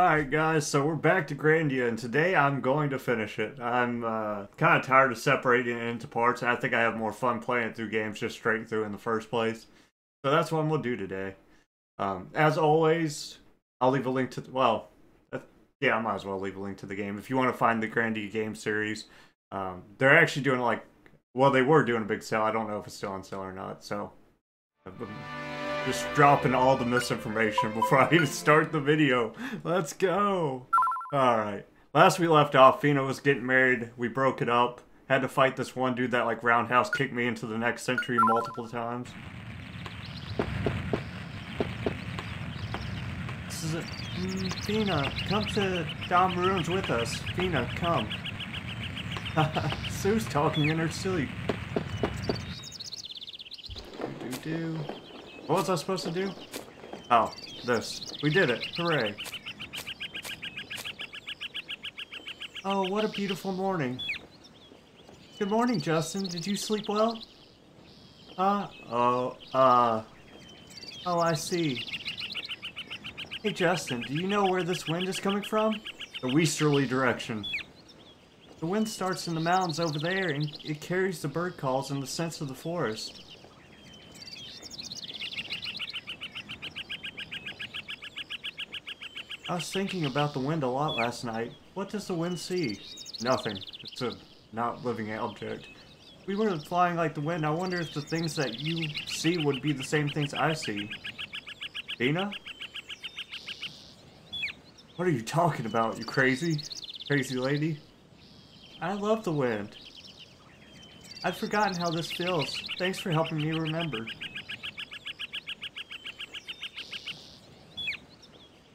Alright guys, so we're back to Grandia, and today I'm going to finish it. I'm kind of tired of separating it into parts. I think I have more fun playing through games just straight through in the first place. So that's what I'm going to do today. As always, I'll leave a link to, well, yeah, I might as well leave a link to the game. If you want to find the Grandia game series, they're actually doing like, well, they were doing a big sale. I don't know if it's still on sale or not, so just dropping all the misinformation before I even start the video. Let's go! Alright. Last we left off, Feena was getting married. We broke it up. Had to fight this one dude that like roundhouse kicked me into the next century multiple times. This is it. Feena, come to Dom Maroon's with us. Feena, come. Sue's talking in her sleep. Do-do-do. What was I supposed to do? Oh, this. We did it. Hooray. Oh, what a beautiful morning. Good morning, Justin. Did you sleep well? Oh, I see. Hey, Justin, do you know where this wind is coming from? The westerly direction. The wind starts in the mountains over there, and it carries the bird calls and the scents of the forest. I was thinking about the wind a lot last night. What does the wind see? Nothing. It's a not living object. We were flying like the wind. I wonder if the things that you see would be the same things I see. Feena? What are you talking about, you crazy lady? I love the wind. I've forgotten how this feels. Thanks for helping me remember.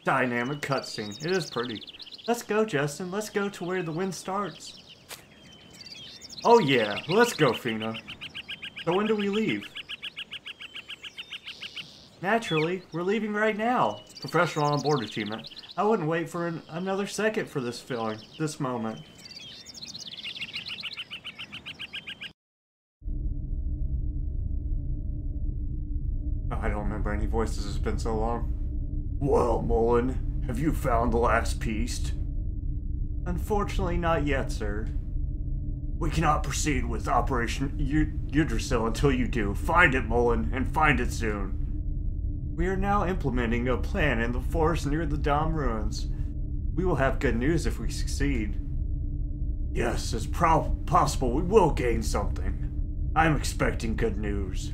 Dynamic cutscene. It is pretty. Let's go, Justin. Let's go to where the wind starts. Oh yeah, let's go, Feena. So when do we leave? Naturally, we're leaving right now. Professional on board achievement. I wouldn't wait for another second for this feeling, this moment. Oh, I don't remember any voices. It's been so long. Well, Mullen, have you found the last piece? Unfortunately, not yet, sir. We cannot proceed with Operation Yggdrasil until you do. Find it, Mullen, and find it soon. We are now implementing a plan in the forest near the Dom Ruins. We will have good news if we succeed. Yes, it's possible we will gain something. I'm expecting good news.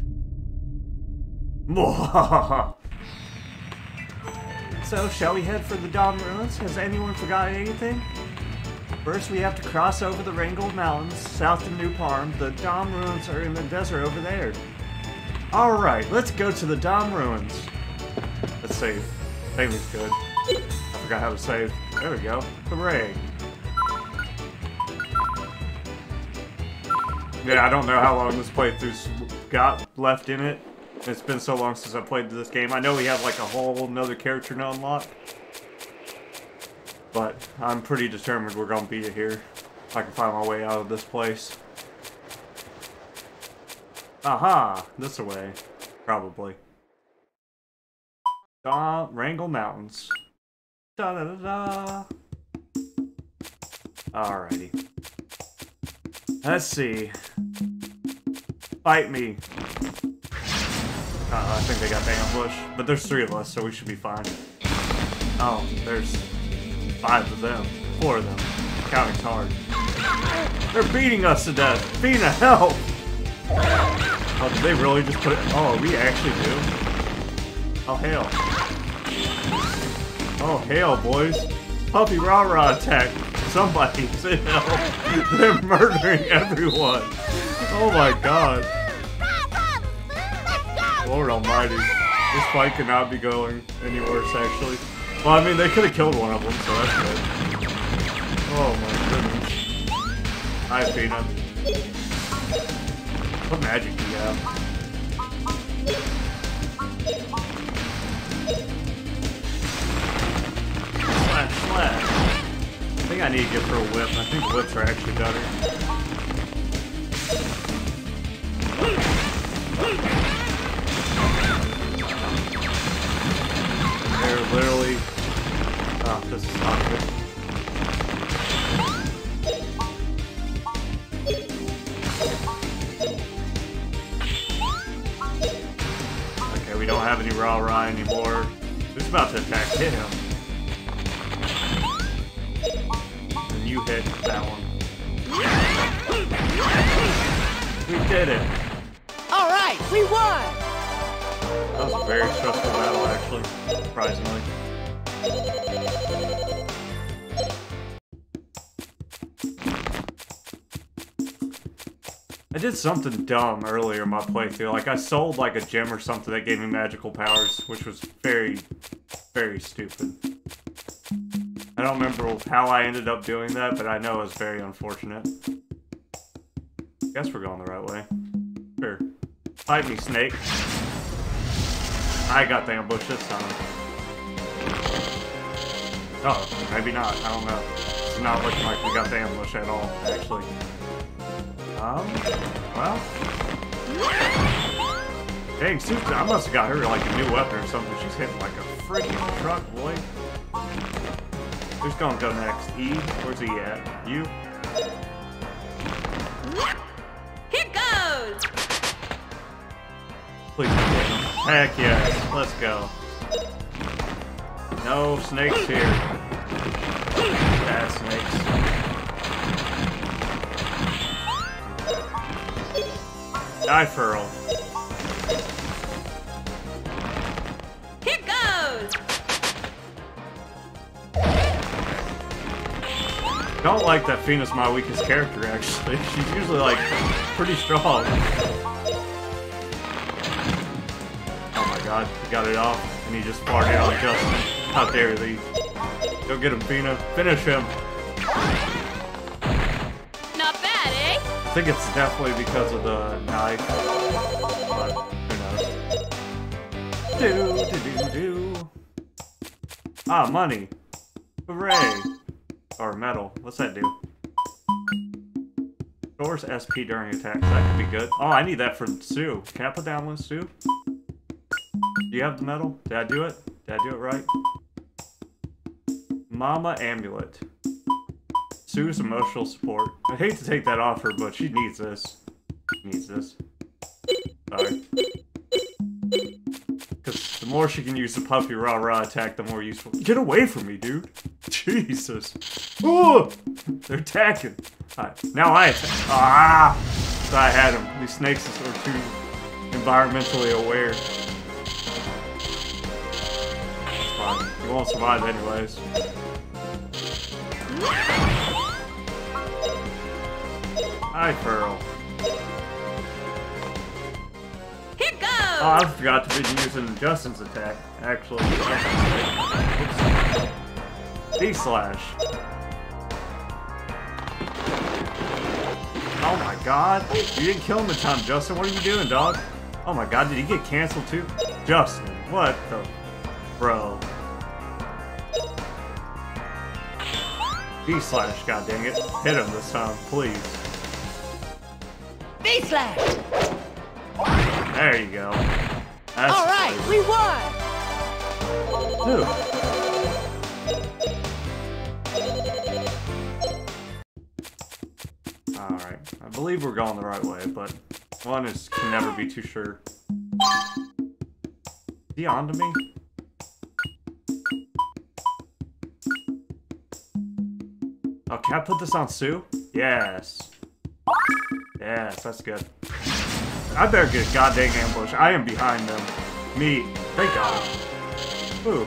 Mwahaha! So, shall we head for the Dom Ruins? Has anyone forgotten anything? First, we have to cross over the Ranguld Mountains, south of New Parm. The Dom Ruins are in the desert over there. Alright, let's go to the Dom Ruins. Let's save. Saving's good. I forgot how to save. There we go. Hooray. Yeah, I don't know how long this playthrough's got left in it. It's been so long since I played this game. I know we have like a whole nother character to unlock, but I'm pretty determined we're gonna beat it here. If I can find my way out of this place. Aha! This way. Probably. Ranguld Mountains. Da da da da! Alrighty. Let's see. Fight me. I think they got the ambush, but there's three of us, so we should be fine. Oh, there's five of them. Four of them. Counting's hard. They're beating us to death! Feena, help! Oh, did they really just put it? Oh, we actually do? Oh, hail. Oh, hail, boys. Puppy rah-rah attack. Somebody say help. They're murdering everyone. Oh my god. Lord almighty, this fight could not be going any worse, actually. Well, I mean, they could have killed one of them, so that's good. Oh my goodness. Hi, Feena. What magic do you have? Slash, slash. I think I need to give her a whip. I think whips are actually better. They're literally Oh, this is awkward. Okay, we don't have any raw rye anymore. Who's about to attack? Hit him. And you hit that one. We did it! Alright, we won! That was a very stressful battle, actually, surprisingly. I did something dumb earlier in my playthrough. Like, I sold, like, a gem or something that gave me magical powers, which was very, very stupid. I don't remember how I ended up doing that, but I know it was very unfortunate. Guess we're going the right way. Sure. Fight me, snake. I got the ambush this time. Oh, maybe not. I don't know. It's not looking like we got the ambush at all, actually. Well. Dang, Susan, I must have got her, like, a new weapon or something. She's hitting, like, a freaking truck, boy. Who's gonna go next? E? Where's he at? You? Here goes! Please get him. Heck yes. Let's go. No snakes here. Bad snakes. Die, Furl. Here goes! Don't like that Feena's my weakest character, actually. She's usually, like, pretty strong. God, he got it off, and he just farted out Justin. How dare thee. Go get him, Feena. Finish him. Not bad, eh? I think it's definitely because of the knife. But who knows? Do-do-do-do. Ah, money. Hooray. Or metal. What's that do? Stores SP during attacks. That could be good. Oh, I need that for Sue. Can I put down one, Sue? Do you have the metal? Did I do it? Did I do it right? Mama Amulet. Sue's emotional support. I hate to take that off her, but she needs this. She needs this. Sorry. Because the more she can use the puppy rah-rah attack, the more useful. Get away from me, dude! Jesus. Ooh! They're attacking. Alright, now I attack. Ah! So I had him. These snakes are too environmentally aware. You won't survive anyways. Hi, Pearl. Here goes! Oh, I forgot to be using Justin's attack, actually. B-slash. Oh my god. You didn't kill him in time, Justin. What are you doing, dog? Oh my god, did he get canceled too? Justin, what the... Bro. B-slash, god dang it. Hit him this time, please. B-slash! There you go. That's alright, crazy. We won! Dude. Alright, I believe we're going the right way, but one is can never be too sure. Is he onto me? Oh, can I put this on Sue? Yes. Yes, that's good. I better get a goddamn ambush. I am behind them. Me. Thank God. Ooh.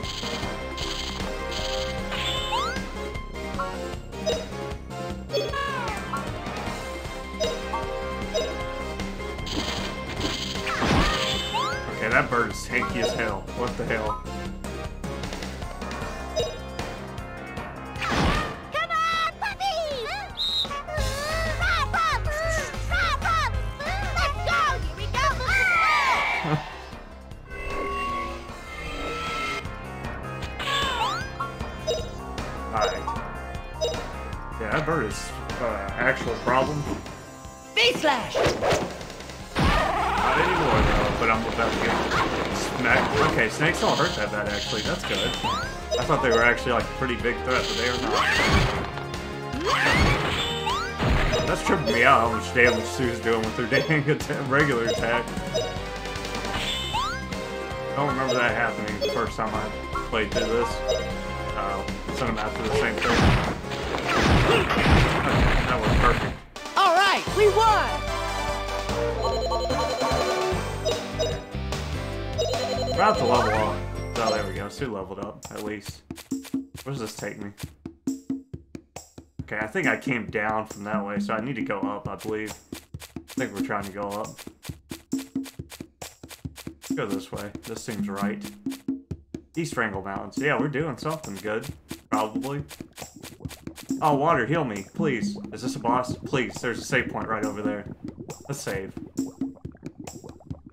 Okay, that bird is tanky as hell. What the hell? Snakes don't hurt that bad, actually. That's good. I thought they were actually like a pretty big threat, but they are not. That's tripping me out how much damage Sue's doing with her dang regular attack. I don't remember that happening the first time I played through this. Sent him after the same thing. That was perfect. Alright, we won! We're about to level up. Oh, there we go. Sue leveled up, at least. Where does this take me? Okay, I think I came down from that way, so I need to go up, I believe. I think we're trying to go up. Let's go this way. This seems right. East Ranguld Mountains. Yeah, we're doing something good. Probably. Oh, water, heal me, please. Is this a boss? Please, there's a save point right over there. Let's save.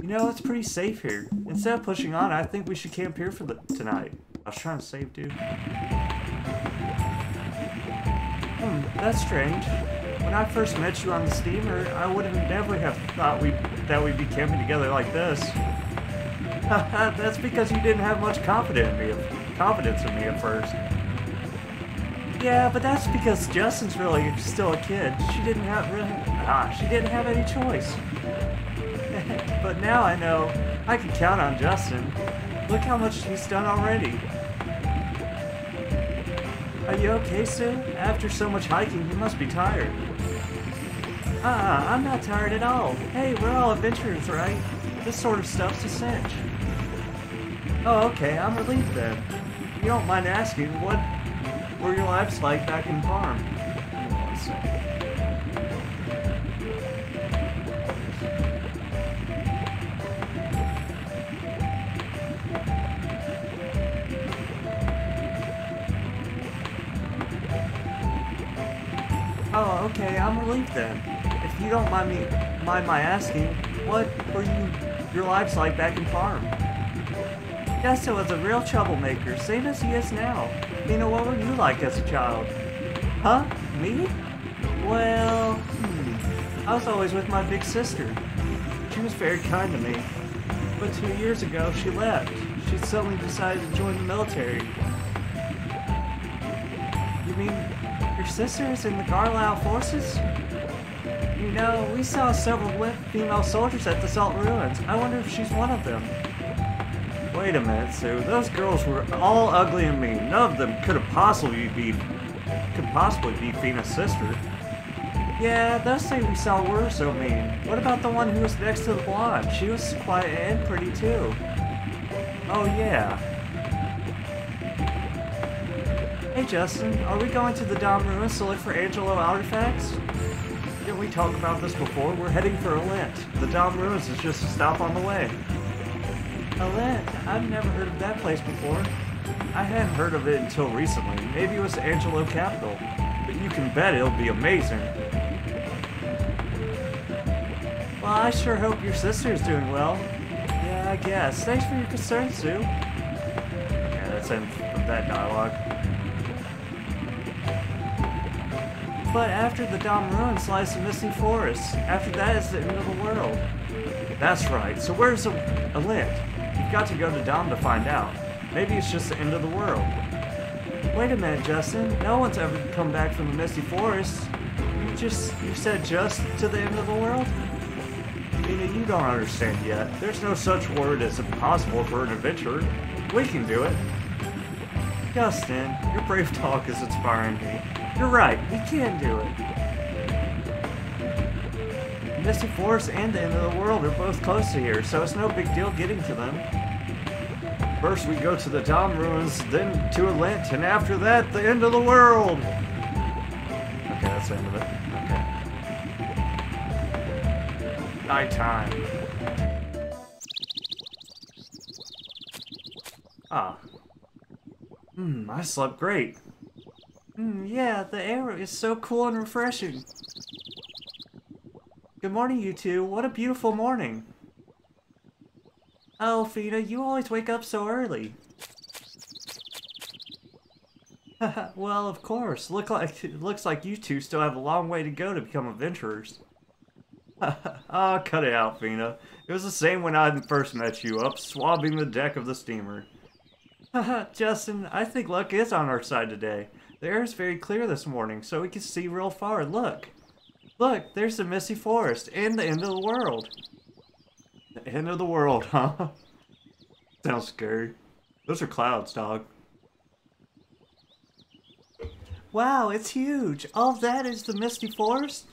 You know, it's pretty safe here. Instead of pushing on, I think we should camp here for tonight. I was trying to save, dude. That's strange. When I first met you on the steamer, I would have never have thought that we'd be camping together like this. That's because you didn't have much confidence in me at first. Yeah, but that's because Justin's really still a kid. She didn't have any choice. But now I know I can count on Justin. Look how much he's done already. Are you okay, Sue? After so much hiking, you must be tired. I'm not tired at all. Hey, we're all adventurers, right? This sort of stuff's a cinch. Oh, okay, I'm relieved then. You don't mind asking, what were your lives like back in Parm? Give me one second. Oh, okay, I'm relieved then. If you don't mind my asking, what were your lives like back in Parm? Justin was a real troublemaker, same as he is now. Feena, what were you like as a child? Huh? Me? Well, I was always with my big sister. She was very kind to me. But 2 years ago, she left. She suddenly decided to join the military. You mean... your sisters in the Garlyle Forces? You know, we saw several female soldiers at the Salt Ruins. I wonder if she's one of them. Wait a minute, Sue. Those girls were all ugly and mean. None of them could possibly be Feena's sister. Yeah, those two we saw were so mean. What about the one who was next to the blonde? She was quiet and pretty too. Oh yeah. Hey Justin, are we going to the Dom Ruins to look for Angelou artifacts? Didn't we talk about this before? We're heading for Alent. The Dom Ruins is just a stop on the way. Alent? I've never heard of that place before. I hadn't heard of it until recently. Maybe it was the Angelou capital. But you can bet it'll be amazing. Well, I sure hope your sister is doing well. Yeah, I guess. Thanks for your concern, Sue. Yeah, that's the end of that dialogue. But after the Dom Ruins lies the Misty Forest. After that is the end of the world. That's right. So where's Alent? You've got to go to Dom to find out. Maybe it's just the end of the world. Wait a minute, Justin. No one's ever come back from the Misty Forest. You said just to the end of the world? Feena, you don't understand yet. There's no such word as impossible for an adventurer. We can do it. Justin, your brave talk is inspiring me. You're right, we can do it. Misty Forest and the end of the world are both close to here, so it's no big deal getting to them. First we go to the Dom Ruins, then to Alent, and after that, the end of the world! Okay, that's the end of it. Okay. Nighttime. Ah. I slept great. Yeah, the air is so cool and refreshing. Good morning, you two. What a beautiful morning. Oh, Feena, you always wake up so early. Well, of course. It looks like you two still have a long way to go to become adventurers. Oh, cut it out, Feena. It was the same when I first met you, up swabbing the deck of the steamer. Haha, Justin, I think luck is on our side today. The air is very clear this morning, so we can see real far. Look! Look, there's the Misty Forest and the end of the world. The end of the world, huh? Sounds scary. Those are clouds, dog. Wow, it's huge! All of that is the Misty Forest?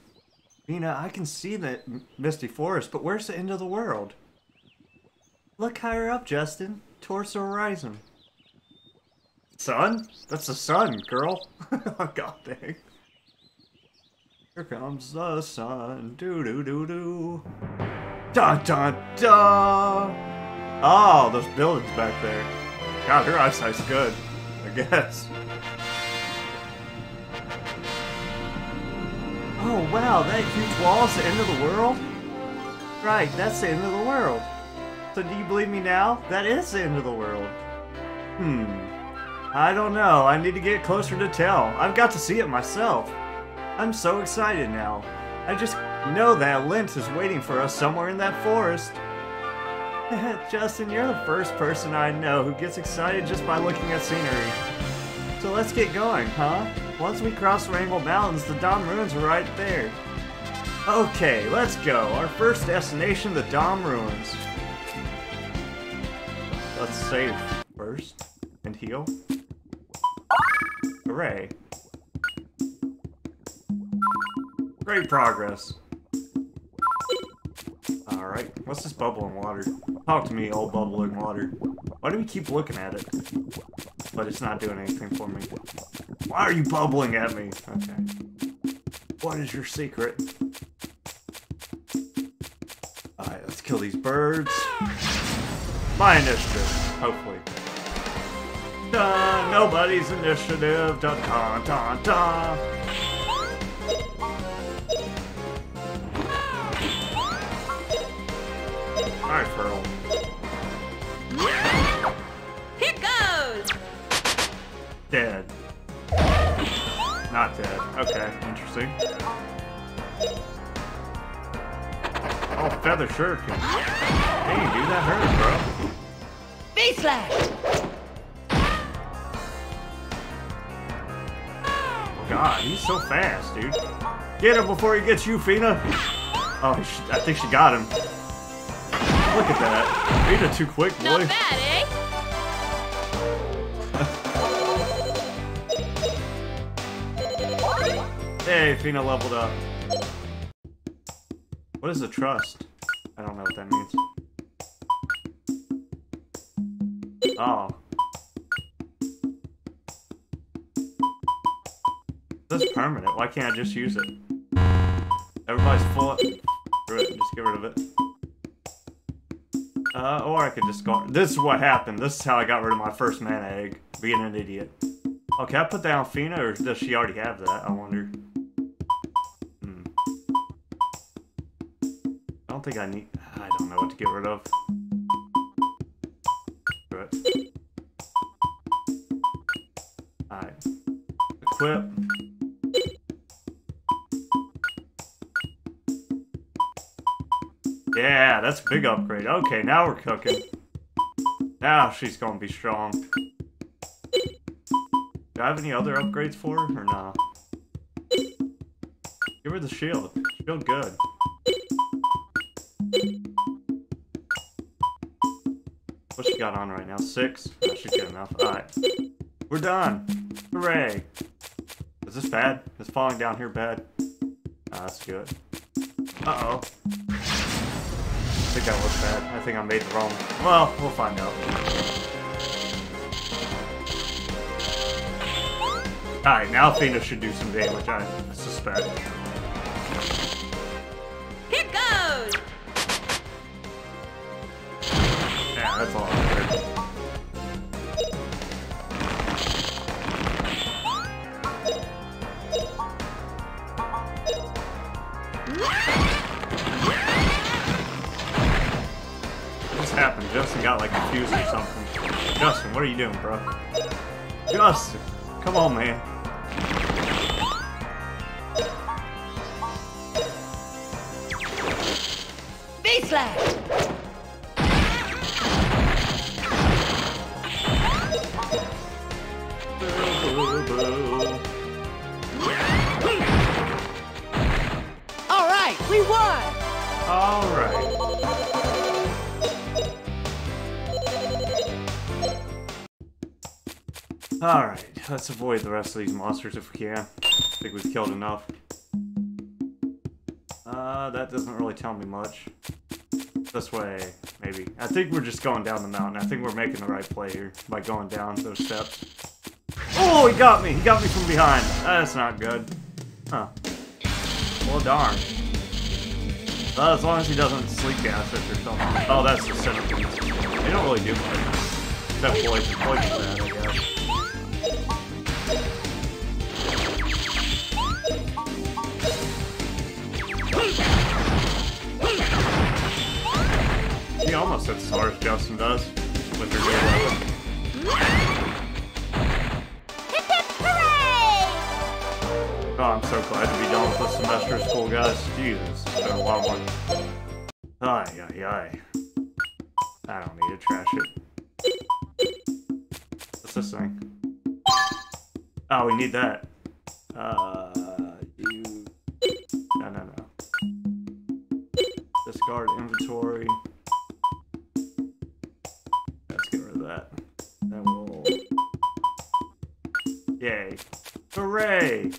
Feena, I can see that Misty Forest, but where's the end of the world? Look higher up, Justin. Towards the horizon. Sun? That's the sun, girl. Oh, god dang. Here comes the sun. Doo-doo-doo-doo. Da-da-da! Oh, those buildings back there. God, her eyesight's good, I guess. Oh wow, that huge wall's the end of the world? Right, that's the end of the world. So do you believe me now? That is the end of the world. Hmm. I don't know. I need to get closer to tell. I've got to see it myself. I'm so excited now. I just know that Alent is waiting for us somewhere in that forest. Justin, you're the first person I know who gets excited just by looking at scenery. So let's get going, huh? Once we cross Ranguld Mountains, the Dom Ruins are right there. Okay, let's go. Our first destination, the Dom Ruins. Let's save first and heal. Hooray. Great progress. Alright, what's this bubbling water? Talk to me, old bubbling water. Why do we keep looking at it? But it's not doing anything for me. Why are you bubbling at me? Okay. What is your secret? Alright, let's kill these birds. My initiative, hopefully. Duh, nobody's initiative. Dun, dun, dun, dun. Alright, Pearl. Here goes! Dead. Not dead. Okay, interesting. Oh, feather shuriken. Hey, dude, that hurt, bro. Face slash! God, he's so fast, dude. Get him before he gets you, Feena. Oh, I think she got him. Look at that. Feena too quick, boy. Not bad, eh? Hey, Feena leveled up. What is a trust? I don't know what that means. Oh. This is permanent. Why can't I just use it? Everybody's full up. Screw it. Just get rid of it. Or I could discard. This is what happened. This is how I got rid of my first mana egg. Being an idiot. Okay, I put that on Feena, or does she already have that? I wonder. I don't think I need. I don't know what to get rid of. Alright. Equip. Yeah, that's a big upgrade. Okay, now we're cooking. Now she's gonna be strong. Do I have any other upgrades for her or not? Nah? Give her the shield. Shield good. What's she got on right now? 6? That should get enough. Alright. We're done! Hooray! Is this bad? Is falling down here bad? Ah, that's good. Uh-oh. I think that was bad. I think I made the wrong... Well, we'll find out. Alright, now Feena should do some damage, I suspect. That's all I heard. What just happened? Justin got like confused or something. Justin, what are you doing, bro? Justin! Come on, man. Face slash! All right, we won. All right. All right, let's avoid the rest of these monsters if we can. I think we've killed enough. That doesn't really tell me much. This way, maybe. I think we're just going down the mountain. I think we're making the right play here by going down those steps. Oh, he got me! He got me from behind. That's not good. Huh. Well, darn. Well, as long as he doesn't sleep gas us or something. Oh, that's the centipede. They don't really do much. Except poison. Poison's bad, I guess. He almost hits as hard as Justin does with her new weapon. Hip hip hooray! Oh, I'm so glad to be done with this semester of school, guys. Jesus, it's been a long one. Ay, ay, ay. I don't need to trash it. What's this thing? Oh, we need that. No. Discard inventory. Let's get rid of that. Then we'll... Yay. Hooray!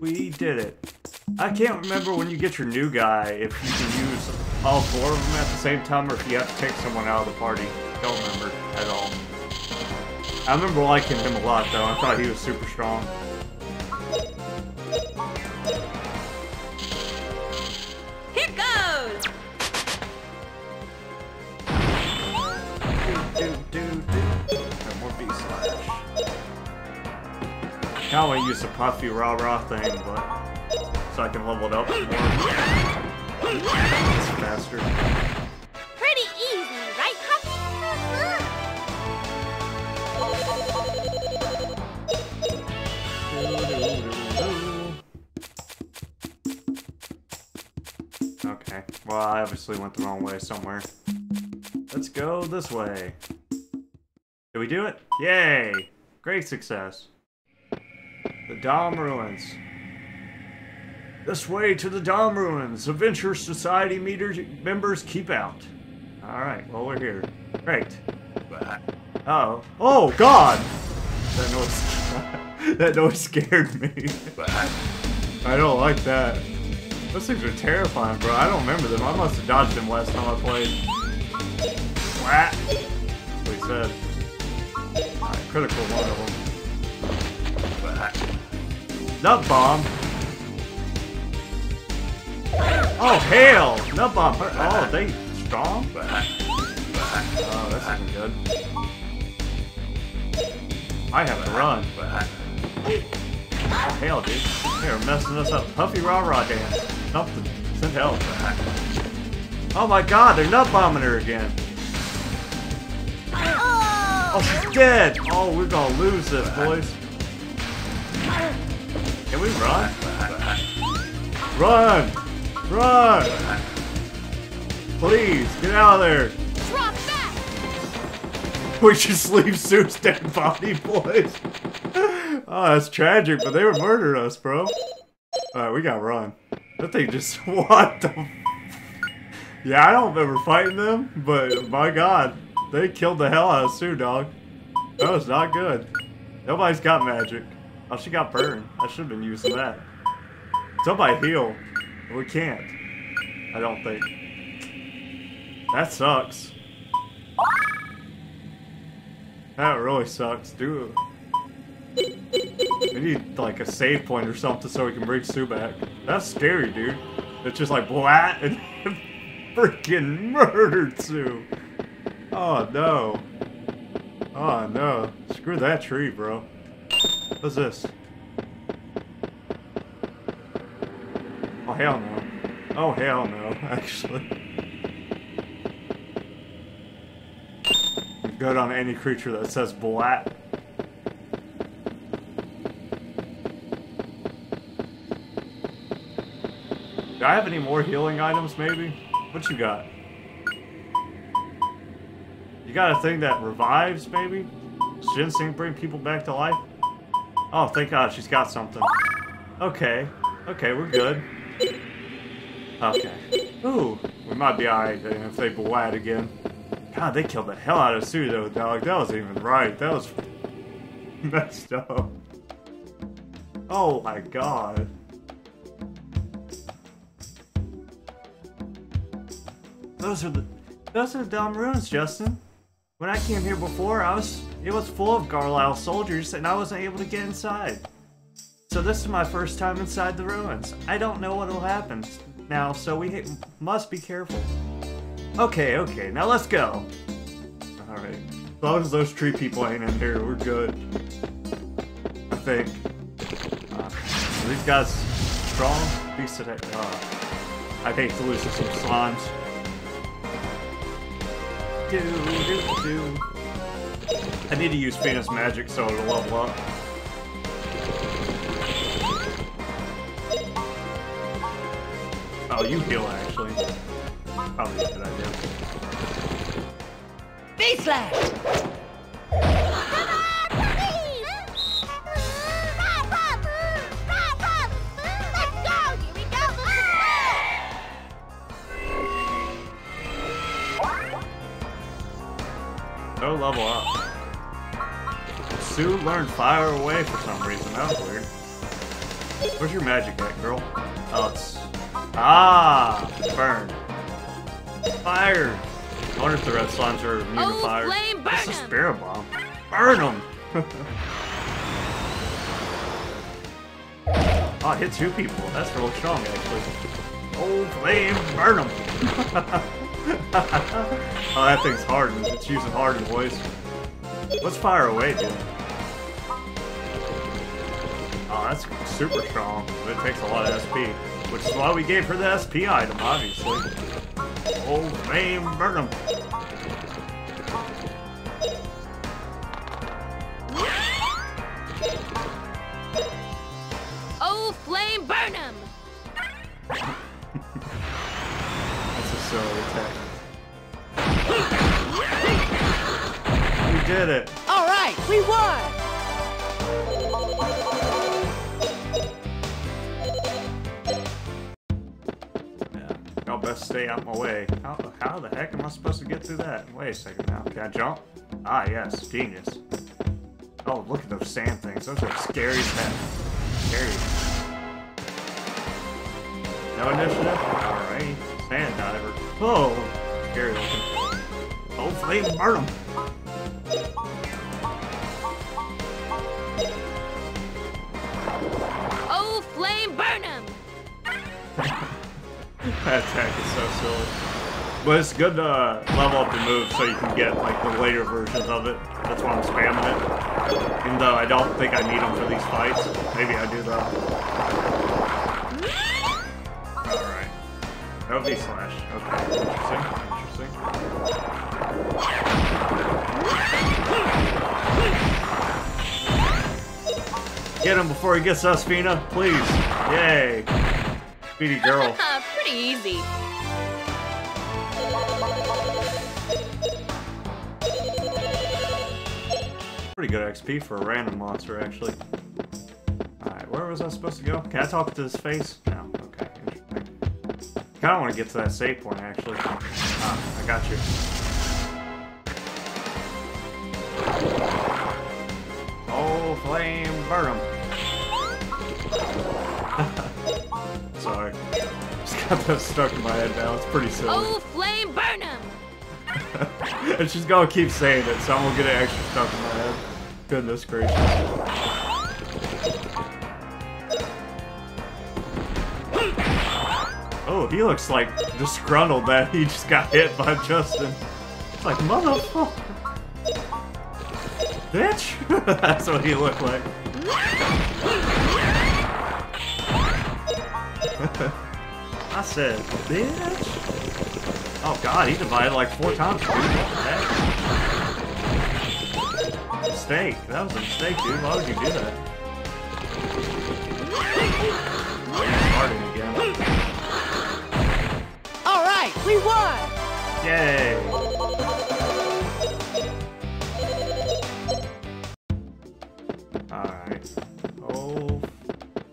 We did it. I can't remember when you get your new guy if you can use all four of them at the same time or if you have to take someone out of the party. Don't remember at all. I remember liking him a lot though. I thought he was super strong. I want to use the puffy rah-rah thing, but so I can level it up more. Faster. Pretty easy, right, Puffy? Okay. Well, I obviously went the wrong way somewhere. Let's go this way. Did we do it? Yay! Great success. The Dom Ruins. This way to the Dom Ruins. Adventure Society members keep out. Alright, well we're here. Great. Oh. Oh god! That noise that noise scared me. I don't like that. Those things are terrifying, bro. I don't remember them. I must have dodged them last time I played. That's what he said. Alright, critical one of them. Nut bomb. Oh hell! Nut bomb. Oh, they strong. Oh, this isn't good. I have to run. Oh hell, dude! They're messing us up. Puffy rah rah dance. Something. Send help. Oh my god, they're nut bombing her again. Oh, she's dead. Oh, we're gonna lose this, boys. Can we run? Run! Run! Please, get out of there! Drop back! We should leave Sue's dead body, boys! Oh, that's tragic, but they were murdering us, bro. Alright, we gotta run. That thing just... What the... Yeah, I don't remember fighting them, but my god. They killed the hell out of Sue, dog. That was not good. Nobody's got magic. Oh, she got burned. I should have been using that. Somebody heal. We can't. I don't think. That sucks. That really sucks, dude. We need, like, a save point or something so we can bring Sue back. That's scary, dude. It's just like, blat, and freaking murdered Sue. Oh, no. Oh, no. Screw that tree, bro. What's this? Oh hell no. Oh hell no, actually. I'm good on any creature that says blat. Do I have any more healing items maybe? What you got? You got a thing that revives maybe? Does ginseng bring people back to life? Oh, thank God, she's got something. Okay. Okay, we're good. Okay. Ooh, we might be alright if they blat again. God, they killed the hell out of Pseudo, dog. That wasn't even right. That was messed up. Oh my God. Those are the Dom Ruins, Justin. When I came here before, it was full of Garlyle soldiers and I wasn't able to get inside. So this is my first time inside the ruins. I don't know what'll happen now, so we must be careful. Okay, okay, now let's go. Alright. As long as those tree people ain't in here, we're good. I think. These guys strong? Beast today. I'd hate to lose to some slimes. I need to use Feena's magic so it'll level up. Oh, you heal actually. Probably a good idea. Beast slash! Let's go! Here we go! No level up. Sue learned fire away for some reason. That was weird. Where's your magic at, girl? Oh, it's... Ah! Burn. Fire! I wonder if the red slimes are immune to fire. Flame, burn this is Spirit Bomb. Burn them! Oh, it hit two people. That's real strong, actually. Old flame, burn them! Oh, that thing's hardened. It's using hardened voice. What's fire away, dude? Oh, that's super strong. But it takes a lot of SP, which is why we gave her the SP item, obviously. Old flame, burn him! Old flame, burn him! That's a silly attack. We did it! All right, we won! Best stay out my way. How the heck am I supposed to get through that? Wait a second now. Can I jump? Ah, yes. Genius. Oh, look at those sand things. Those are scary as hell. Scary. No initiative? Alright. Sand diver. Whoa! Scary looking. Hopefully, burn them! Oh, flame, burn them! That attack is so silly. But it's good to level up the move so you can get like the later versions of it. That's why I'm spamming it. Even though I don't think I need them for these fights. Maybe I do though. Alright. No V-slash. Okay, interesting. Get him before he gets us, Feena. Please. Yay. Speedy girl. Pretty easy. Pretty good XP for a random monster, actually. Alright, where was I supposed to go? Can I talk to this face? No, okay, interesting. Kind of want to get to that save point, actually. Ah, I got you. Oh, flame, burn him. Sorry. Got that stuck in my head now. It's pretty silly. Oh, flame, burn him! And she's gonna keep saying it, so I'm gonna get it extra stuck in my head. Goodness gracious. Oh, he looks like disgruntled that he just got hit by Justin. It's like, motherfucker. Bitch! That's what he looked like. I said, bitch! Oh God, he divided like 4 times. Mistake. That was a mistake, dude. Why would you do that? Starting again. All right, we won! Yay! All right. go...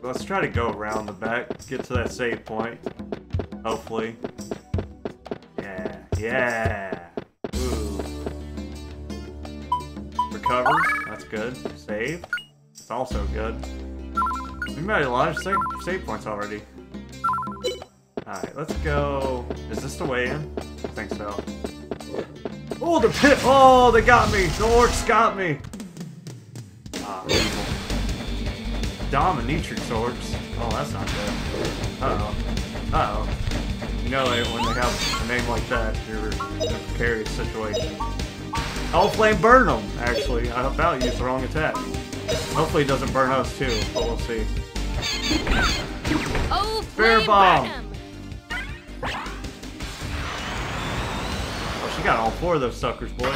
Let's try to go around the back, get to that save point. Hopefully. Yeah, yeah! Ooh. Recover, that's good. Save, it's also good. We might have launched save points already. Alright, let's go... Is this the way in? I think so. Oh, the pit! Oh, they got me! The orcs got me! Dominatrix orcs. Oh, that's not good. Uh-oh. Uh-oh. You know, when they have a name like that, you're in a precarious situation. I'll flame burn them, actually. I about used the wrong attack. Hopefully it doesn't burn us, too, but we'll see. Oh, flame burn him! Oh, she got all four of those suckers, boy.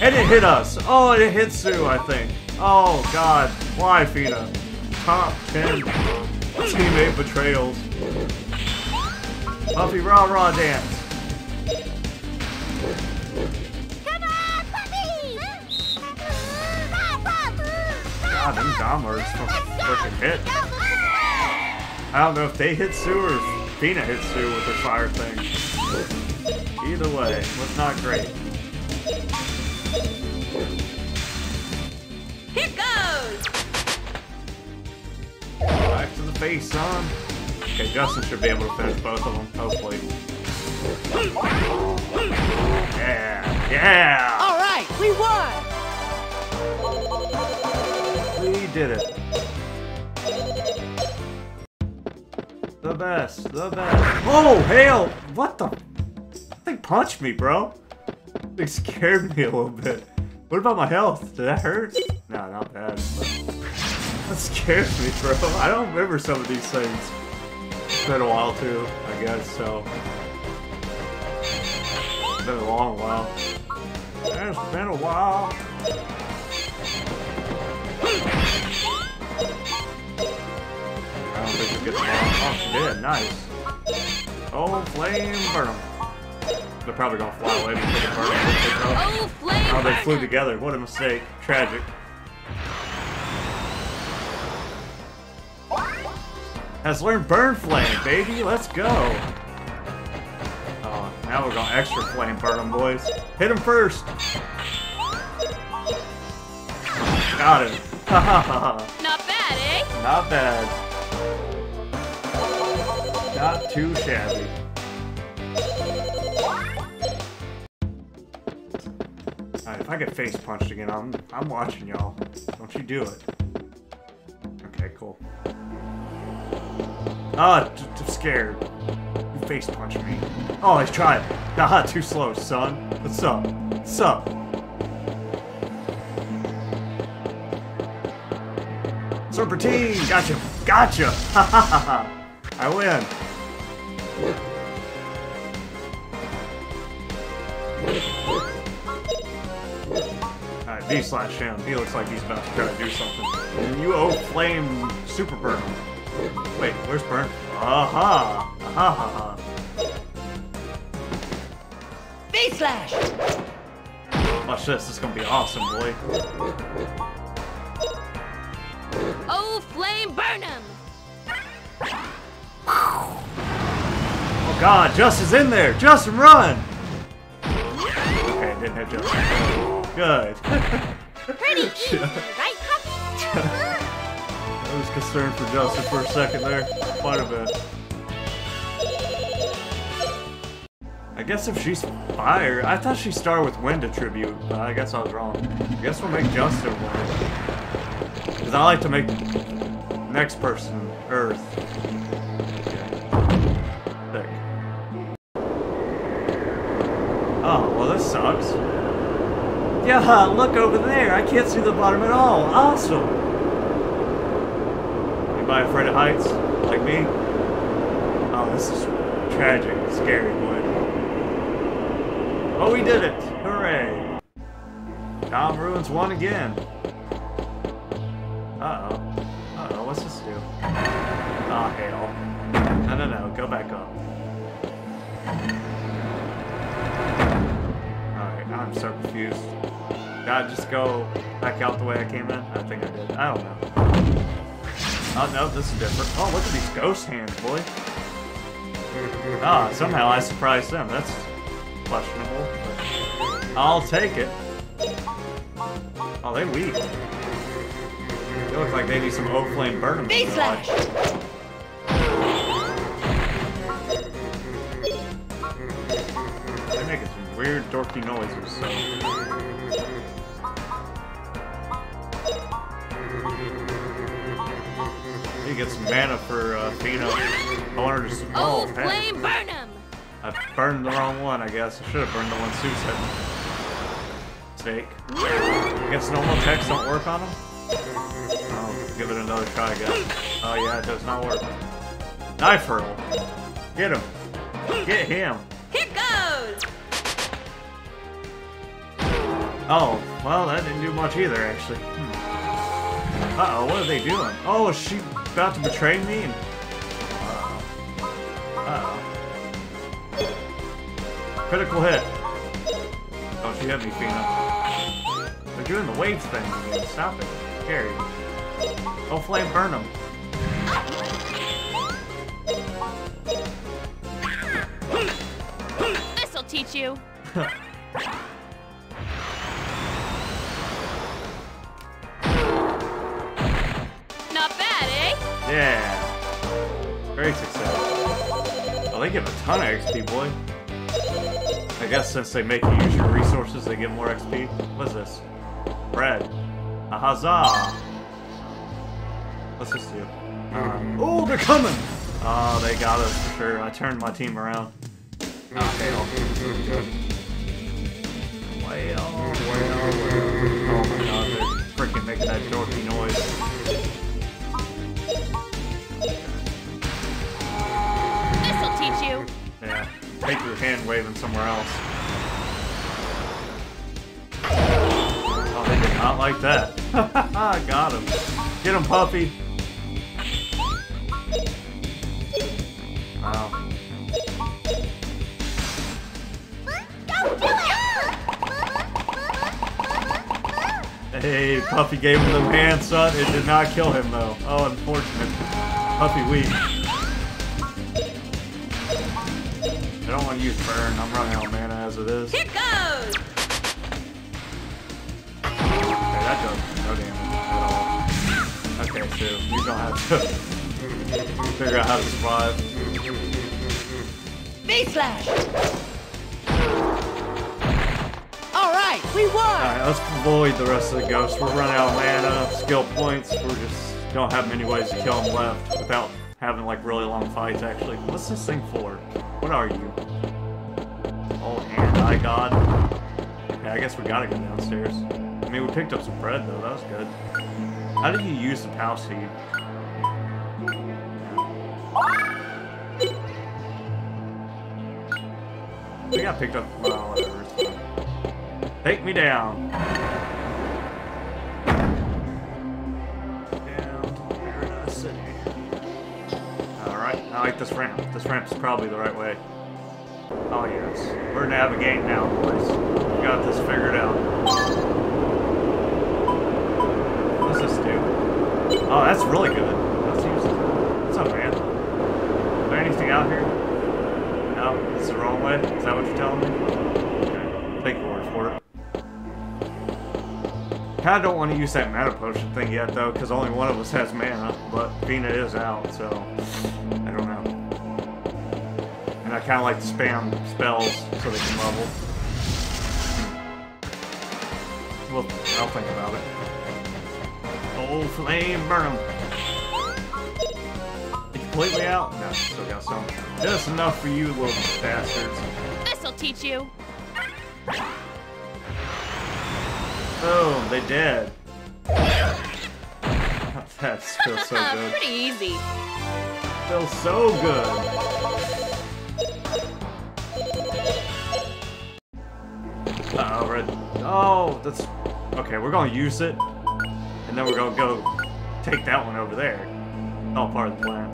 And it hit us! Oh, it hit Sue, I think. Oh, God. Why, Feena? Top 10 teammate betrayals. Puppy rah-rah dance. Come on, puppy! God, them Domers freaking hit. I don't know if they hit Sue or Feena hit Sue with her fire thing. Either way, was not great. Here goes! Back to the face, son. Okay, Justin should be able to finish both of them, hopefully. Yeah! Yeah! Alright, we won! We did it. The best, the best. Oh, hell! What the? They punched me, bro. They scared me a little bit. What about my health? Did that hurt? No, not bad. That scared me, bro. I don't remember some of these things. It's been a while, too, I guess, so. It's been a long while. It's been a while. I don't think we get the ball. Oh, she did. Nice. Oh, flame burn him. They're probably gonna fly away because of her. Oh, they flew together. What a mistake. Tragic. Has learned burn flame, baby. Let's go. Oh, now we're gonna extra flame burn them, boys. Hit him first. Got him. Not bad, eh? Not bad. Not too shabby. Alright, if I get face punched again, I'm watching y'all. Don't you do it. Okay, cool. Ah, I'm scared. You face punched me. Oh, he's trying. Haha, too slow, son. What's up? What's up? Serpentine! Gotcha! Gotcha! Ha ha ha ha! I win! Alright, B/him. He looks like he's about to try to do something. And you owe flame super burn. Wait, where's burn? Aha! Aha ha ha. Face slash! Watch this, this is gonna be awesome, boy. Oh, flame burn him! Oh god, Justin's in there! Justin, run! Okay, I didn't have Justin. Good. Pretty easy, right, Puppy? I was concerned for Justin for a second there. Quite a bit. I guess if she's fire, I thought she started with wind attribute, but I guess I was wrong. I guess we'll make Justin one. Because I like to make next person earth. Okay. Thick. Oh, well, this sucks. Yeah, look over there. I can't see the bottom at all. Awesome. Anybody afraid of heights? Like me? Oh, this is tragic. Scary, boy. Oh, we did it. Hooray. Dom Ruins won again. Uh-oh. Uh-oh, what's this do? Ah, hell. No, no, no. Go back up. Alright, I'm so confused. Did I just go back out the way I came in? I think I did. I don't know. Oh no, this is different. Oh, look at these ghost hands, boy. Ah, somehow I surprised them. That's questionable, but I'll take it. Oh, they weak. They look like they need some oak flame burn them. They're making some weird dorky noises, so you get some mana for Feena. I want her to some flame burn him! I burned the wrong one, I guess. I should have burned the one Sue said. Fake. I guess normal attacks don't work on them? Oh, give it another try, I guess. Oh yeah, it does not work. Knife hurl! Get him! Get him! Here goes! Oh, well, that didn't do much either, actually. Uh-oh, what are they doing? Oh, is she about to betray me? Uh-oh. Critical hit. Oh, she had me, Feena. They're doing the wave thing again. Stop it. Scary. Oh, flame burn them. This'll teach you. Not bad, eh? Yeah. Very successful. Oh, they give a ton of XP, boy. I guess since they make you use your resources, they get more XP. What's this? Bread. A huzzah! What's this do? Oh, they're coming! Oh, they got us for sure. I turned my team around. Well, oh my god, they're freaking making that dorky noise. This'll teach you. Yeah. Take your hand waving somewhere else. Oh, they did not like that. I got him. Get him, puppy. Wow. Hey, Puffy gave him the hand, son. It did not kill him, though. Oh, unfortunate. Puffy weak. I don't want to use burn, I'm running out of mana as it is. Here goes! Okay, that does no damage at all. Okay, so you're gonna have to figure out how to survive. Face slash! Alright, we won! Alright, let's avoid the rest of the ghosts. We're running out of mana, skill points, we just don't have many ways to kill them left without having like really long fights actually. What's this thing for? What are you? Oh, anti-god. Yeah, I guess we gotta go downstairs. I mean, we picked up some bread, though. That was good. How did you use the pal seed? We got picked up... Well, whatever. Take me down! I like this ramp. This ramp's probably the right way. Oh yes. We're navigating now, boys. We got this figured out. What's this do? Oh, that's really good. Let's use it. What's up, man? Is there anything out here? No? It's the wrong way? Is that what you're telling me? Okay. Take your word for it. Kinda don't want to use that mana potion thing yet, though, because only one of us has mana, but Feena is out, so... And I kind of like to spam spells so they can level. Well, I'll think about it. Oh, flame burn him! You completely out? No, still got some. Just enough for you, little bastards. This'll teach you. Oh, they dead. That feels so good. Pretty easy. Feels so good. Uh-oh, red. Oh, that's... Okay, we're gonna use it. And then we're gonna go take that one over there. All part of the plan.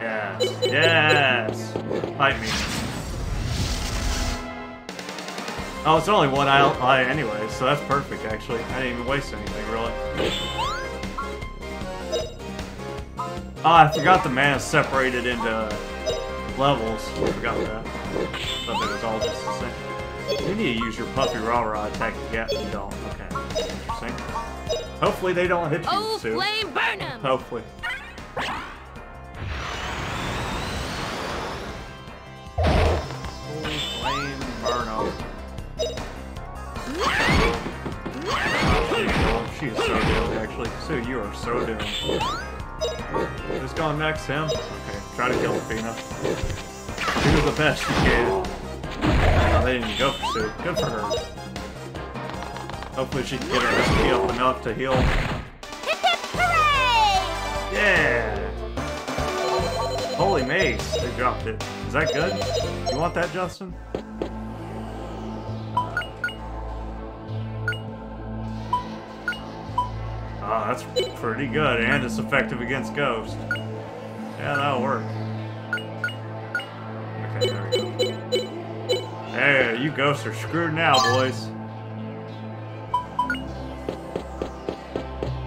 Yes. Yes! Fight me. Oh, it's only one eye anyway, so that's perfect, actually. I didn't even waste anything, really. Oh, I forgot the mana separated into levels. I forgot that. Thought it was all just the same. You need to use your puppy rah-rah attack. Yeah, you don't. Okay. Interesting. Hopefully they don't hit you, oh, soon. Flame burn him. Hopefully. Flame burn him. She is so doomed, actually. So you are so doomed. Who's going next? Him? Okay, try to kill Feena. Do the best you can. Oh, they didn't go for Sue. Good for her. Hopefully she can get her SP up enough to heal. Hip hip hooray! Yeah! Holy mace! They dropped it. Is that good? You want that, Justin? Oh, that's pretty good, and it's effective against ghosts. Yeah, that'll work. Okay, there we go. Hey, you ghosts are screwed now, boys.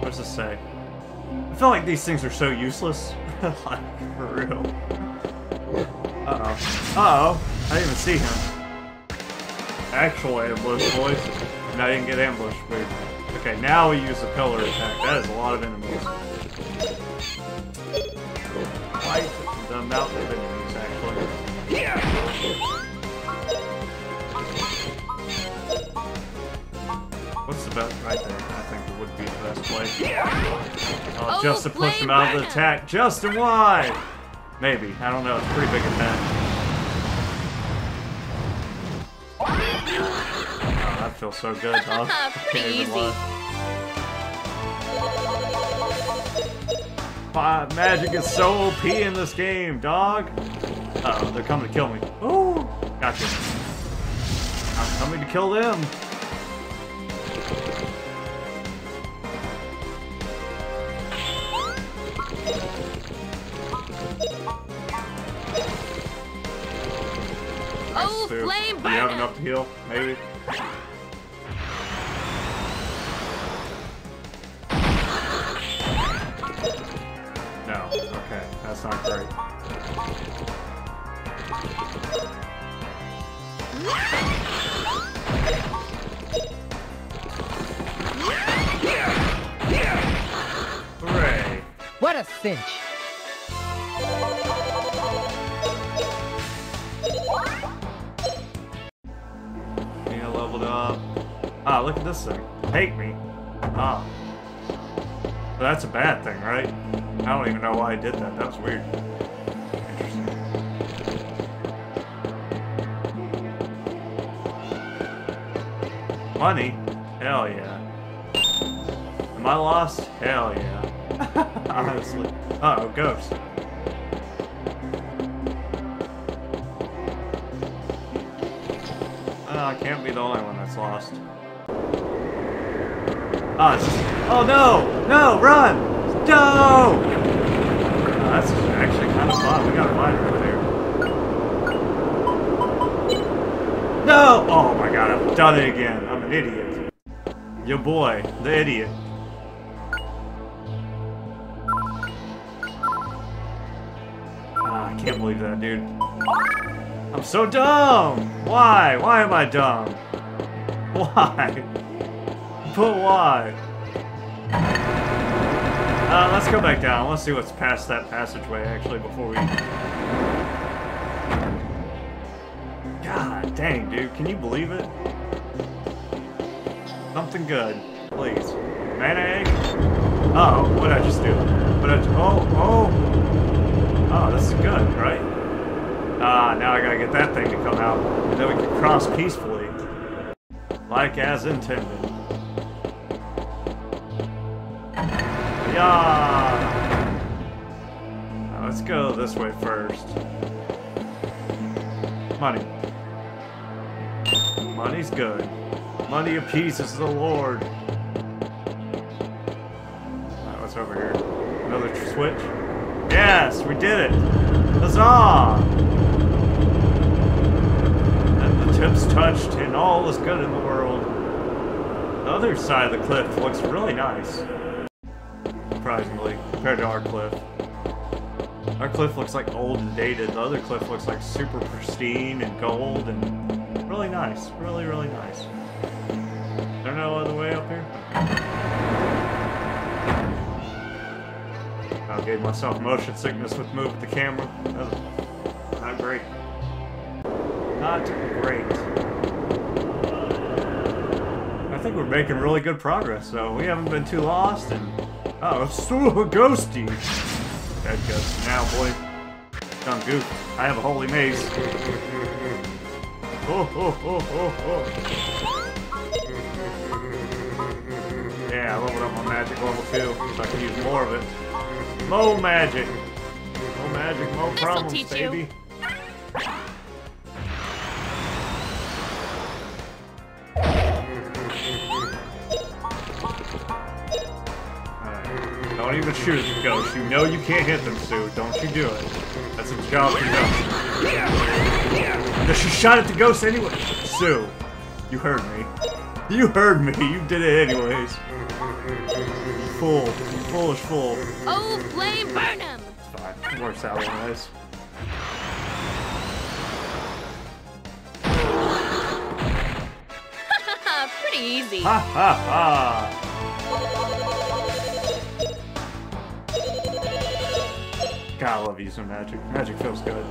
What's this say? I feel like these things are so useless. Like, for real. Uh-oh. Uh-oh! I didn't even see him. Actual ambush, boys. And I didn't get ambushed, but... Okay, now we use the pillar attack. That is a lot of enemies. Quite the amount of enemies, actually. Yeah. What's the best right there? I think it would be the best play. Oh, Justin pushed him out of the attack. Justin, why? Maybe. I don't know. It's a pretty big attack. That feels so good, huh? Pretty easy. Magic is so OP in this game, dog. Uh-oh, they're coming to kill me. Ooh, gotcha. I'm coming to kill them. Oh, nice, flame! Do you have enough to heal? Maybe. No. Okay, that's not great. Hooray! What a cinch! Feena leveled up. Ah, look at this thing. Hate me. Ah. But that's a bad thing, right? I don't even know why I did that. That was weird. Interesting. Money? Hell yeah. Am I lost? Hell yeah. Honestly. Uh-oh, ghost. I can't be the only one that's lost. Us. Oh no! No! Run! No! That's actually kind of fun. We got a mine over there. No! Oh my god, I've done it again. I'm an idiot. Your boy, the idiot. Ah, I can't believe that, dude. I'm so dumb! Why? Why am I dumb? Why? But why? Let's go back down. Let's see what's past that passageway, actually, before we... God dang, dude. Can you believe it? Something good. Please. Mana egg? Uh-oh. What'd I just do? Oh, oh. Oh, this is good, right? Ah, now I gotta get that thing to come out. And then we can cross peacefully. Like as intended. Now, let's go this way first. Money. Money's good. Money appeases the Lord. Alright, what's over here? Another switch? Yes, we did it! Huzzah! And the tips touched and all is good in the world. The other side of the cliff looks really nice. Surprisingly, compared to our cliff. Our cliff looks like old and dated. The other cliff looks like super pristine and gold and really nice. Really, really nice. Is there no other way up here? I gave myself motion sickness with moving the camera. Oh, not great. Not great. I think we're making really good progress, though. We haven't been too lost, and... oh, it's so ghosty! Dead ghost. Now, boy. Dumb goof. I have a holy mace. Oh, oh, oh, oh, oh. Yeah, I leveled up my magic level 2, so I can use more of it. Low magic. Low magic, low problems, baby. Don't even shoot at the ghosts. You know you can't hit them, Sue. Don't you do it. That's a job for you. Yeah. She shot at the ghosts anyway. Sue, you heard me. You heard me. You did it anyways. Fool. You foolish fool. Oh, flame burn him. It's fine. It works out anyways. Pretty easy. Ha ha ha. God, I love using magic. Magic feels good.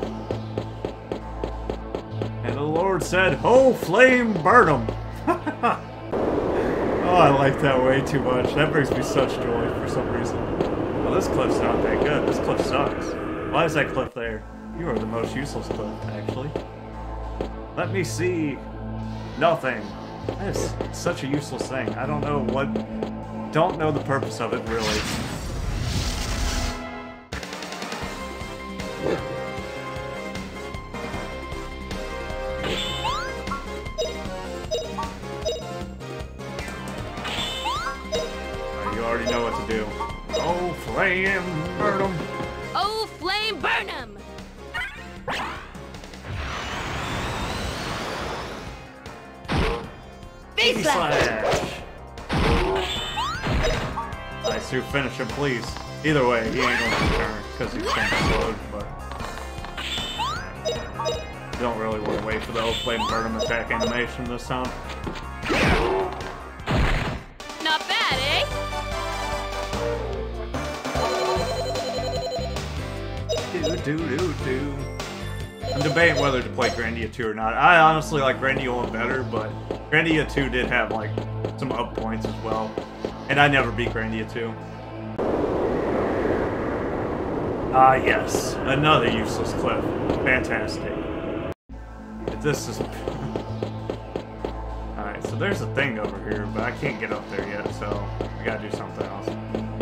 And the Lord said, "Ho, flame, burn 'em!" Oh, I like that way too much. That brings me such joy for some reason. Well, this cliff's not that good. This cliff sucks. Why is that cliff there? You are the most useless cliff, actually. Let me see. Nothing. That is such a useless thing. I don't know what... don't know the purpose of it, really. Finish him, please. Either way, he ain't gonna return because he's kind of slowed, but you don't really want to wait for the old flame burn him attack animation this time. Not bad, eh? I'm debating whether to play Grandia 2 or not. I honestly like Grandia 1 better, but Grandia 2 did have like some up points as well, and I never beat Grandia 2. Ah, yes. Another useless cliff. Fantastic. This is... alright, so there's a thing over here, but I can't get up there yet, so we gotta do something else.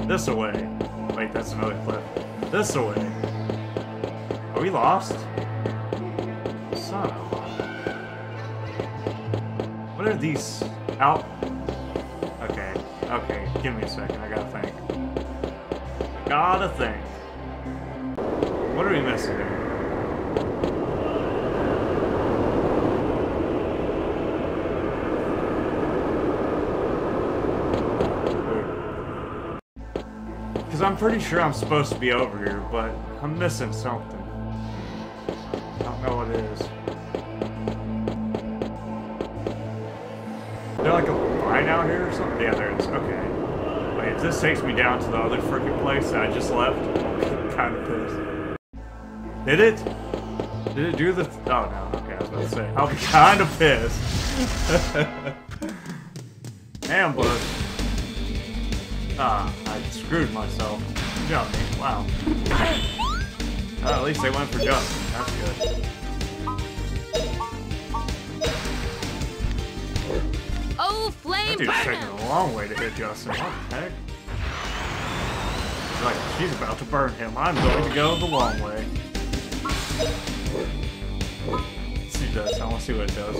This away. Wait, that's another cliff. This away. Are we lost? Son of a... what are these out... okay. Okay, give me a second. I gotta think. Gotta think. What are we missing here? Because I'm pretty sure I'm supposed to be over here, but I'm missing something. I don't know what it is. Is there like a line out here or something? Yeah, there it is. Okay. Wait, if this takes me down to the other freaking place that I just left, I'm kind of pissed. Did it? Did it do the... oh, no. Okay, I was about to say. I'll be kind of pissed. Ambush. Ah, I screwed myself. Good job, man. Wow. At least they went for Justin. That's good. Oh, flame burn! That dude's taking a long way to hit Justin. What the heck? She's like, she's about to burn him. I'm going to go the long way. She does. I want to see what it does.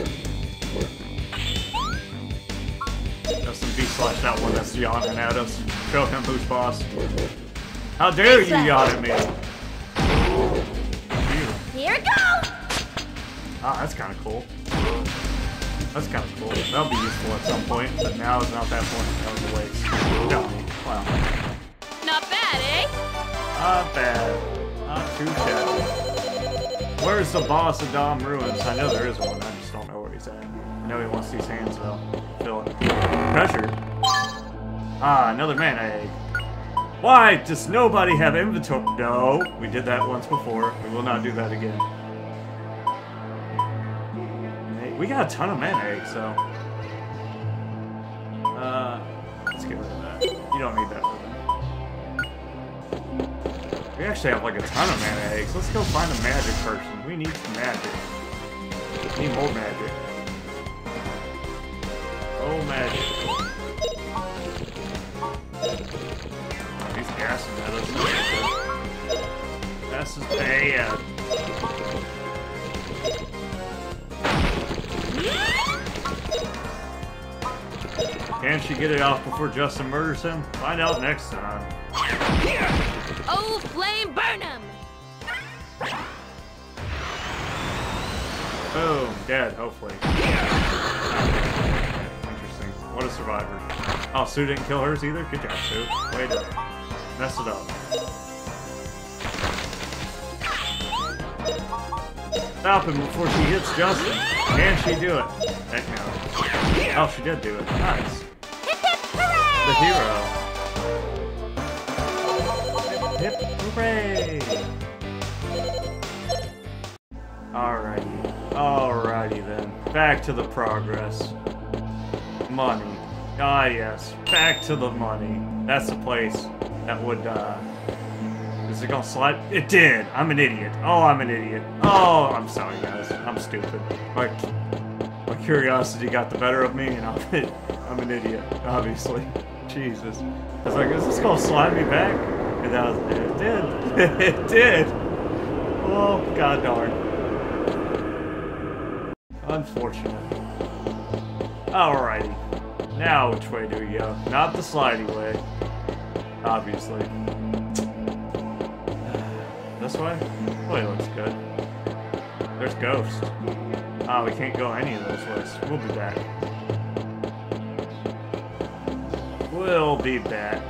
Justin B-slash that one that's yawning at us. Show him who's boss. How dare you yawn at me! Here it goes! Ah, that's kind of cool. That's kind of cool. That'll be useful at some point, but now is not that point. That was a waste. Wow. Not bad, eh? Not bad. Not too bad. Where's the boss of Dom Ruins? I know there is one. I just don't know where he's at. I know he wants these hands though. Feeling pressure. Ah, another man egg. Why does nobody have inventory? No, we did that once before. We will not do that again. We got a ton of man eggs, so... let's get rid of that. You don't need that for them. We actually have like a ton of man eggs. Let's go find a magic person. We need some magic. We need more magic. Oh, magic. He's gassing at us. That's his bad. Can she get it off before Justin murders him? Find out next time. Oh, flame burn him! Boom, dead, hopefully. Interesting. What a survivor. Oh, Sue didn't kill hers either? Good job, Sue. Way to mess it up. Stop him before she hits Justin. Can she do it? Heck no. Oh, she did do it. Nice. Hip hip hooray! The hero. Hip hip hooray! Alrighty. Alrighty then. Back to the progress. Money. Ah yes. Back to the money. That's the place that would is it gonna slide? It did! I'm an idiot. Oh, I'm an idiot. Oh, I'm sorry, guys. I'm stupid. My curiosity got the better of me, and I'm an idiot, obviously. Jesus. I was like, is this gonna slide me back? And that was, it did. It did! Oh, god darn. Unfortunate. Alrighty. Now, which way do we go? Not the slidey way. Obviously. This way? Well, it looks good. There's ghosts. Ah, we can't go any of those ways. We'll be back. We'll be back.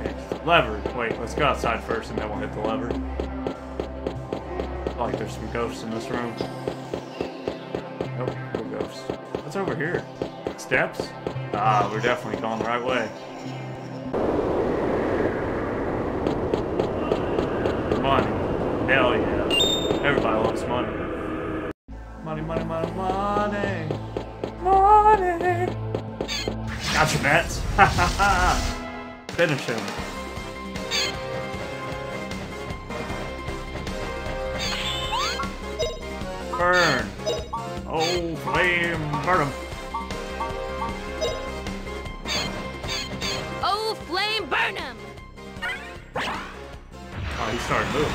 Okay. Lever. Wait, let's go outside first and then we'll hit the lever. I feel like there's some ghosts in this room. Nope, no ghosts. What's over here? Steps? Ah, we're definitely going the right way. Hell yeah. Everybody loves money. Money, money, money, money. Money. Gotcha, Mets. Ha ha ha. Finish him. Burn. Oh, flame. Burn him. Oh, flame, burn him. Oh, he started moving.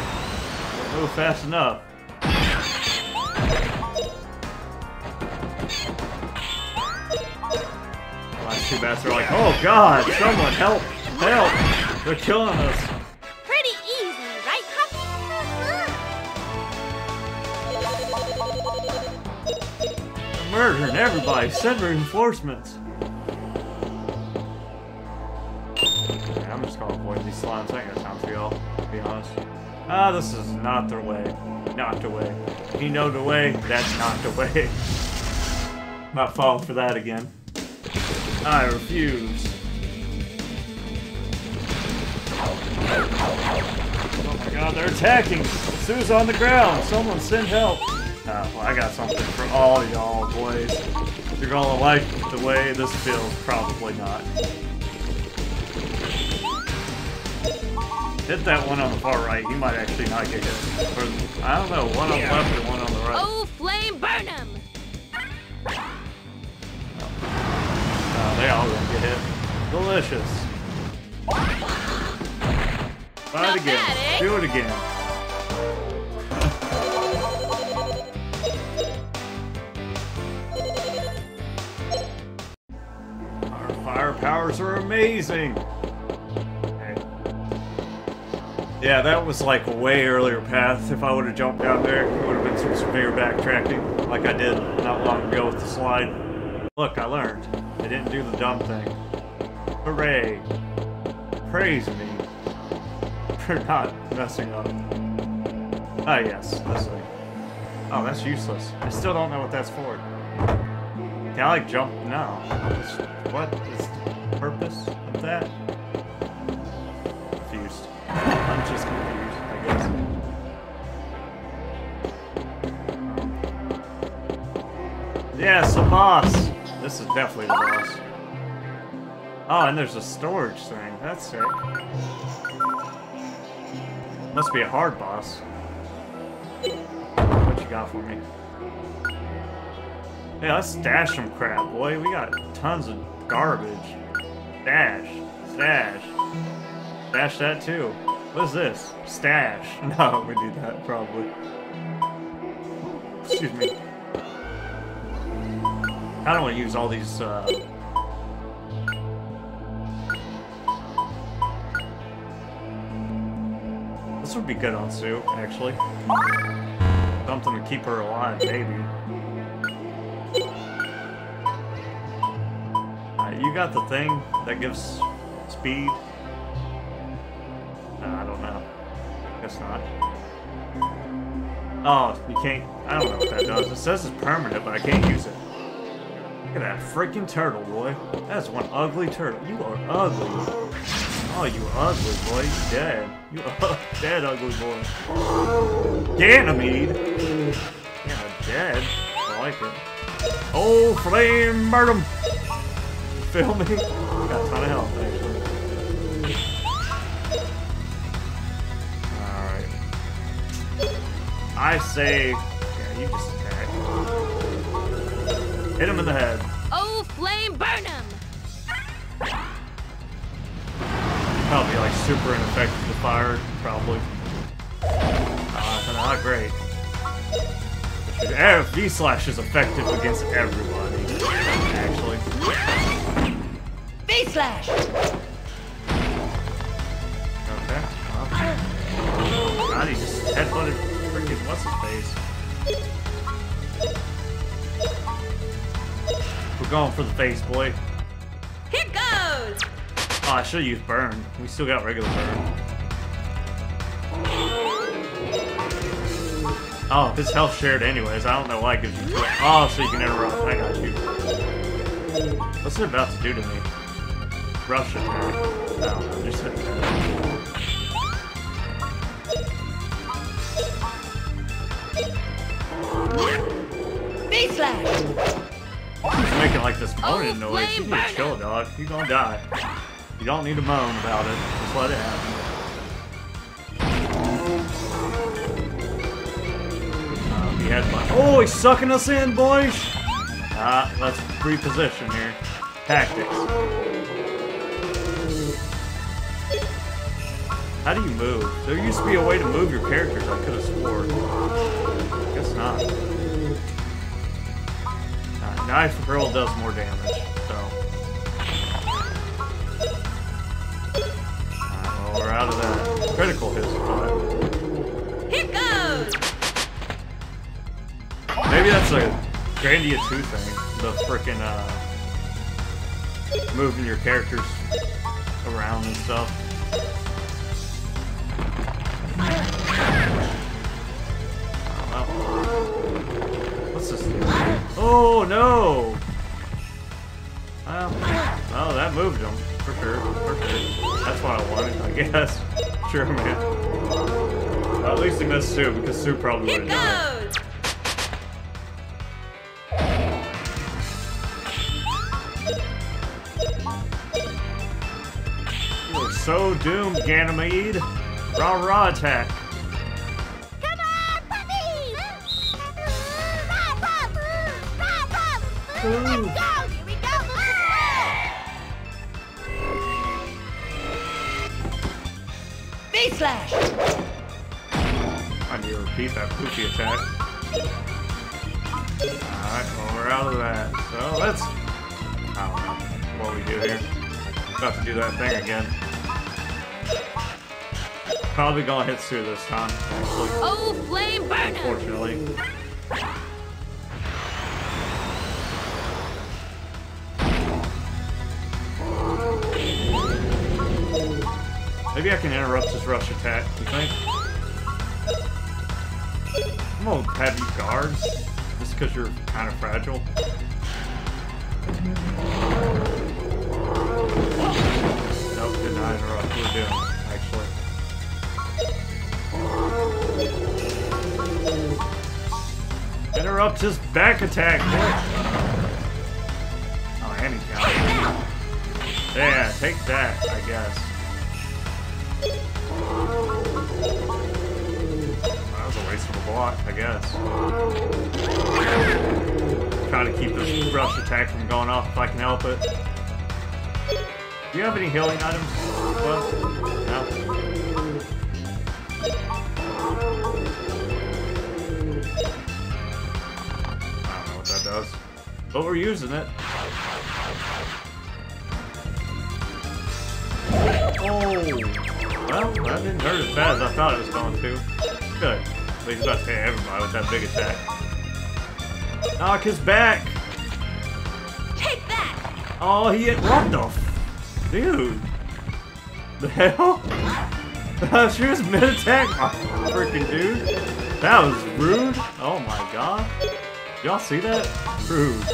Move fast enough. Last two bats are like, oh god, someone help! Help! They're killing us. Pretty easy, right, Cuffy? They're murdering everybody. Send reinforcements. Okay, I'm just gonna avoid these slimes. I ain't got time for y'all, to be honest. Ah, this is not the way. Not the way. If you know the way, that's not the way. I'm not falling for that again. I refuse. Oh my god, they're attacking! Sue's on the ground! Someone send help! Well, I got something for all y'all, boys. If you're gonna like the way this feels, probably not. Hit that one on the far right, he might actually not get hit. Or, I don't know, one on the left and one on the right. Oh, flame burn him! Oh, they all gonna get hit. Delicious. Try it again. Bad, eh? Do it again. Our fire powers are amazing! Yeah, that was like a way earlier path. If I would have jumped out there, it would have been some severe backtracking, like I did not long ago with the slide. Look, I learned. I didn't do the dumb thing. Hooray. Praise me for not messing up. Ah, yes, this thing. Oh, that's useless. I still don't know what that's for. Can I, like, jump now? What is the purpose of that? Confused. I'm just confused, I guess. Yes, a boss! This is definitely the boss. Oh, and there's a storage thing. That's sick. Must be a hard boss. What you got for me? Yeah, let's stash some crap, boy. We got tons of garbage. Stash. Stash. Stash that, too. What is this? Stash. No, we need that, probably. Excuse me. I don't want to use all these, This would be good on Sue, actually. Something to keep her alive, maybe. You got the thing that gives speed? I don't know. Guess not. Oh, you can't... I don't know what that does. It says it's permanent, but I can't use it. Look at that freaking turtle, boy. That's one ugly turtle. You are ugly. Oh, you ugly, boy. You're dead. You are dead, ugly boy. Ganymede? Yeah, dead. I like it. Oh, flame, murder him! Feel me? Got a ton of health, actually. Alright. I say... Yeah, you just attack. Hit him in the head. Oh, flame, burn him! Probably, like, super ineffective to fire, probably. Not great. V-Slash is effective against everybody, actually. V-Slash! Okay. Oh, God, he just headbutted freaking what's-his-face. We're going for the face, boy. Here goes! Oh, I should've used burn. We still got regular burn. Oh, his health shared anyways. I don't know why it gives you... Oh, so you can interrupt. I got you. What's it about to do to me? Rush attack. No, just hit me. Face slash! He's making like this moaning noise. You need to chill, dog. You're gonna die. You don't need to moan about it. Just let it happen. Oh, he's sucking us in, boys! Let's reposition here. Tactics. How do you move? There used to be a way to move your characters, I could have swore. Guess not. Knife Girl does more damage, so... Alright, well, we're out of that. Critical hit spot. Here goes! Maybe that's a Grandia 2 thing, the frickin' moving your characters around and stuff. What's this thing? Oh no! Oh, that moved him, for sure, That's what I wanted, I guess. Sure, man. Well, at least he missed Sue, because Sue probably would've died. So doomed, Ganymede. Rah rah attack. Come on, puppy! Let's go! Here we go! Face slash! I need to repeat that poopy attack. Alright, well, we're out of that. So let's. I don't know what we do here. About to do that thing again. Probably gonna hit Sue this time, actually. Oh, flame burner! Unfortunately. Maybe I can interrupt this rush attack, you think? I'm gonna have you guards, just because you're kind of fragile. Nope, did not interrupt. We're doing it, actually. Interrupts his back attack, boy. Oh, and he got it. Yeah, take that, I guess. That was a waste of a block, I guess. Try to keep this rush attack from going off if I can help it. Do you have any healing items? No. Does. But we're using it. Oh! Well, that didn't hurt as bad as I thought it was going to. Good. At least about to hit everybody with that big attack. Knock his back! Take that! Oh, he hit. What the f? Dude! The hell? She was mid attack, my freaking dude. That was rude. Oh my god. Y'all see that? Rude. Come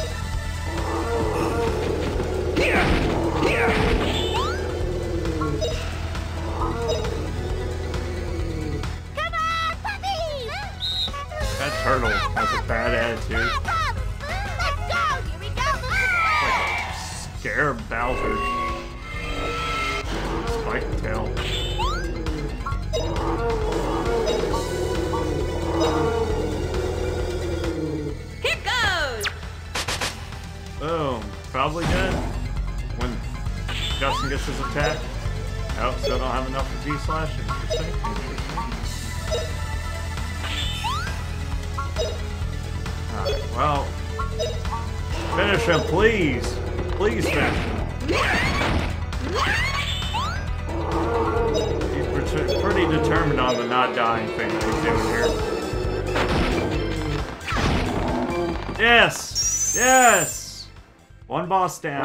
on, puppy! That turtle has a bad attitude. Let's go! Here we go! Like a scarab Bowser. Spike tail. Boom. Probably dead. When Justin gets his attack. Oh, still don't have enough for G-Slash. Alright, well. Finish him, please. Please finish him. He's pretty determined on the not dying thing that he's doing here. Yes! Yes! One boss down.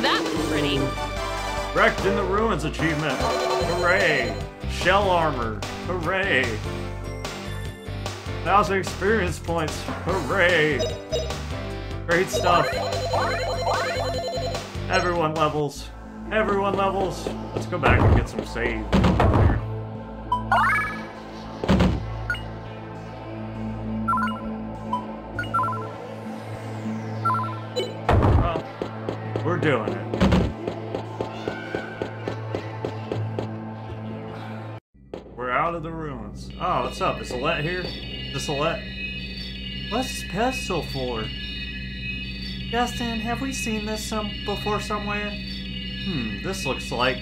That was pretty. Wrecked in the Ruins achievement. Hooray. Shell armor. Hooray. 1,000 experience points. Hooray. Great stuff. Everyone levels. Everyone levels. Let's go back and get some save. We're doing it. We're out of the ruins. Oh, what's up? Is Alent here? Is Alent? What's this pedestal for? Justin, have we seen this before somewhere? This looks like...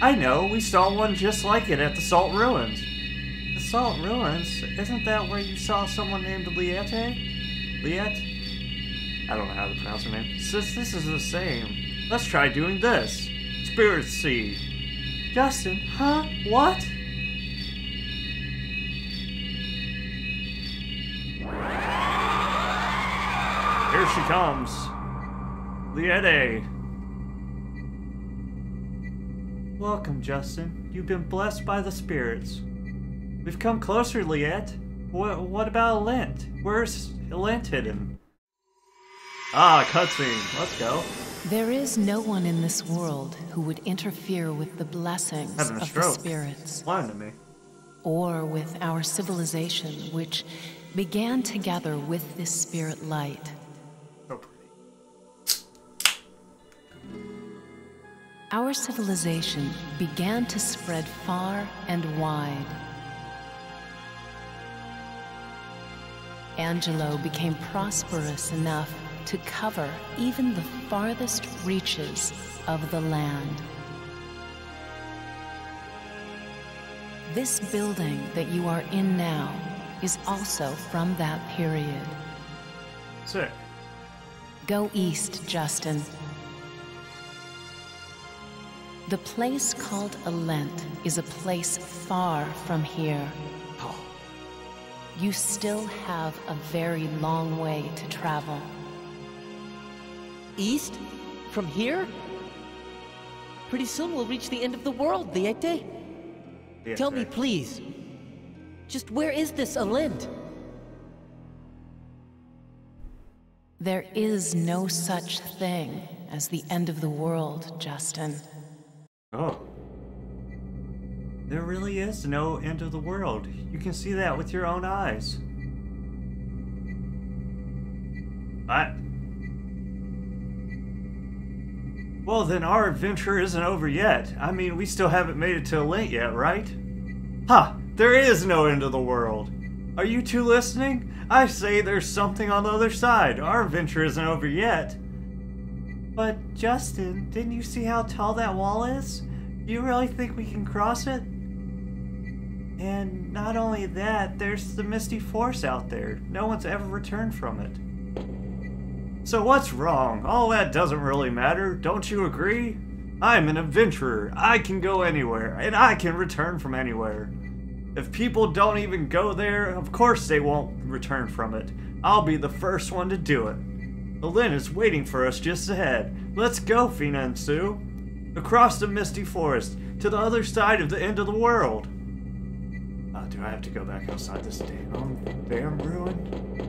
I know, we saw one just like it at the Salt Ruins. The Salt Ruins? Isn't that where you saw someone named Liete? Liete? I don't know how to pronounce her name. Since this is the same, let's try doing this. Spirit Seed. Justin, huh? What? Here she comes. Liete. Welcome, Justin. You've been blessed by the spirits. We've come closer, Liete. What about Alent? Where's Alent hidden? Ah, cutscene. Let's go. There is no one in this world who would interfere with the blessings of the spirits. Lying to me. Or with our civilization, which began together with this spirit light. So pretty. Our civilization began to spread far and wide. Angelou became prosperous enough to cover even the farthest reaches of the land. This building that you are in now is also from that period. Sick. Go east, Justin. The place called Alent is a place far from here. Oh. You still have a very long way to travel. East? From here? Pretty soon we'll reach the end of the world, Liete. Yes, tell me, please, just where is this Alent? There is no such thing as the end of the world, Justin. Oh. There really is no end of the world. You can see that with your own eyes. What? Well, then our adventure isn't over yet. I mean, we still haven't made it to Alent yet, right? Huh, there is no end of the world. Are you two listening? I say there's something on the other side. Our adventure isn't over yet. But, Justin, didn't you see how tall that wall is? You really think we can cross it? And not only that, there's the Misty Forest out there. No one's ever returned from it. So what's wrong? All that doesn't really matter, don't you agree? I'm an adventurer. I can go anywhere, and I can return from anywhere. If people don't even go there, of course they won't return from it. I'll be the first one to do it. Alent is waiting for us just ahead. Let's go, Feena and Sue. Across the Misty Forest, to the other side of the end of the world. Do I have to go back outside this damn ruin?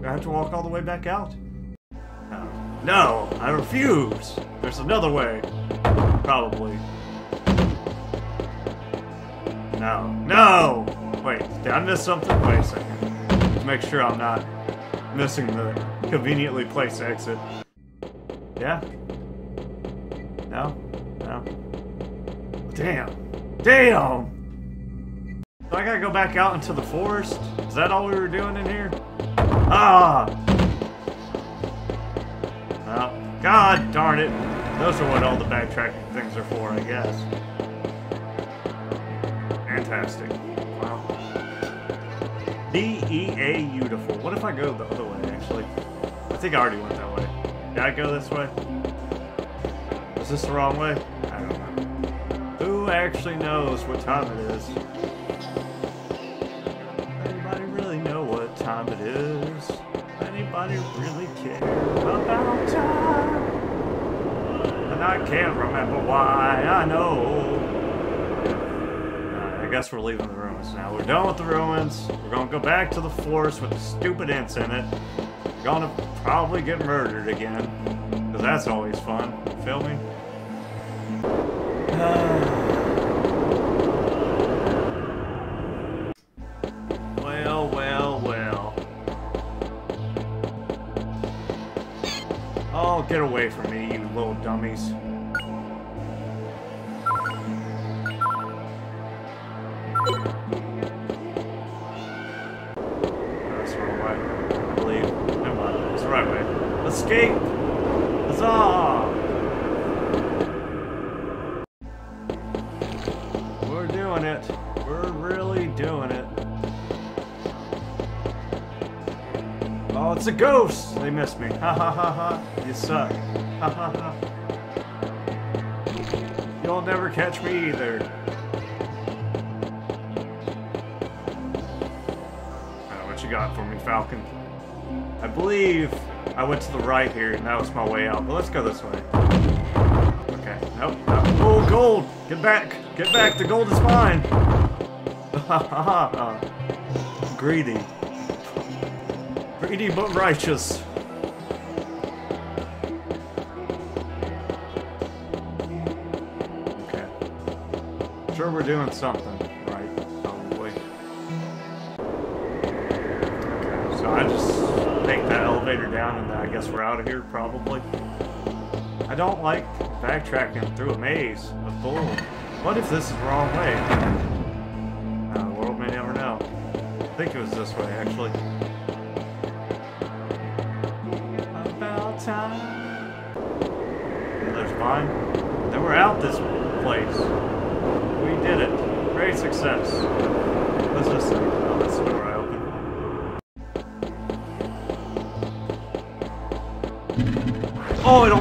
Do I have to walk all the way back out? No, I refuse! There's another way. Probably. No. No! Wait, did I miss something? Wait a second. Make sure I'm not missing the conveniently placed exit. Yeah? No? No? Damn! Damn! So I gotta go back out into the forest? Is that all we were doing in here? Ah! Oh, God darn it. Those are what all the backtracking things are for, I guess. Fantastic. Wow. D-E-A-utiful. What if I go the other way, actually? I think I already went that way. Did I go this way? Is this the wrong way? I don't know. Who actually knows what time it is? Anybody really know what time it is? Anybody really care about time? And I can't remember why, I know. I guess we're leaving the ruins now. We're done with the ruins. We're gonna go back to the forest with the stupid ants in it. We're gonna probably get murdered again. Because that's always fun. Feel me? Get away from me, you little dummies. That's the wrong way, I believe. Never mind, it's the right way. Escape! Huzzah! We're doing it. We're really doing it. Oh, it's a ghost! They missed me. Ha ha ha ha. You suck. Ha ha ha. You'll never catch me either. What you got for me, Falcon? I believe I went to the right here and that was my way out, but let's go this way. Okay. Nope. Oh, gold! Get back! Get back! The gold is mine! Ha ha ha. Greedy. Greedy but righteous. Sure, we're doing something right, probably. Okay, so I just take that elevator down and I guess we're out of here, probably. I don't like backtracking through a maze of the world. What if this is the wrong way? The world may never know. I think it was this way, actually. About time. Yeah, there's mine. Then we're out this place. We did it. Great success. Let's just see. Oh, that's the door I opened. Oh, it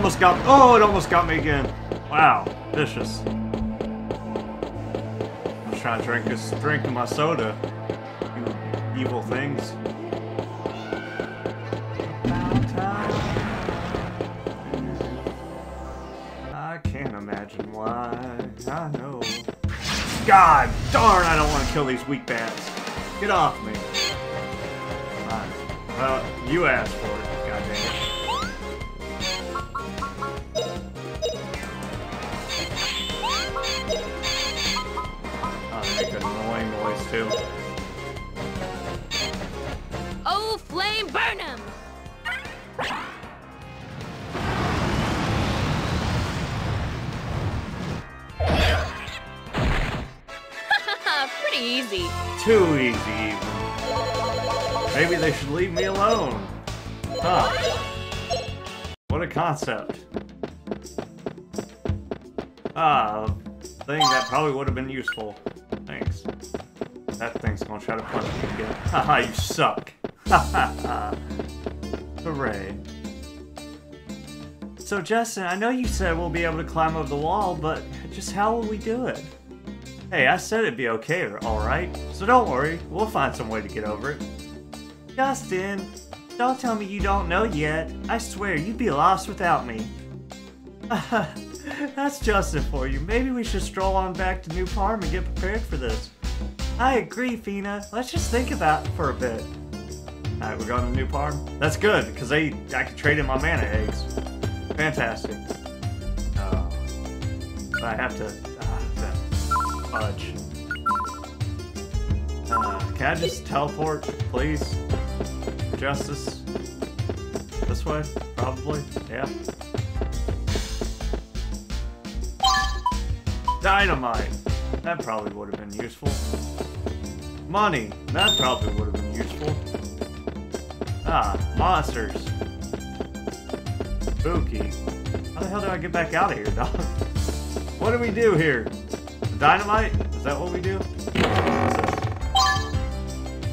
almost got me again. Wow. Vicious. trying to drink this drink of my soda. You evil things. About time. I can't imagine why. I know. God darn, I don't want to kill these weak bats. Get off me. Fine. Well, you asked for it. God damn it. Annoying noise too. Oh, flame burn him! Pretty easy. Too easy, even. Maybe they should leave me alone. Huh? What a concept. Ah, a thing that probably would have been useful. Thanks. That thing's gonna try to punch me again. Haha, you suck. Haha. Hooray. So, Justin, I know you said we'll be able to climb over the wall, but just how will we do it? Hey, I said it'd be okay, alright? So don't worry, we'll find some way to get over it. Justin, don't tell me you don't know yet. I swear, you'd be lost without me. That's Justin for you. Maybe we should stroll on back to New Parm and get prepared for this. I agree, Feena. Let's just think about it for a bit. Alright, we're going to New Parm? That's good, because I could trade in my mana eggs. Fantastic. Oh. But I have to... fudge. Can I just teleport, please? Justice? This way? Probably? Yeah. Dynamite! That probably would have been useful. Money! That probably would have been useful. Ah, monsters. Spooky. How the hell do I get back out of here, dog? What do we do here? Dynamite? Is that what we do?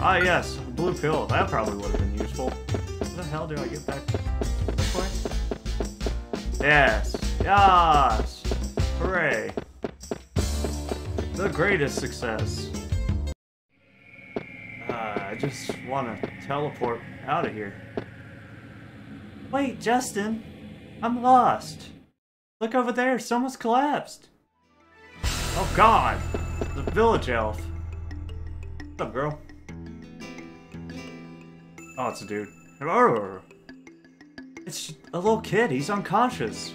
Ah, yes. Blue pill. That probably would have been useful. How the hell do I get back this way? Yes. Yes! Hooray. The greatest success. I just want to teleport out of here. Wait, Justin, I'm lost. Look over there, someone's collapsed. Oh God, the village elf. What's up, girl? Oh, it's a dude. It's a little kid, he's unconscious.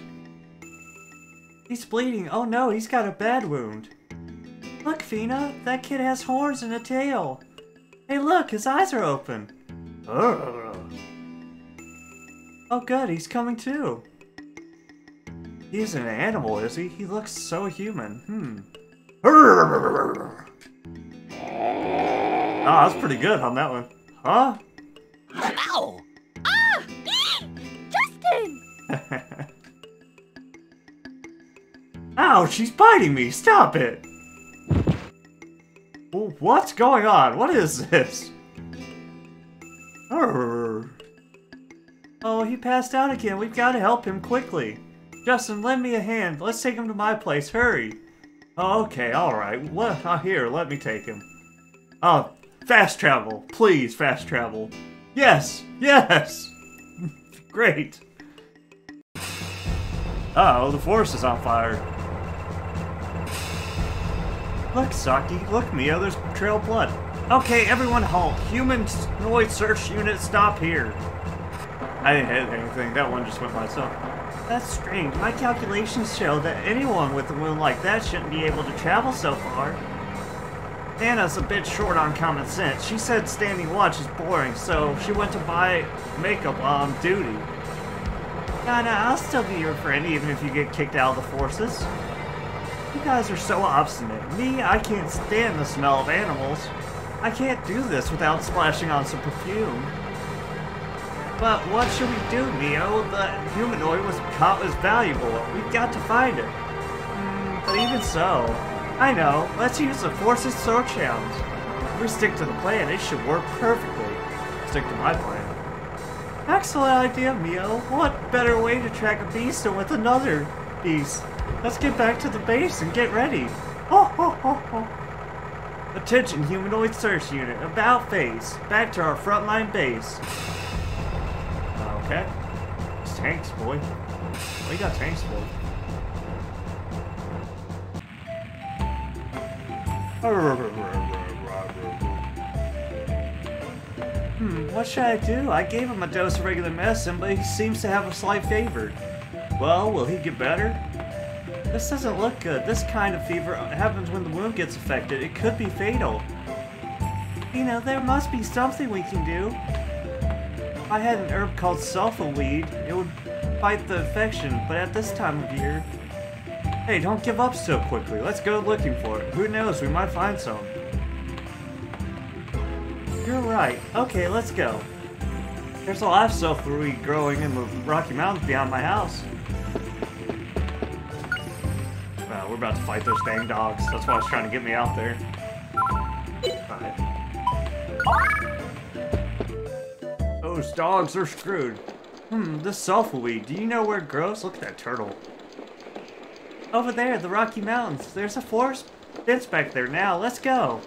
He's bleeding, oh no, he's got a bad wound. Look, Feena, that kid has horns and a tail. Hey, look, his eyes are open. Urgh. Oh, good, he's coming too. He isn't an animal, is he? He looks so human. Urgh. Ah, that's pretty good on that one. Huh? Ow! Ah! Justin! Ow, she's biting me! Stop it! What's going on? What is this? Urgh. Oh, he passed out again. We've got to help him quickly. Justin, lend me a hand. Let's take him to my place. Hurry. Oh, okay. All right. Well, here, let me take him. Oh, fast travel. Please, fast travel. Yes. Yes. Great. Uh-oh, the forest is on fire. Look, Saki, look, Mio, there's trail blood. Okay, everyone halt. Human noise search unit, stop here. I didn't hit anything, that one just went by itself. That's strange. My calculations show that anyone with a wound like that shouldn't be able to travel so far. Nana's a bit short on common sense. She said standing watch is boring, so she went to buy makeup while on duty. Nana, I'll still be your friend even if you get kicked out of the forces. You guys are so obstinate. Me, I can't stand the smell of animals. I can't do this without splashing on some perfume. But what should we do, Mio? The humanoid was caught as valuable. We've got to find it. But even so, I know. Let's use the forces search hounds. If we stick to the plan, it should work perfectly. Stick to my plan. Excellent idea, Mio. What better way to track a beast than with another beast? Let's get back to the base and get ready. Ho, ho, ho, ho. Attention, humanoid search unit. About face. Back to our frontline base. Okay. It's tanks, boy. Well, you got tanks, boy. What should I do? I gave him a dose of regular medicine, but he seems to have a slight fever. Well, will he get better? This doesn't look good. This kind of fever happens when the wound gets affected. It could be fatal. You know, there must be something we can do. I had an herb called sulfa weed. It would fight the infection, but at this time of year... Hey, don't give up so quickly. Let's go looking for it. Who knows? We might find some. You're right. Okay, let's go. There's a lot of sulfa weed growing in the Rocky Mountains beyond my house. We're about to fight those dang dogs. That's why I was trying to get me out there. Alright. Those dogs are screwed. This sulfa weed. Do you know where it grows? Look at that turtle. Over there, the Rocky Mountains. There's a forest fence back there now. Let's go.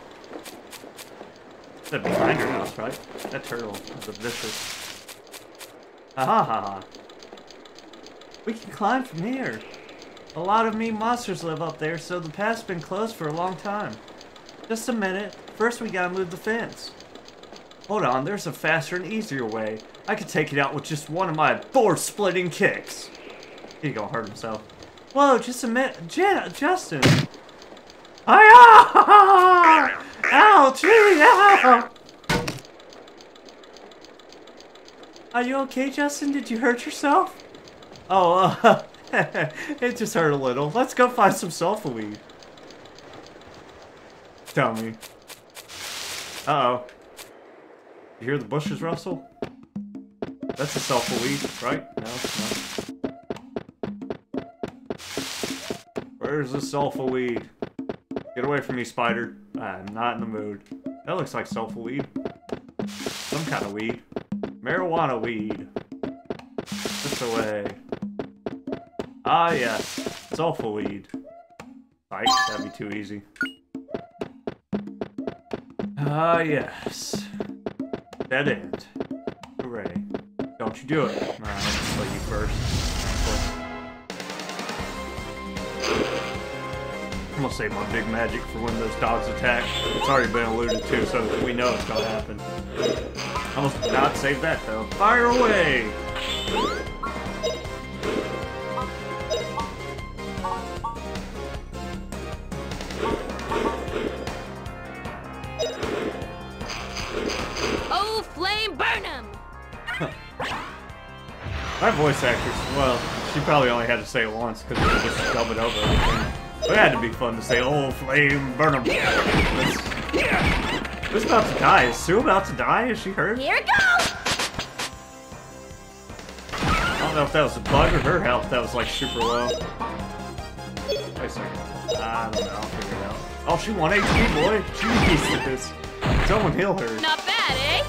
That's behind your house, right? That turtle is a vicious. Ha. We can climb from here. A lot of mean monsters live up there, so the path's been closed for a long time. Just a minute. First we gotta move the fence. Hold on, there's a faster and easier way. I could take it out with just one of my board-splitting kicks. He's gonna hurt himself. Whoa, just a minute. Justin! Hi-yah! Ow, cheerio! Are you okay, Justin? Did you hurt yourself? Oh, it just hurt a little. Let's go find some sulfa weed. Tell me. Uh-oh. You hear the bushes rustle? That's a sulfa weed, right? No, no. Where's the sulfa weed? Get away from me, spider. I'm not in the mood. That looks like sulfa weed. Some kind of weed. Marijuana weed. This away. Ah, yes. Sulfa weed. Right, that'd be too easy. Ah, yes. Dead end. Hooray. Don't you do it. Alright, I'll kill you first. I'm gonna save my big magic for when those dogs attack. It's already been alluded to, so we know it's gonna happen. I must not save that, though. Fire away! My voice actress, well, she probably only had to say it once because we just dub it over everything. But it had to be fun to say, oh, flame, burn him. Who's about to die? Is Sue about to die? Is she hurt? Here it goes! I don't know if that was a bug or her health that was like super low. Wait a second. I don't know, I'll figure it out. Oh, she won HP, boy. Jesus. Someone heal her. Not bad, eh?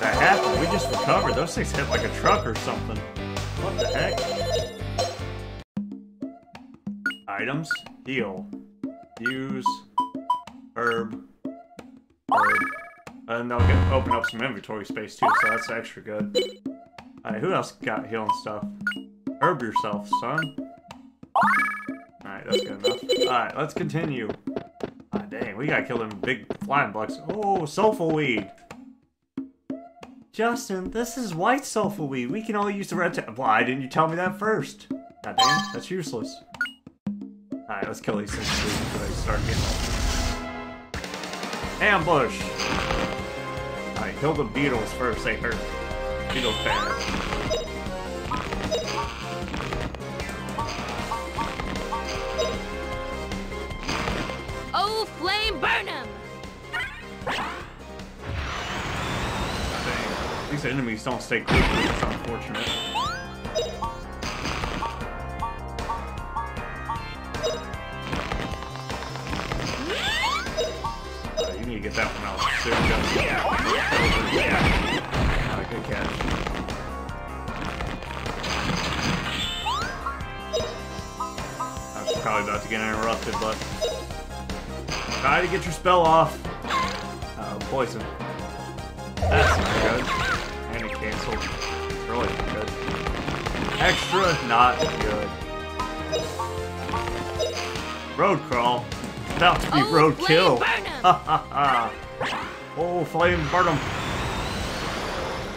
That happened. We just recovered. Those things hit like a truck or something. What the heck? Items. Heal. Use. Herb. And they'll get, open up some inventory space too, so that's extra good. Alright, who else got healing stuff? Herb yourself, son. Alright, that's good enough. Alright, let's continue. Ah, dang, we gotta kill them big flying bugs. Oh, sulfa weed. Justin, this is white sulfa weed. We can all use the red tap. Why didn't you tell me that first? God damn, that's useless. Alright, let's kill these things before they start getting off. Ambush! Alright, kill the beetles first. They hurt. Beetles bad. Oh, flame burn him! These enemies don't stay quickly, it's unfortunate. Oh, you need to get that one out. There we go. Yeah, good catch. I was probably about to get interrupted, but Try to get your spell off. Poison. That's not good. And it canceled. It's really not good. Extra not good. Road crawl. About to be roadkill. Oh, flame burn him.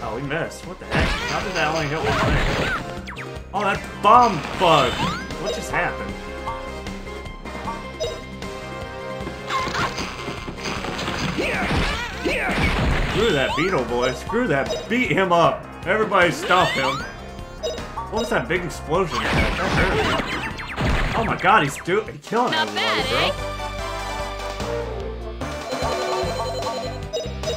Oh, we missed. What the heck? How did that only hit one thing? Oh, that bomb bug. What just happened? Screw that beetle, boy. Screw that. Beat him up. Everybody stop him. What was that big explosion? Oh my god, he's killing everybody, bro.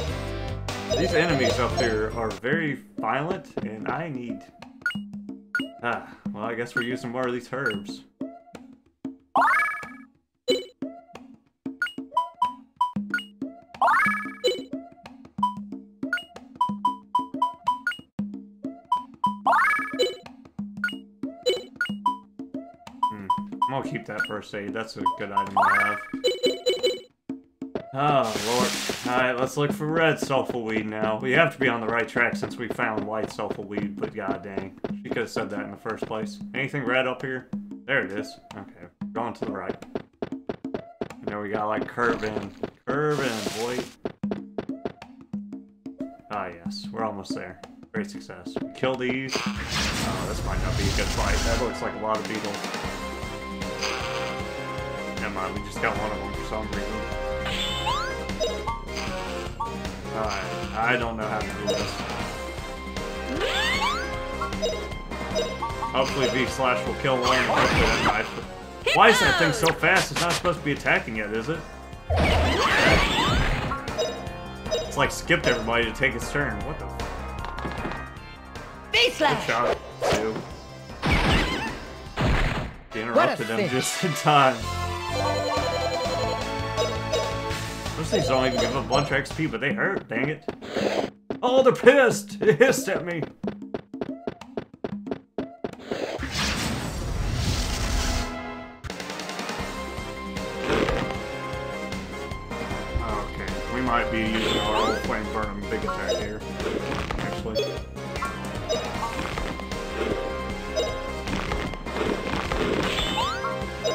These enemies up here are very violent, and I need... Ah, well, I guess we're using more of these herbs. I'll keep that first aid. That's a good item to have. Oh, Lord. Alright, let's look for red sulfurweed now. We have to be on the right track since we found white sulfurweed, but god dang. She could have said that in the first place. Anything red up here? There it is. Okay, going to the right. And there we got, like, curve in. Curve in, boy. Ah, yes. We're almost there. Great success. We kill these. Oh, this might not be a good fight. That looks like a lot of beetles. We just got one of them for some reason. Alright, I don't know how to do this. Hopefully V/ will kill one and hopefully that knife. Why is that thing so fast? It's not supposed to be attacking yet, is it? It's like skipped everybody to take its turn. What the f? V/! Good shot, too. She interrupted them just in time. Those things don't even give a bunch of XP, but they hurt, dang it. Oh, they're pissed! It hissed at me! Okay, we might be using our old flame burn big attack here, actually. I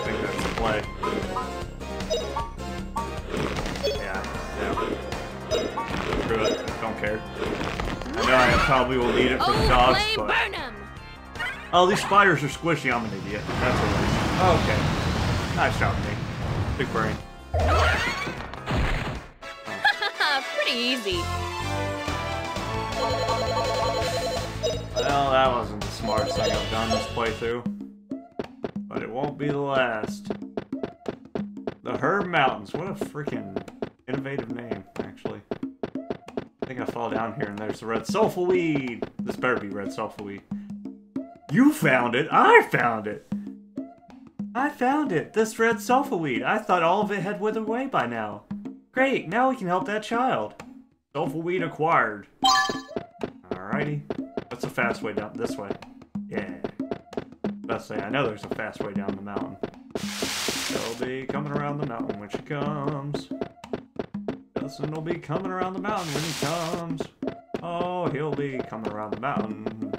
think that's the play. Don't care. I know I probably will need it for the dogs, but... Oh, these spiders are squishy. I'm an idiot. That's what it is. Oh, okay. Nice shot, me. Big brain. Oh. Pretty easy. Well, that wasn't the smartest thing I've done this playthrough. But it won't be the last. The Herb Mountains. What a freaking innovative name, actually. I think I fall down here and there's the red sulfurweed. This better be red sulfurweed. You found it! I found it! I found it! This red sulfurweed! I thought all of it had withered away by now. Great, now we can help that child. Sulfurweed acquired. Alrighty. What's a fast way down? This way. Yeah. Best say, I know there's a fast way down the mountain. They'll be coming around the mountain when she comes. Justin will be coming around the mountain when he comes. Oh, he'll be coming around the mountain.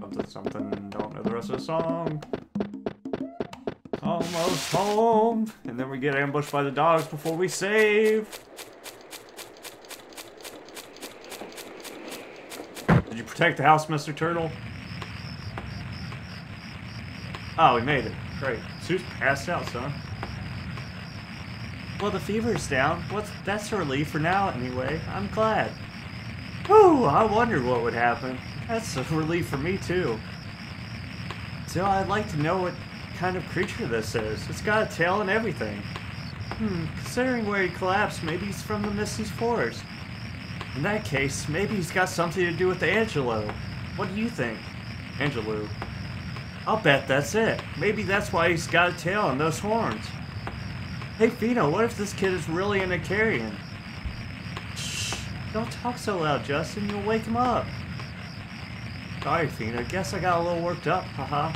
Something, something, don't know the rest of the song. Almost home. And then we get ambushed by the dogs before we save. Did you protect the house, Mr. Turtle? Oh, we made it. Great. Sue's passed out, son. Well, the fever's down. That's a relief for now, anyway. I'm glad. Whew, I wondered what would happen. That's a relief for me, too. So I'd like to know what kind of creature this is. It's got a tail and everything. Considering where he collapsed, maybe he's from the Misty Forest. In that case, maybe he's got something to do with the Angelou. What do you think? Angelou. I'll bet that's it. Maybe that's why he's got a tail and those horns. Hey, Feena, what if this kid is really an Icarian? Shh, don't talk so loud, Justin. You'll wake him up. Sorry, Feena. Guess I got a little worked up, haha.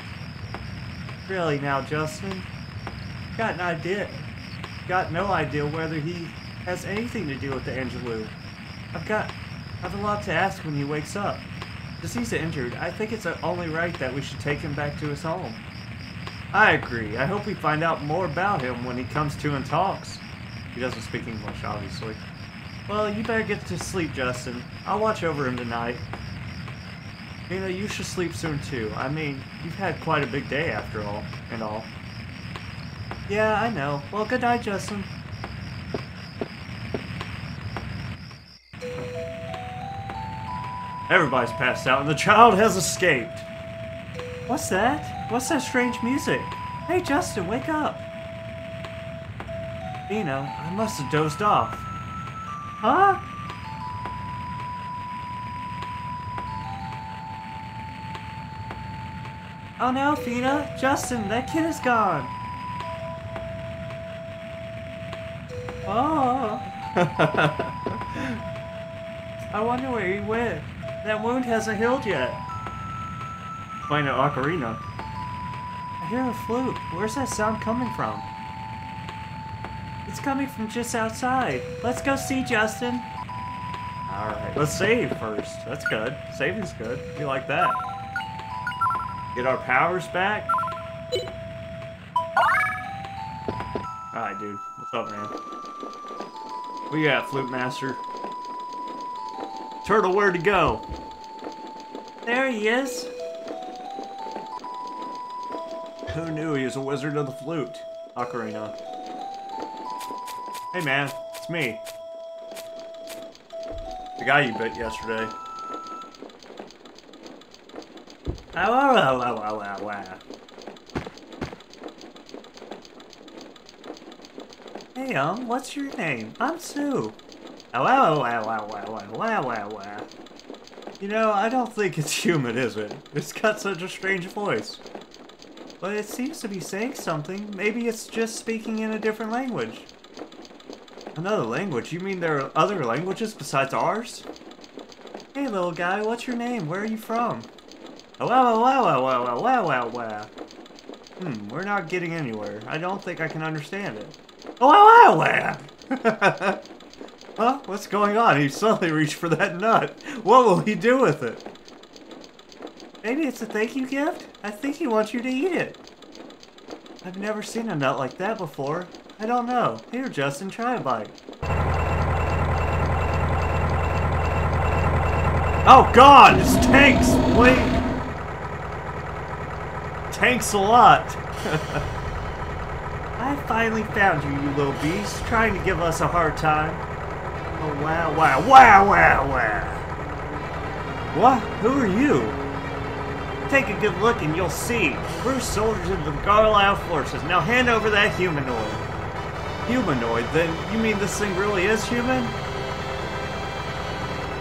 Really now, Justin? Got an idea. got no idea whether he has anything to do with the Angelou. I've a lot to ask when he wakes up. Since he's injured, I think it's only right that we should take him back to his home. I agree. I hope we find out more about him when he comes to and talks. He doesn't speak English, obviously. Well, you better get to sleep, Justin. I'll watch over him tonight. Feena, you should sleep soon, too. I mean, you've had quite a big day after all, and all. Yeah, I know. Well, good night, Justin. Everybody's passed out, and the child has escaped. What's that? What's that strange music? Hey, Justin, wake up. Feena, I must have dozed off. Huh? Oh no, Feena! Justin, that kid is gone! Oh! I wonder where he went. That wound hasn't healed yet. Playing an ocarina. I hear a flute. Where's that sound coming from? It's coming from just outside. Let's go see Justin. Alright, let's save first. That's good. Saving's good. You like that. Get our powers back. Alright, dude. What's up, man? What you got, Flute Master? Turtle, where'd he go? There he is. Who knew he was a wizard of the flute? Ocarina. Hey, man. It's me. The guy you bit yesterday. Ow, ow, ow, ow, ow, ow, ow. Hey, what's your name? I'm Sue. Ow, ow, ow, ow, ow, ow, ow, ow, ow, ow. You know, I don't think it's human, is it? It's got such a strange voice. But it seems to be saying something. Maybe it's just speaking in a different language. Another language? You mean there are other languages besides ours? Hey, little guy, what's your name? Where are you from? Wow, wow, wow, wow, wow, wow, wow, wow. We're not getting anywhere. I don't think I can understand it. Oh, wow, wow, wow. Huh? What's going on? He suddenly reached for that nut. What will he do with it? Maybe it's a thank you gift? I think he wants you to eat it. I've never seen a nut like that before. I don't know. Here, Justin, try a bite. Oh, God! It's tanks! Wait! Thanks a lot. I finally found you, you little beast, trying to give us a hard time. Oh, wow, wow, wow, wow, wow. What? Who are you? Take a good look and you'll see. We're soldiers of the Garlyle Forces. Now hand over that humanoid. Humanoid? Then you mean this thing really is human?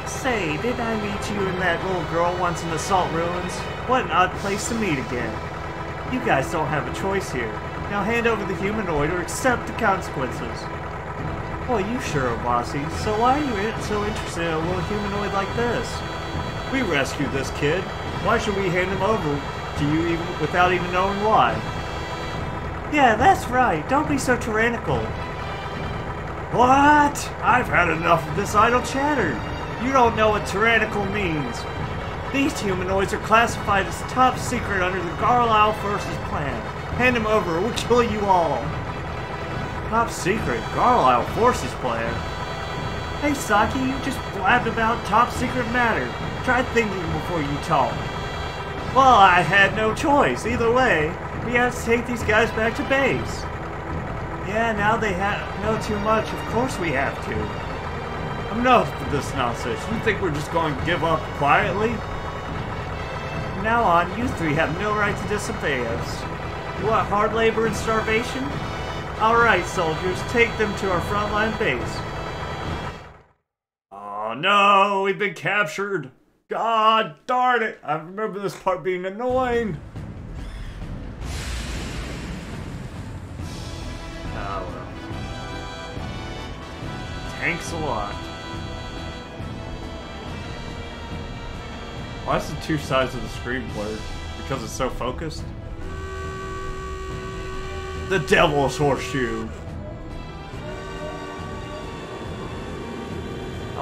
Say, didn't I meet you and that little girl once in the Salt Ruins? What an odd place to meet again. You guys don't have a choice here. Now hand over the humanoid or accept the consequences. Well, you sure are bossy, so why are you so interested in a little humanoid like this? We rescued this kid. Why should we hand him over to you even without even knowing why? Yeah, that's right. Don't be so tyrannical. What? I've had enough of this idle chatter. You don't know what tyrannical means. These humanoids are classified as top secret under the Garlyle Forces plan. Hand them over, or we'll kill you all. Top secret Garlyle Forces plan? Hey, Saki, you just blabbed about top secret matter. Try thinking before you talk. Well, I had no choice. Either way, we have to take these guys back to base. Yeah, now they know too much. Of course we have to. Enough of this nonsense. You think we're just going to give up quietly? From now on, you three have no right to disobey us. You want hard labor and starvation? Alright, soldiers, take them to our frontline base. Oh no, we've been captured! God darn it! I remember this part being annoying! Oh well. Thanks a lot. Why is the two sides of the screen blurred? Because it's so focused? The Devil's Horseshoe.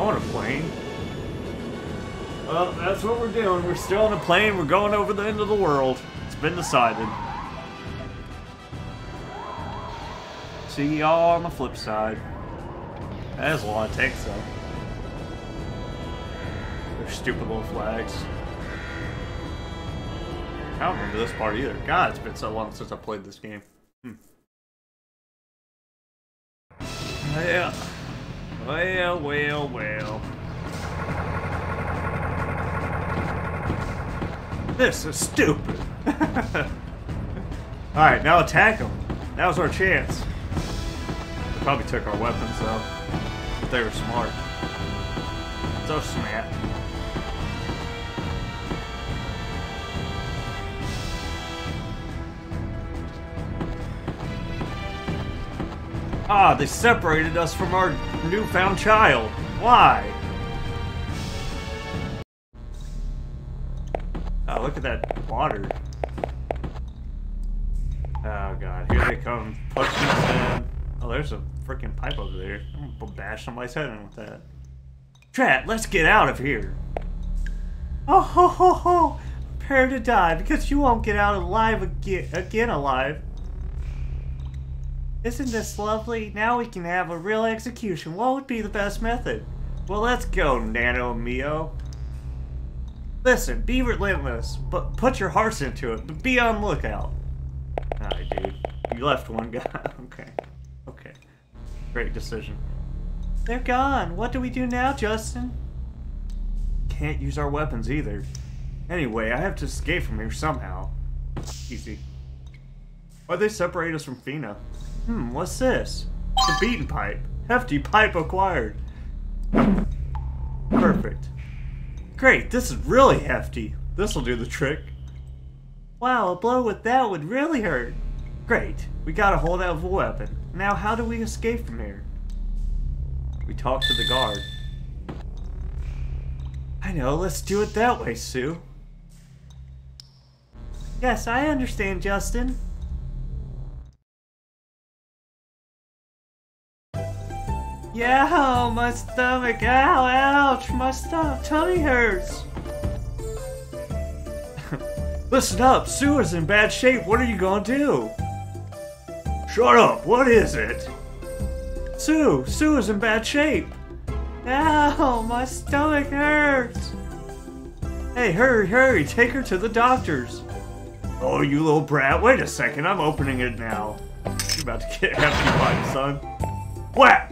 I want a plane. Well, that's what we're doing. We're still on a plane. We're going over the end of the world. It's been decided. See y'all on the flip side. That is a lot of tanks, though. They're stupid little flags. I don't remember this part either. God, it's been so long since I played this game. Yeah. Well. This is stupid. Alright, now attack them. That was our chance. They probably took our weapons, though. If they were smart. So smart. Ah, they separated us from our newfound child. Why? Oh, look at that water. Oh, God. Here they come. Pushing us in. Oh, there's a freaking pipe over there. I'm gonna bash somebody's head in with that. Drat, let's get out of here. Oh, ho, ho, ho. Prepare to die because you won't get out alive again. Isn't this lovely? Now we can have a real execution. What would be the best method? Well, let's go, Nano and Mio. Listen, be relentless, but put your hearts into it, but be on lookout. Alright, dude. You left one guy. Okay. Great decision. They're gone. What do we do now, Justin? Can't use our weapons either. Anyway, I have to escape from here somehow. Easy. Why'd they separate us from Feena? What's this? The beaten pipe. Hefty pipe acquired. Perfect. Great, this is really hefty. This'll do the trick. Wow, a blow with that would really hurt. Great, we got a hold out of a weapon. Now how do we escape from here? We talk to the guard. I know, let's do it that way, Sue. Yes, I understand, Justin. Yeah, oh, my stomach, ow, ouch, my tummy hurts. Listen up, Sewer's in bad shape, what are you gonna do? Shut up, what is it? Sewer's in bad shape. Ow, my stomach hurts. Hey, hurry, take her to the doctors. Oh, you little brat, wait a second, I'm opening it now. You're about to get hefty bite, son. Whap!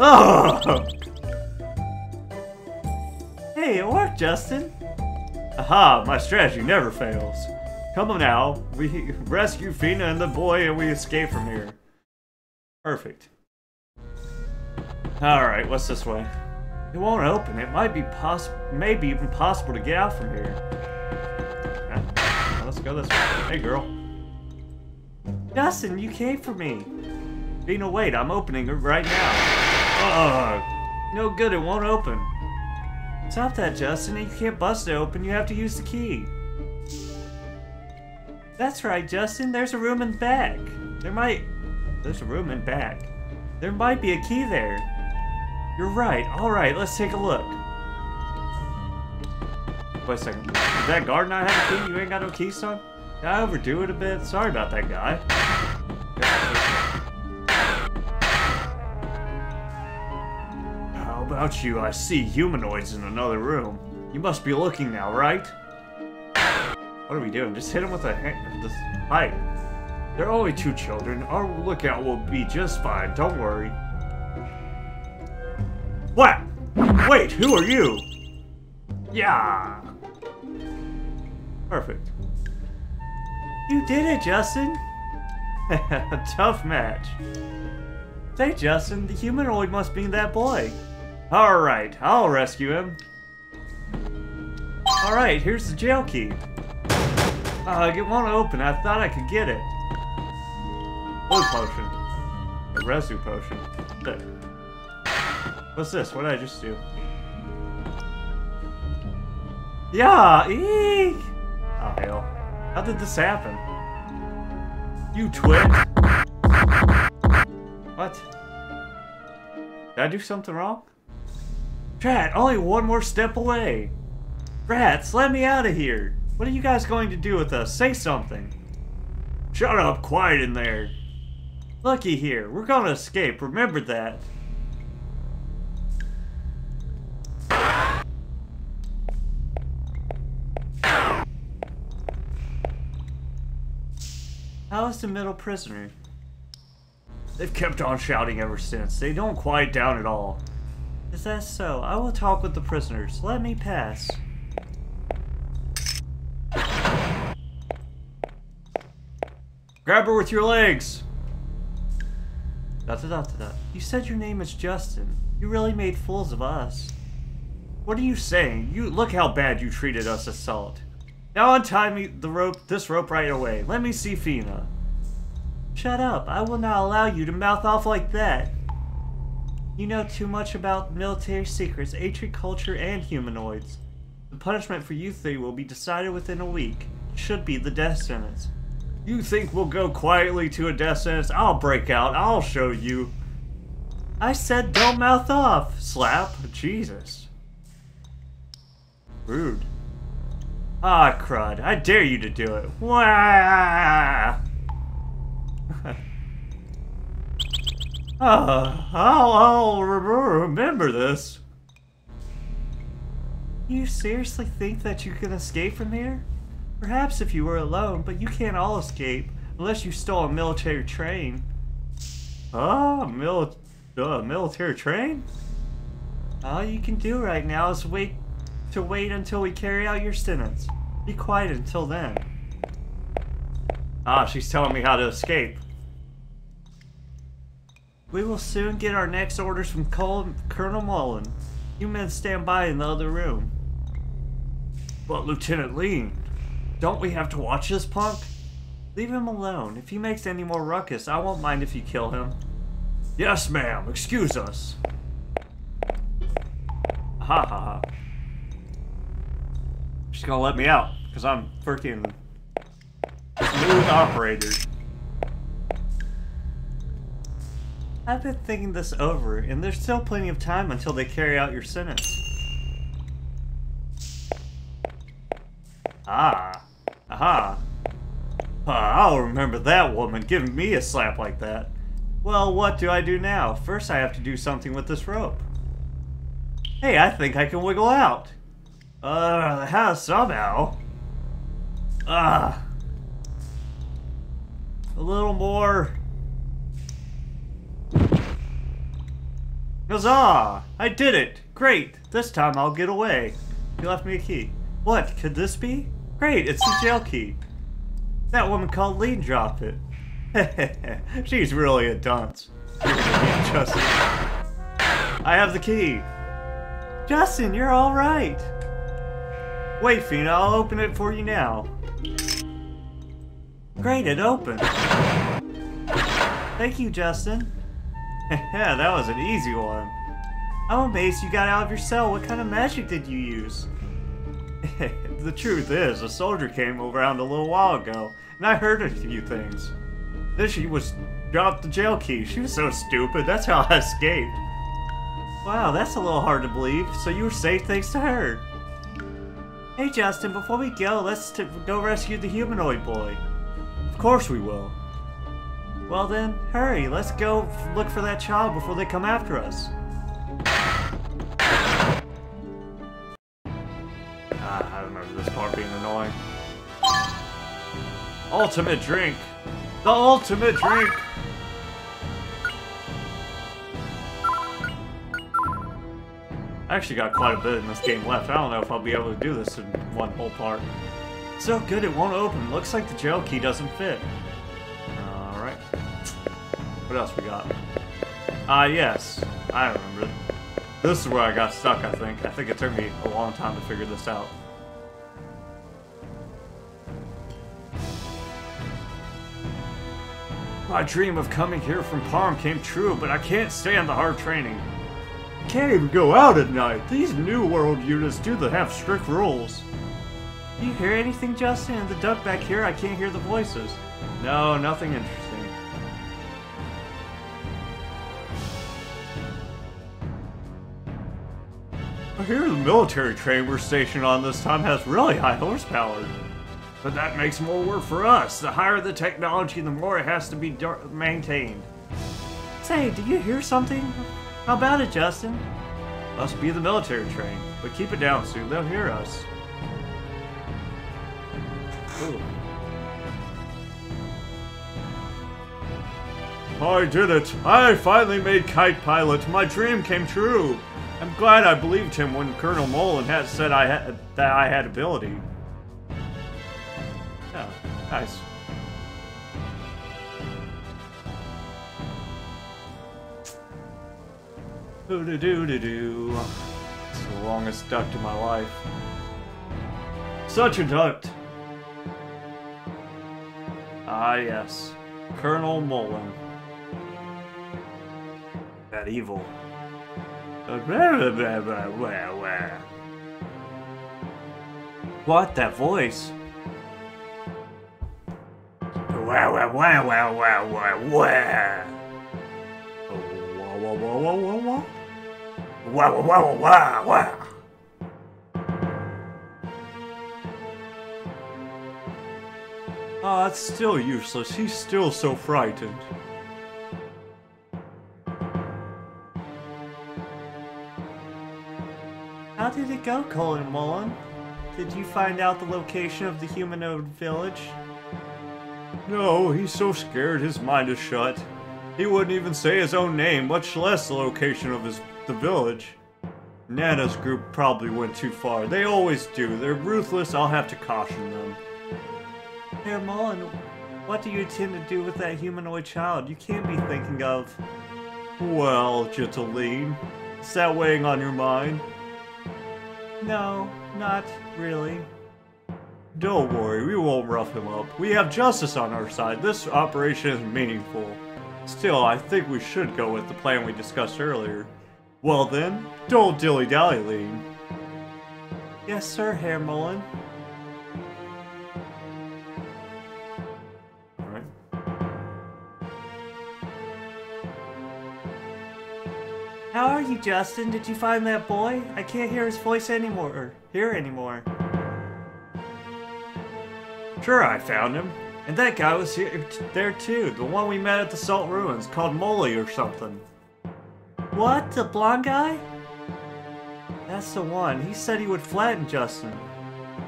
Oh! Hey, it worked, Justin. Aha, my strategy never fails. Come on now, we rescue Feena and the boy and we escape from here. Perfect. Alright, what's this way? It won't open, it might be maybe even possible to get out from here. Okay. Let's go this way. Hey, girl. Justin, you came for me. Feena, wait, I'm opening it right now. No good, it won't open. Stop that, Justin. You can't bust it open, you have to use the key. That's right, Justin. There's a room in back. There might be a key there. You're right. Alright, let's take a look. Wait a second. Did that guard not have a key? You ain't got no key, son? Did I overdo it a bit? Sorry about that, guy. About you, I see humanoids in another room. You must be looking now, right? What are we doing? Just hit him with a pipe. They're only two children. Our lookout will be just fine. Don't worry. What? Wait, who are you? Yeah. Perfect. You did it, Justin. Tough match. Say, Justin, the humanoid must be that boy. Alright, I'll rescue him. Alright, here's the jail key. It won't open. I thought I could get it. Blue potion. A residue potion. There. What's this? What did I just do? Yeah! Eek! Oh, hell. How did this happen? You twit! What? Did I do something wrong? Brad, only one more step away! Brats, let me out of here! What are you guys going to do with us? Say something! Shut up, quiet in there! Looky here, we're gonna escape, remember that! How is the middle prisoner? They've kept on shouting ever since. They don't quiet down at all. Is that so? I will talk with the prisoners. Let me pass. Grab her with your legs! Da-da-da-da-da. You said your name is Justin. You really made fools of us. What are you saying? You look how bad you treated us, Assault. Now untie me the rope, this rope right away. Let me see Feena. Shut up. I will not allow you to mouth off like that. You know too much about military secrets, ancient culture, and humanoids. The punishment for you three will be decided within a week. It should be the death sentence. You think we'll go quietly to a death sentence? I'll break out. I'll show you. I said don't mouth off. Slap. Jesus. Rude. Ah, crud. I dare you to do it. Wah! I'll remember this. You seriously think that you can escape from here? Perhaps if you were alone, but you can't all escape unless you stole a military train. Oh, military train? All you can do right now is wait until we carry out your sentence. Be quiet until then. Ah, she's telling me how to escape. We will soon get our next orders from Colonel Mullen. You men stand by in the other room. But Lieutenant Leen, don't we have to watch this punk? Leave him alone. If he makes any more ruckus, I won't mind if you kill him. Yes, ma'am. Excuse us. Ha ha ha. She's gonna let me out, because I'm freaking smooth operator. I've been thinking this over, and there's still plenty of time until they carry out your sentence. Ah. Aha. I'll remember that woman giving me a slap like that. Well, what do I do now? First, I have to do something with this rope. Hey, I think I can wiggle out. How somehow? Ah. A little more. Huzzah! I did it! Great! This time I'll get away. You left me a key. What? Could this be? Great! It's the jail key. That woman called Leen dropped it. Heh. She's really a dunce. Justin. I have the key. Justin, you're alright. Wait, Feena, I'll open it for you now. Great, it opened. Thank you, Justin. Yeah, that was an easy one. I'm amazed you got out of your cell. What kind of magic did you use? The truth is, a soldier came around a little while ago, and I heard a few things. Then she dropped the jail key. She was so stupid. That's how I escaped. Wow, that's a little hard to believe. So you were safe thanks to her. Hey, Justin, before we go, let's go rescue the humanoid boy. Of course we will. Well then, hurry, let's go look for that child before they come after us. I remember this part being annoying. Ultimate drink! The ultimate drink! I actually got quite a bit in this game left. I don't know if I'll be able to do this in one whole part. It's so good it won't open. Looks like the jail key doesn't fit. What else we got? Ah, yes. I remember. This is where I got stuck, I think. I think it took me a long time to figure this out. My dream of coming here from Parm came true, but I can't stand the hard training. I can't even go out at night. These New World units do have strict rules. Do you hear anything, Justin? And the duck back here, I can't hear the voices. No, nothing interesting. here the military train we're stationed on this time has really high horsepower. But that makes more work for us. The higher the technology, the more it has to be maintained. Say, do you hear something? How about it, Justin? Must be the military train. But keep it down, Sue. They'll hear us. Ooh. I did it! I finally made Kite Pilot! My dream came true! I'm glad I believed him when Colonel Mullen had said that I had ability. Yeah, nice. Doo-doo-doo-doo-doo. It's the longest duct in my life. Such a duct! Ah, yes. Colonel Mullen. That evil. What? That voice? Oh, that's still useless. He's still so frightened. How did it go, Colin Mullen? Did you find out the location of the humanoid village? No, he's so scared his mind is shut. He wouldn't even say his own name, much less the location of the village. Nana's group probably went too far. They always do. They're ruthless. I'll have to caution them. Herr Mullen, what do you intend to do with that humanoid child? You can't be thinking of... Well, Gitalin, is that weighing on your mind? No, not really. Don't worry, we won't rough him up. We have justice on our side. This operation is meaningful. Still, I think we should go with the plan we discussed earlier. Well then, don't dilly-dally, Leen. Yes, sir, Herr Mullen. How are you, Justin? Did you find that boy? I can't hear his voice anymore, or hear anymore. Sure, I found him. And that guy was here, there too, the one we met at the Salt Ruins, called Molly or something. What? The blonde guy? That's the one. He said he would flatten Justin.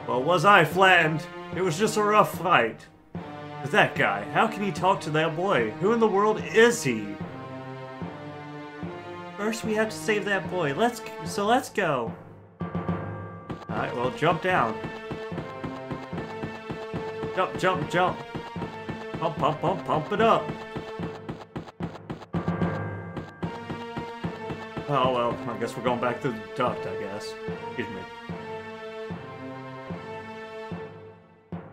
Well, was I flattened? It was just a rough fight. But that guy, how can he talk to that boy? Who in the world is he? First, we have to save that boy. Let's go. Alright, well, jump down. Jump, jump, jump. Pump, pump, pump, pump it up. Oh, well, I guess we're going back to the duct, I guess. Excuse me.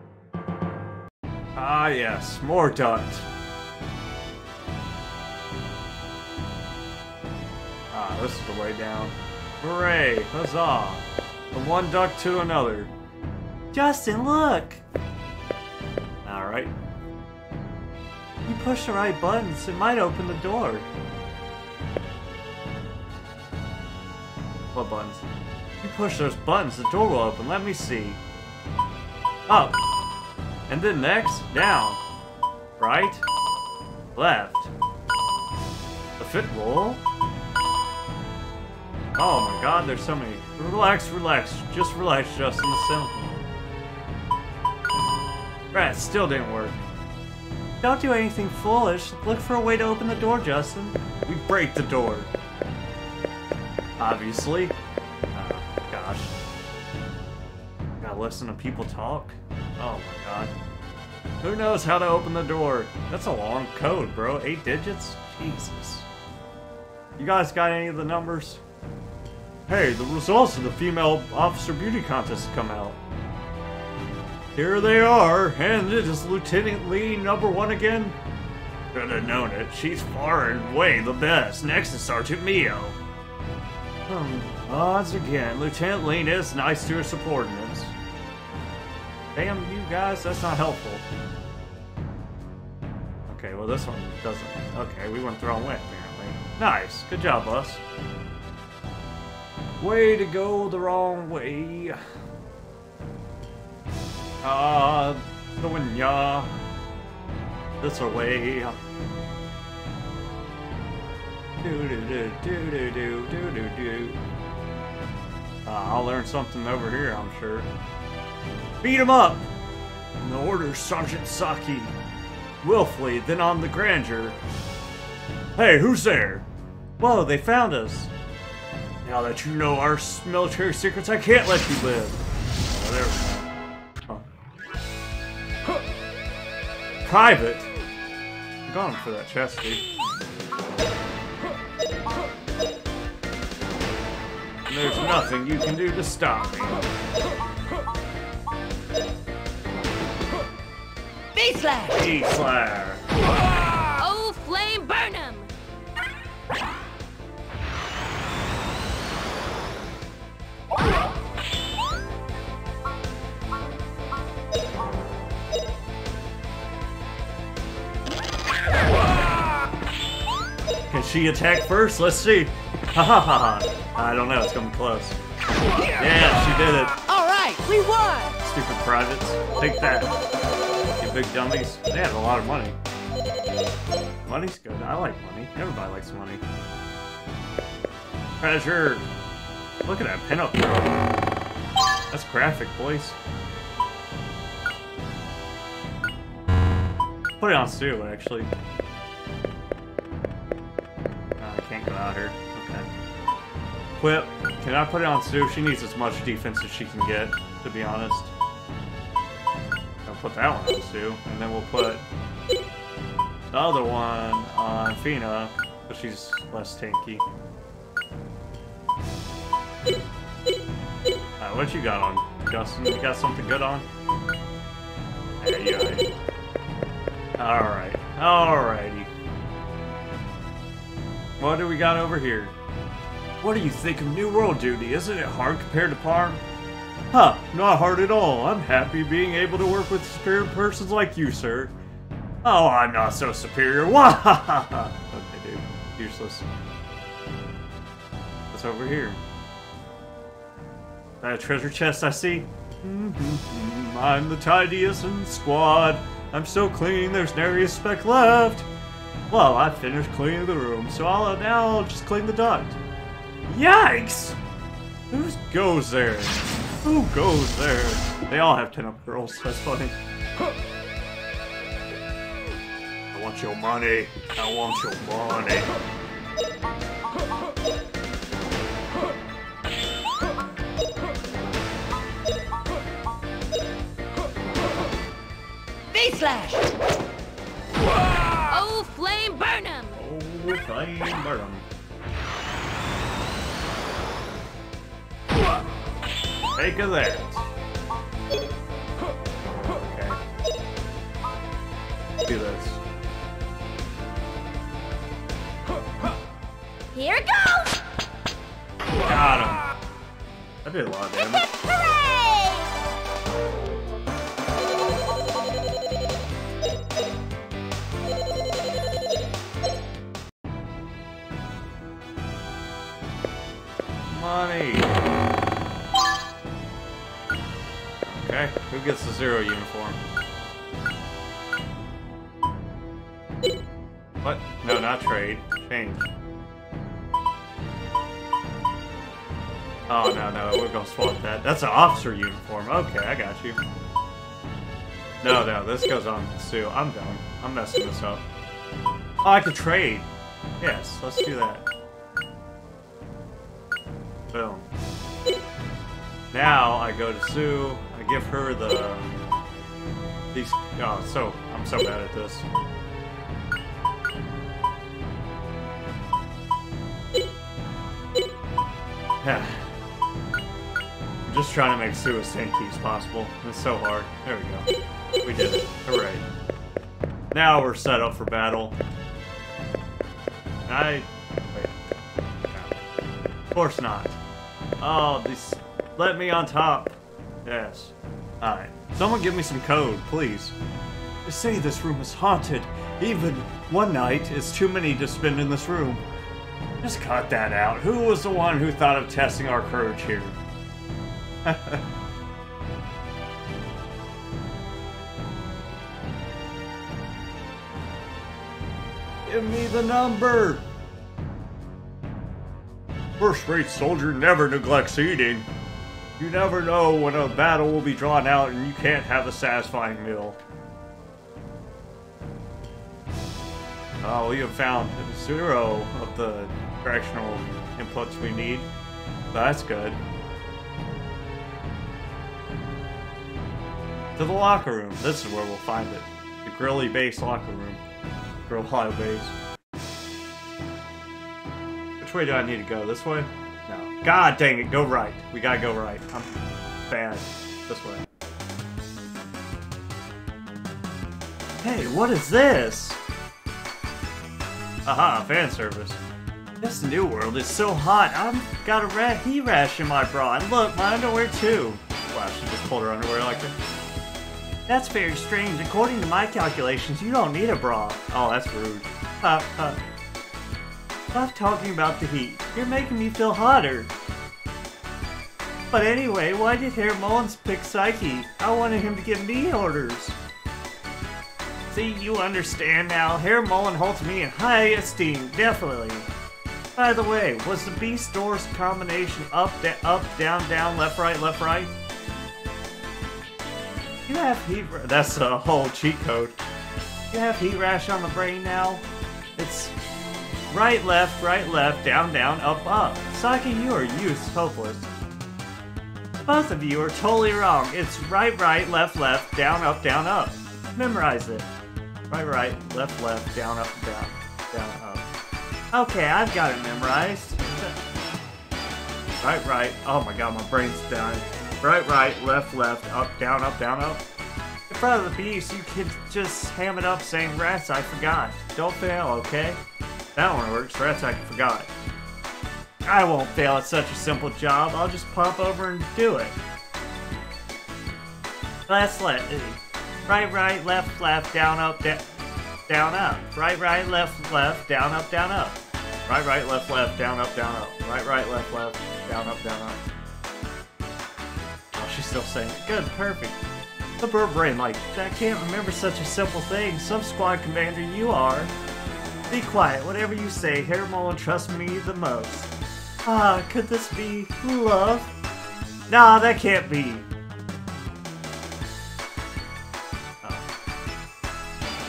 Ah, yes, more duct. This is the way down. Hooray! Huzzah! From one duck to another. Justin, look! Alright. You push the right buttons, it might open the door. What buttons? You push those buttons, the door will open. Let me see. Up. And then next, down. Right. Left. The fit roll. Oh my god, there's so many. Relax, relax. Just relax, Justin. It's simple. Right, still didn't work. Don't do anything foolish. Look for a way to open the door, Justin. We break the door. Obviously. Oh, gosh. Gotta listen to people talk. Oh my god. Who knows how to open the door? That's a long code, bro. 8 digits? Jesus. You guys got any of the numbers? Hey, the results of the female officer beauty contest come out. Here they are, and it is Lieutenant Lee #1 again. Should have known it. She's far and away the best. Next is Sergeant Mio. Odds again. Lieutenant Lee is nice to her subordinates. Damn you guys, that's not helpful. Okay, well this one doesn't. Okay, we went the wrong way apparently. Nice, good job, us. Way to go the wrong way. The winya. This way. Do do do do do do do do do. I'll learn something over here, I'm sure. Beat him up! In the order, Sergeant Saki. Willfully, then on the grandeur. Hey, who's there? Whoa, they found us. Now that you know our military secrets, I can't let you live. Oh, there we go. Huh. Huh. Private? I'm going for that chest, dude. And there's nothing you can do to stop me. B-Slayer! B-Slayer! Oh, flame burn him! Can she attack first? Let's see. Ha ha ha ha. I don't know. It's coming close. Yeah, she did it. All right, we won. Stupid privates. Take that. You big dummies. They have a lot of money. Money's good. I like money. Everybody likes money. Treasure. Look at that pinup, bro. That's graphic, boys. Put it on Stu, actually. I can't go out here. Okay. Quip. Can I put it on Stu? She needs as much defense as she can get, to be honest. I'll put that one on Stu, and then we'll put the other one on Feena, but she's less tanky. Alright, what you got on, Justin? You got something good on? There you go. Alright, alrighty. What do we got over here? What do you think of New World duty? Isn't it hard compared to Parm? Huh, not hard at all. I'm happy being able to work with superior persons like you, sir. Oh, I'm not so superior. Wahahaha! Okay, dude. Useless. What's over here? That treasure chest I see? I'm the tidiest in the squad. I'm so clean, there's nary a speck left. Well, I finished cleaning the room, so I'll just clean the duct. Yikes! Who goes there? Who goes there? They all have pinup girls, that's funny. I want your money. I want your money. Slash. Oh, flame burn him! Oh, flame burn him. Take a that. Okay. Do this. Here it goes! Got him. I did a lot of damage. Hooray! Money. Okay, who gets the zero uniform? What? No, not trade. Change. Oh, no, no, we're gonna swap that. That's an officer uniform. Okay, I got you. No, no, this goes on Sue. I'm done. I'm messing this up. Oh, I could trade. Yes, let's do that. Boom. Now I go to Sue, I give her these, oh, so, I'm so bad at this. I'm just trying to make Sue as tanky as possible. It's so hard. There we go. We did it. Hooray. Now we're set up for battle. Of course not. Oh, this. Let me on top. Yes. Alright. Someone give me some code, please. They say this room is haunted. Even one night is too many to spend in this room. Just cut that out. Who was the one who thought of testing our courage here? Give me the number! First-rate soldier never neglects eating. You never know when a battle will be drawn out and you can't have a satisfying meal. We have found 0 of the directional inputs we need. That's good. To the locker room. This is where we'll find it. The Grilly base locker room. Garlyle base. Which way do I need to go? This way? No. God dang it, go right. We gotta go right. I'm bad. This way. Hey, what is this? Aha, fan service. This new world is so hot. I've got a rat he rash in my bra. And look, my underwear too. Wow, she just pulled her underwear like that. That's very strange. According to my calculations, you don't need a bra. Oh, that's rude. Stop talking about the heat. You're making me feel hotter. But anyway, why did Herr Mullins pick Saki? I wanted him to give me orders. See, you understand now. Herr Mullen holds me in high esteem, definitely. By the way, was the Beast Doors combination up, down, down, left, right, left, right? You have heat rash. That's a whole cheat code. You have heat rash on the brain now. It's right, left, down, down, up, up. Saki, you are useless, hopeless. Both of you are totally wrong. It's right, left, down, up. Memorize it. Right, left, down, up. Okay, I've got it memorized. Right, oh my god, my brain's dying. Right, left, up, down, up. In front of the beast, you can just ham it up saying, rats, I forgot. Don't fail, okay? That one works, rats, I forgot. I won't fail at such a simple job, I'll just pop over and do it. Let's let it. Right, left, down, up. Right, left, down, up. Right, left, down, up. Right, left, down, up. Oh, she's still saying it. Good, perfect. The bird brain, like, I can't remember such a simple thing. Some squad commander you are. Be quiet, whatever you say. Herr Mullen trusts me the most. Ah, could this be love? Nah, that can't be.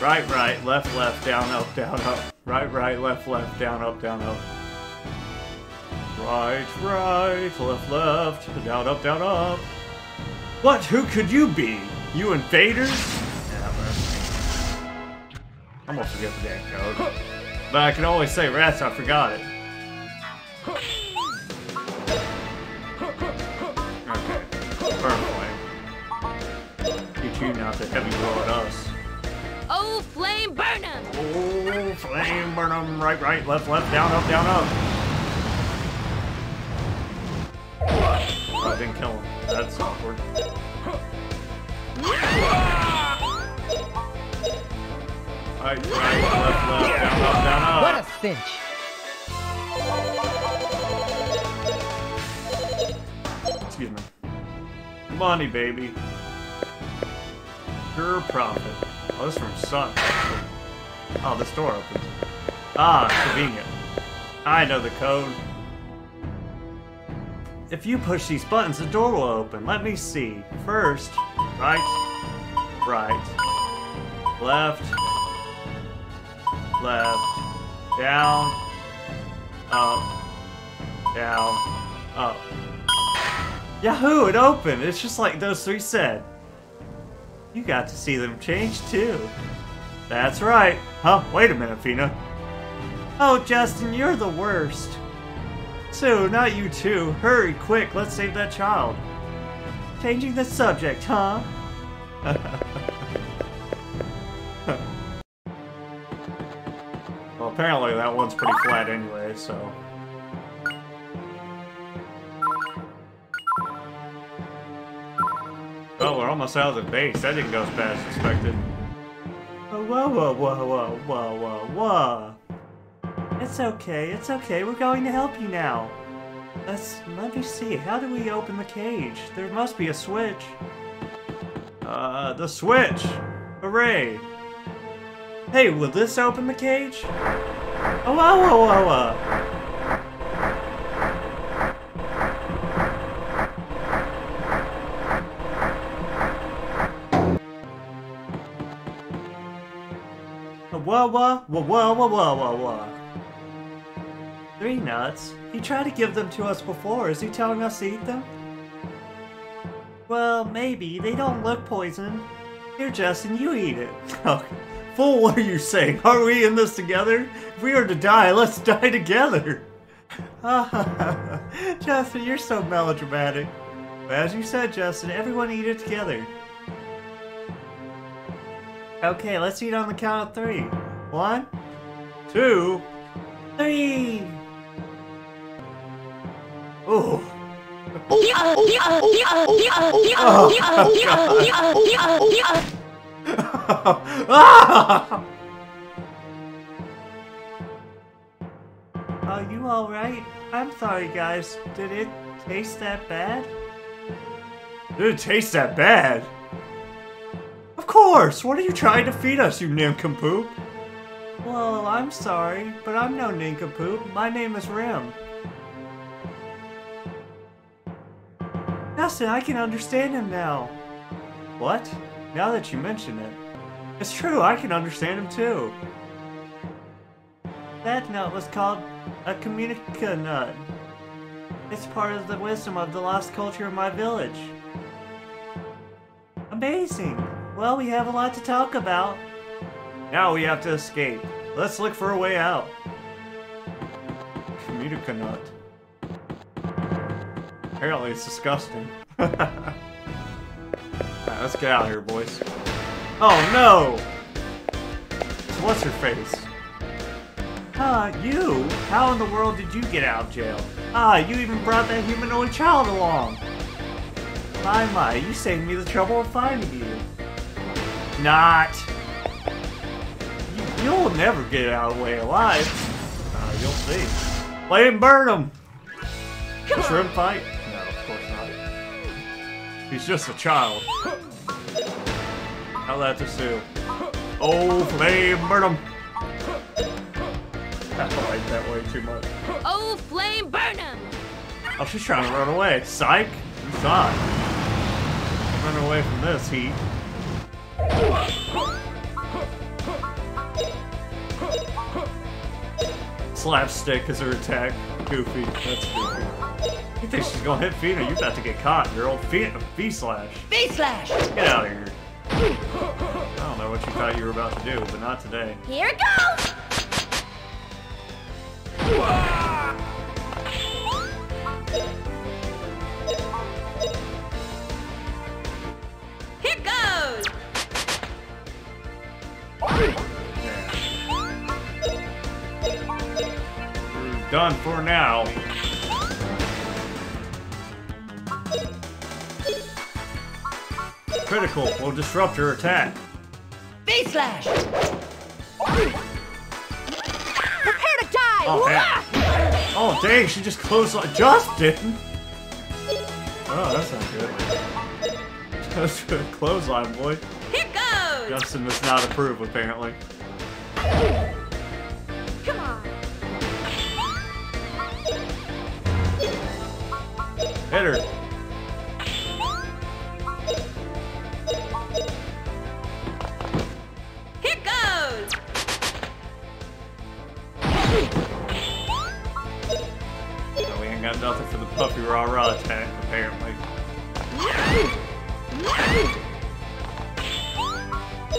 Right, left, down, up, right, left, down, up, right, left, down, up. What? Who could you be? You invaders? Never. I'm gonna forget the damn code, but I can always say rats. I forgot it. Okay, burn flame. You two not to heavy blow at us. Oh, flame burn 'em! Oh, flame burn 'em! Right, left, down, up. Oh, I didn't kill him. That's awkward. Right, left, down, up. What a cinch! Excuse me. Money, baby. Pure profit. Oh, this room sucks. Oh, this door opens. Ah, convenient. I know the code. If you push these buttons, the door will open. Let me see. First, right, left, down, up. Yahoo! It opened! It's just like those three said. You got to see them change, too. That's right. Huh, wait a minute, Feena. Oh, Justin, you're the worst. So, not you too. Hurry, quick, let's save that child. Changing the subject, huh? Well, apparently that one's pretty flat anyway, so... Oh, we're almost out of the base. That didn't go as bad as expected. Whoa. It's okay, it's okay. We're going to help you now. Let me see. How do we open the cage? There must be a switch. The switch! Hooray! Hey, will this open the cage? Oh, oh, oh, oh, oh. Wah wah wah wah wah wah wah wah. 3 nuts? He tried to give them to us before. Is he telling us to eat them? Well, maybe. They don't look poison. Here, Justin, you eat it. Oh, fool, what are you saying? Are we in this together? If we are to die, let's die together. Justin, you're so melodramatic. But as you said, Justin, everyone eat it together. Okay, let's eat on the count of 3. 1, 2, 3! Ooh. Oh, are you alright? I'm sorry, guys. Did it taste that bad? Did it taste that bad? Of course! What are you trying to feed us, you nincompoop? Well, I'm sorry, but I'm no nincompoop. My name is Rim. Justin, I can understand him now. What? Now that you mention it. It's true, I can understand him too. That nut was called a Communica nut. It's part of the wisdom of the lost culture of my village. Amazing! Well, we have a lot to talk about. Now we have to escape. Let's look for a way out. Communica nut. Apparently it's disgusting. Alright, let's get out of here, boys. Oh no! So what's her face? You? How in the world did you get out of jail? You even brought that humanoid child along. My, you saved me the trouble of finding you. Not! You'll never get out of the way alive. You'll see. Play and burn him! Does Rim fight? No, of course not. He's just a child. Hell, that's a Sue. Oh, flame burn him! I like that way too much. Oh, flame burn him! Oh, she's trying to run away. Psych! You saw it. Run away from this heat. Slapstick is her attack. Goofy. That's goofy. You think she's gonna hit Feena? You're about to get caught, girl. Fee slash. Fee slash! Get out of here. I don't know what you thought you were about to do, but not today. Here it goes! Here it goes! We're done for now. Critical will disrupt her attack. Face slash! Prepare to die! Oh dang, she just closed like Justin! Oh, that's not good. That's good clothesline, boy. Justin does not approve, apparently. Come on. Hit her. Here goes. No, we ain't got nothing for the puppy rah-rah attack, apparently.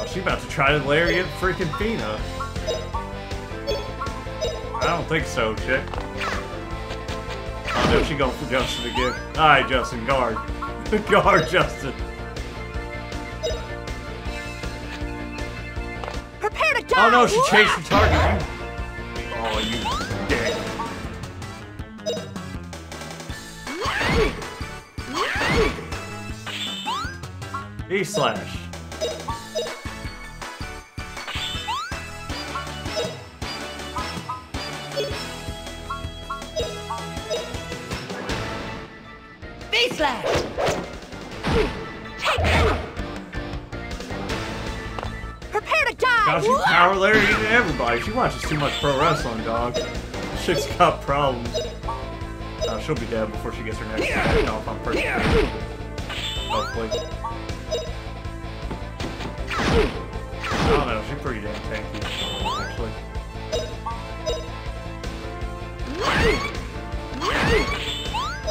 She's about to try to lariat freaking Feena. I don't think so, chick. Oh no, she going for Justin again. Alright, Justin, guard. Guard, Justin. Prepare to die! Oh no, she chased the target. Oh, you dick. E-slash. slash. Take that. Prepare to die. Gosh, she's power later than everybody. She watches too much pro wrestling, dog. Chick's got problems. She'll be dead before she gets her next attack off on purpose. Hopefully. I don't know, she's pretty damn tanky, actually.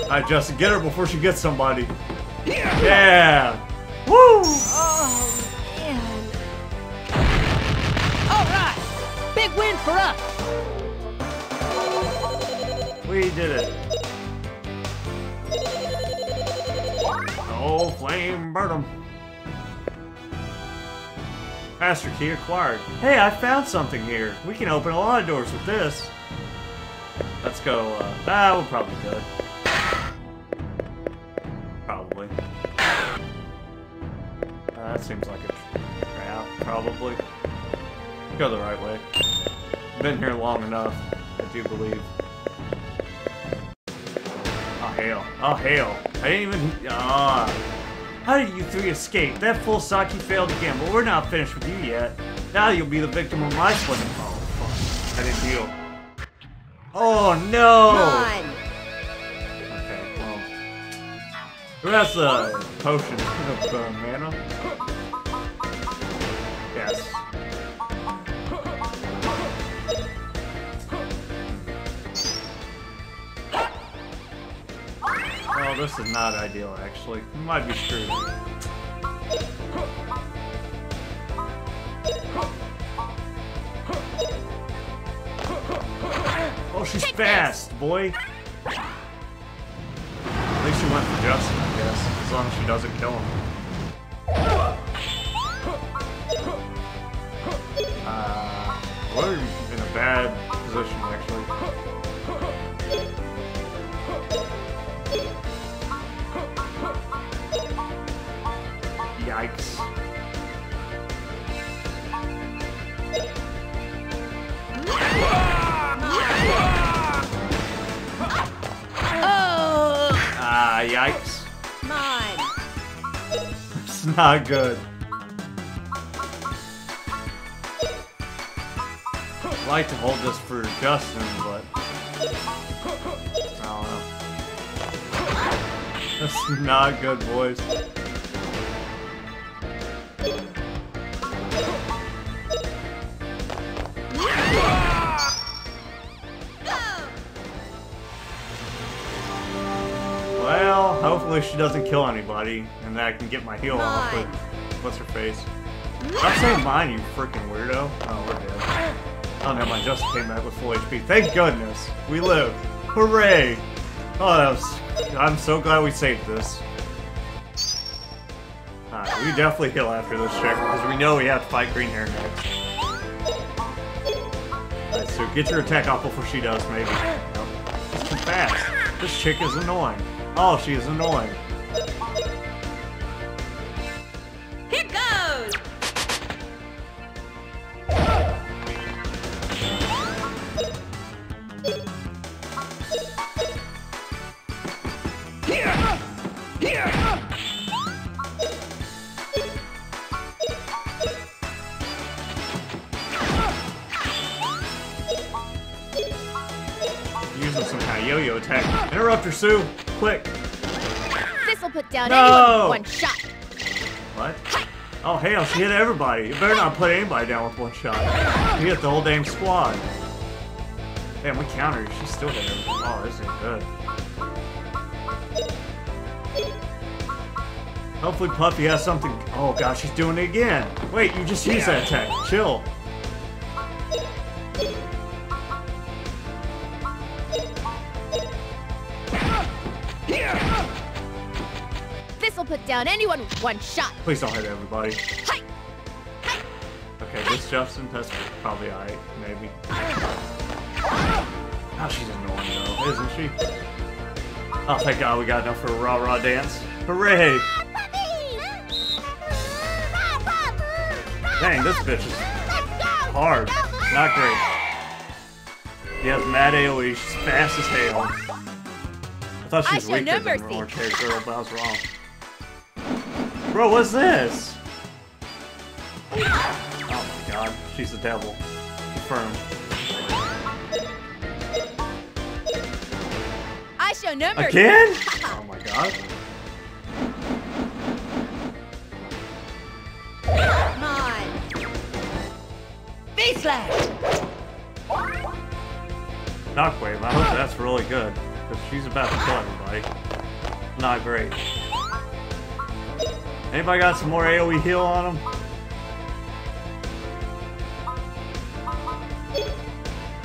Alright, Justin, get her before she gets somebody. Yeah! Woo! Oh, man. Alright! Big win for us! We did it. Oh, flame burn 'em. Master key acquired. Hey, I found something here. We can open a lot of doors with this. Let's go, we'll probably do it. Probably. That seems like a trap, probably. Go the right way. Been here long enough, I do believe. Oh, hell. Oh, hell. I didn't even... Ah. How did you three escape? That fool Saki failed again, but we're not finished with you yet. Now you'll be the victim of my splendid... Oh, fuck. I didn't heal. Oh, no! Run. Okay, well... Who has the potion of mana? Yes. Oh, this is not ideal, actually. We might be screwed. Oh, she's take fast, this. Boy. At least she went for Justin, I guess. As long as she doesn't kill him. We're in a bad position, actually. Yikes. Yikes. Mine. It's not good. I'd like to hold this for Justin, but I don't know. That's not good, boys. Hopefully she doesn't kill anybody, and then I can get my heal off with, what's her face? I'm saying mine, you freaking weirdo. Oh, we're dead. Oh no, mine just came back with full HP. Thank goodness! We lived! Hooray! Oh, that was... I'm so glad we saved this. Alright, we definitely heal after this check, because we know we have to fight Green Hair next. Alright, so get your attack off before she does, maybe. Nope. It's too fast. This chick is annoying. Oh, she is annoying. Here goes! Here! Using some kind of yo-yo attack. Interrupter, Sue! Quick! This'll put down anyone with one shot. What? Oh hell, she hit everybody. You better not put anybody down with one shot. You hit the whole damn squad. Damn, we countered. She's still hit everybody. Oh, this ain't good. Hopefully Puffy has something. Oh gosh, she's doing it again. Wait, you just used that attack. Chill. Put down anyone with one shot. Please don't hit everybody. Hi. Hi. Okay, hi. This Justin, that's probably alright, maybe. Oh, she's annoying though, isn't she? Oh, thank God we got enough for a rah-rah dance. Hooray! Dang, this bitch is hard. Not great. She has mad AoE, she's fast as hell. thought she was weaker than Roar Chaser, but I was wrong. Bro, what's this? Oh my god, she's the devil. Confirmed. I show numbers. Again? Oh my god. Come on. Face slash. Knockwave, I hope that's really good. Because she's about to kill everybody. Not great. Anybody got some more AoE heal on them?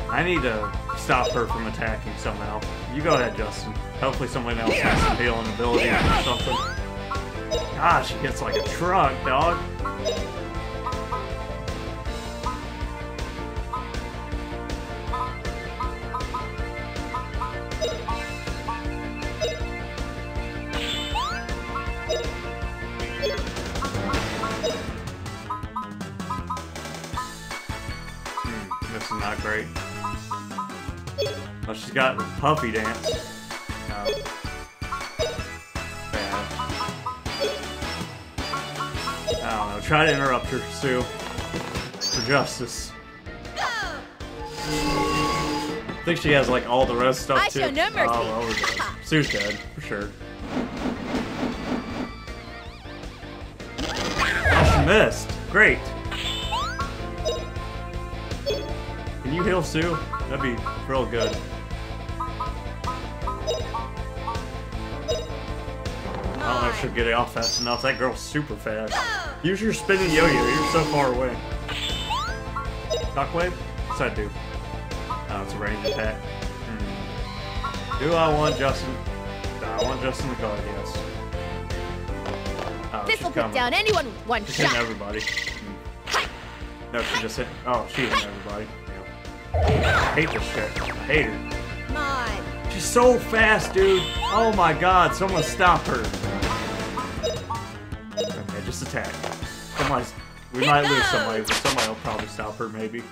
I need to stop her from attacking somehow. You go ahead, Justin. Hopefully someone else has some healing ability or something. Gosh, she hits like a truck, dog. This is not great. Oh, she's got Puffy Dance. No. Bad. I don't know. Try to interrupt her, Sue. For justice. I think she has like all the rest stuff too. I show no mercy. Oh, we're dead. Sue's dead for sure. Oh, she missed. Great. Can you heal Sue? That'd be real good. I don't know if she'll get it off fast enough. That girl's super fast. Use your spinning yo-yo. You're so far away. Shockwave? What's that do? Oh, it's a ranged attack. Do I want Justin? No, I want Justin to go, I guess. Oh, this'll put down anyone with one shot. She's hitting everybody. No, she just hit. Oh, she hit everybody. Yeah. I hate this shit. I hate her. Mine. She's so fast, dude. Oh my god, someone stop her. Okay, just attack. Somebody's. We might lose somebody, but somebody will probably stop her, maybe.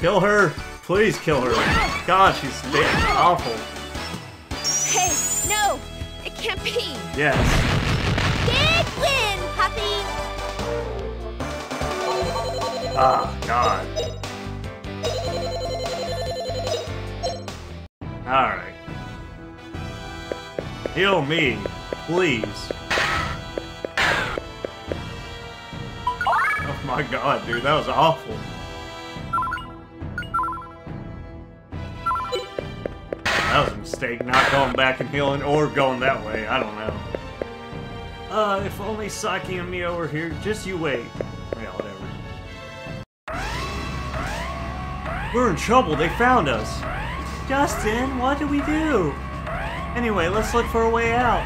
Kill her. Please kill her. God, she's awful. Hey, no. It can't be. Yes. Big win, puppy. Ah, god. Alright. Heal me, please. Oh my god, dude, that was awful. That was a mistake, not going back and healing or going that way, I don't know. If only Saki and Mio were here, just you wait. We're in trouble, they found us. Justin, what do we do? Anyway, let's look for a way out.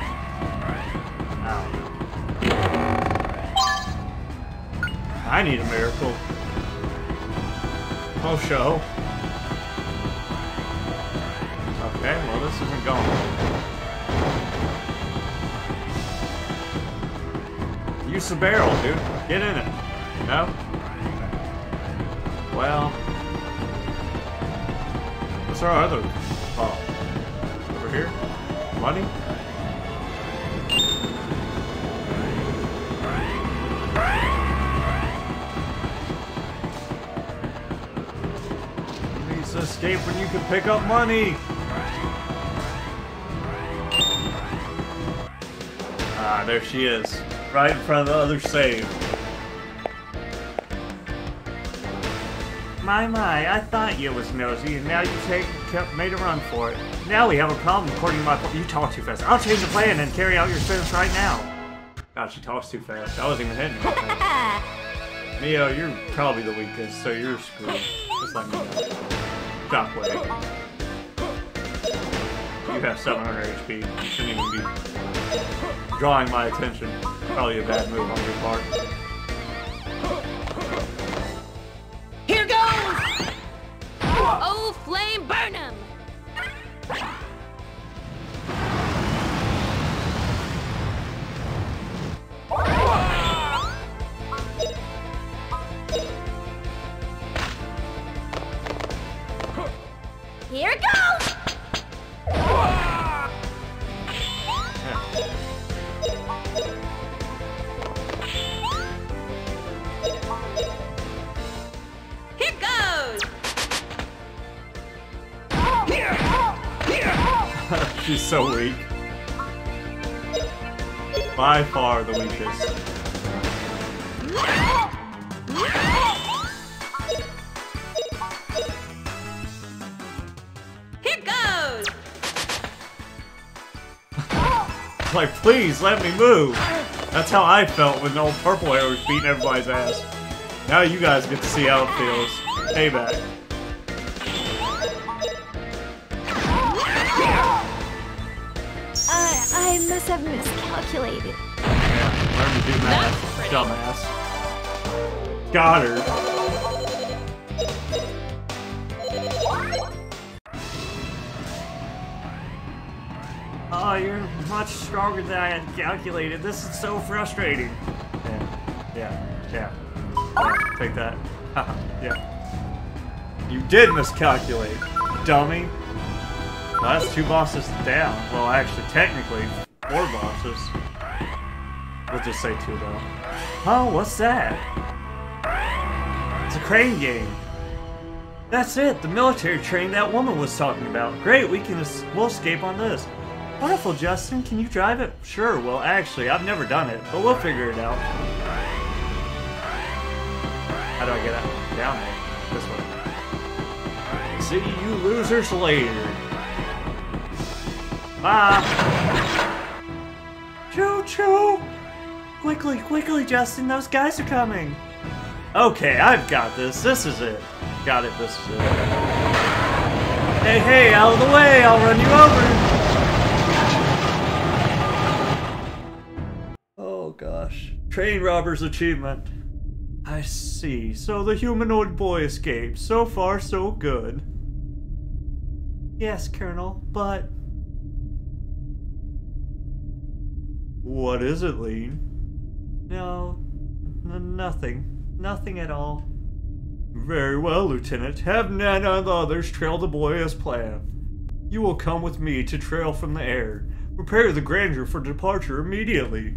Ow. I need a miracle. Oh, show. Okay, well, this isn't going. Use the barrel, dude. Get in it. No? Well... what's our other ball? Over here? Money? You need to escape when you can pick up money! Ah, there she is. Right in front of the other save. My, I thought you was nosy, and now you made a run for it. Now we have a problem, according to my plan. You talk too fast. I'll change the plan and carry out your sentence right now. God, she talks too fast. I wasn't even hitting her. Mio, you're probably the weakest, so you're screwed. Just like me. Shockwave. You have 700 HP. You shouldn't even be drawing my attention. Probably a bad move on your part. Oh, flame burn him! Here it goes! She's so weak. By far the weakest. Here goes! Like, please let me move! That's how I felt when old Purple Hair was beating everybody's ass. Now you guys get to see how it feels. Payback. I must have miscalculated. Yeah, learn to do math, dumbass. Got her. Oh, you're much stronger than I had calculated. This is so frustrating. Yeah. Take that. Yeah. You did miscalculate, dummy. Well, that's two bosses down. Well, actually, technically, four bosses. We'll just say two, though. Oh, what's that? It's a crane game. That's it, the military train that woman was talking about. Great, we'll escape on this. Wonderful, Justin. Can you drive it? Sure, well, actually, I've never done it, but we'll figure it out. How do I get out? Down there. This way. See you losers later. Ah! Choo choo! Quickly, quickly, Justin, those guys are coming! Okay, I've got this. This is it. Got it, this is it. Hey, hey, out of the way! I'll run you over! Oh gosh. Train robber's achievement. I see. So the humanoid boy escaped. So far, so good. Yes, Colonel, but. What is it, Leen? No, nothing. Nothing at all. Very well, Lieutenant. Have Nana and the others trail the boy as planned. You will come with me to trail from the air. Prepare the Grandeur for departure immediately.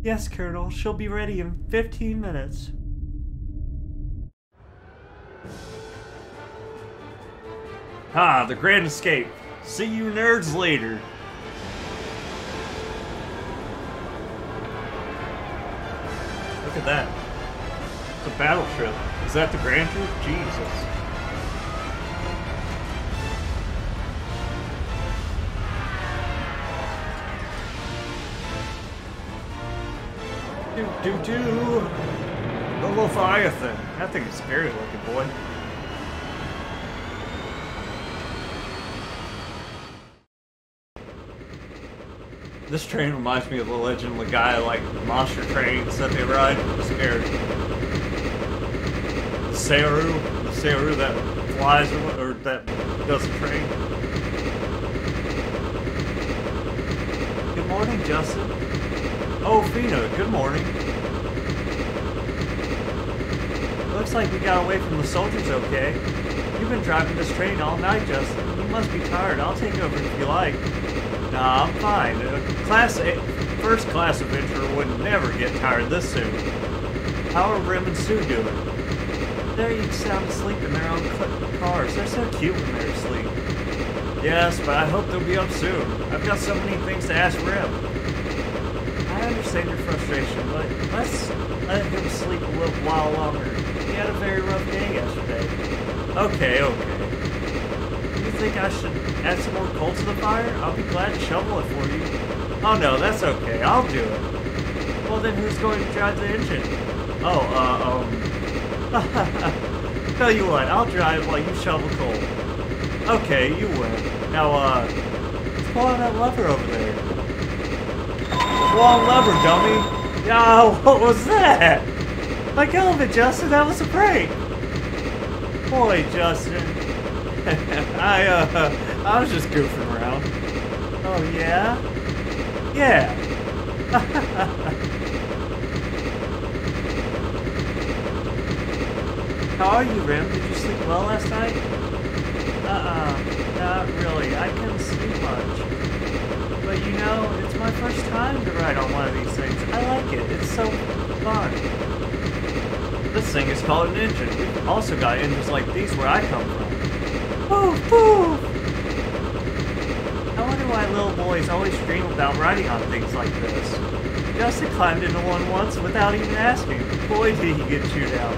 Yes, Colonel. She'll be ready in 15 minutes. Ah, the Grand Escape. See you nerds later. Look at that. It's a battle trip. Is that the Grand Tour? Jesus. The Leviathan. That thing is scary looking, boy. This train reminds me of the legend of the guy, like, monster trains that they ride. It's scary. The Seru that flies or that does the train. Good morning, Justin. Oh, Feena, good morning. Looks like we got away from the soldiers okay. You've been driving this train all night, Justin. You must be tired. I'll take over if you like. Nah, I'm fine. First class adventurer would never get tired this soon. How are Rim and Sue doing? They're each sound asleep in their own cars. They're so cute when they're asleep. Yes, but I hope they'll be up soon. I've got so many things to ask Rim. I understand your frustration, but let's let him sleep a little while longer. He had a very rough day yesterday. Okay. Think I should add some more coal to the fire? I'll be glad to shovel it for you. Oh no, that's okay. I'll do it. Well then, who's going to drive the engine? Tell you what, I'll drive while you shovel coal. Okay, you win. Now, pull on that lever over there. Wrong lever, dummy! Yeah, what was that? Like hell of it, Justin, that was a prank! Boy, Justin. I was just goofing around. Oh, yeah? Yeah. How are you, Rim? Did you sleep well last night? Not really. I couldn't sleep much. But you know, it's my first time to ride on one of these things. I like it. It's so fun. This thing is called an engine. We've also got engines like these where I come from. Poof, poof! wonder why little boys always dream about riding on things like this. Justin climbed into one once without even asking. Boy, did he get chewed out.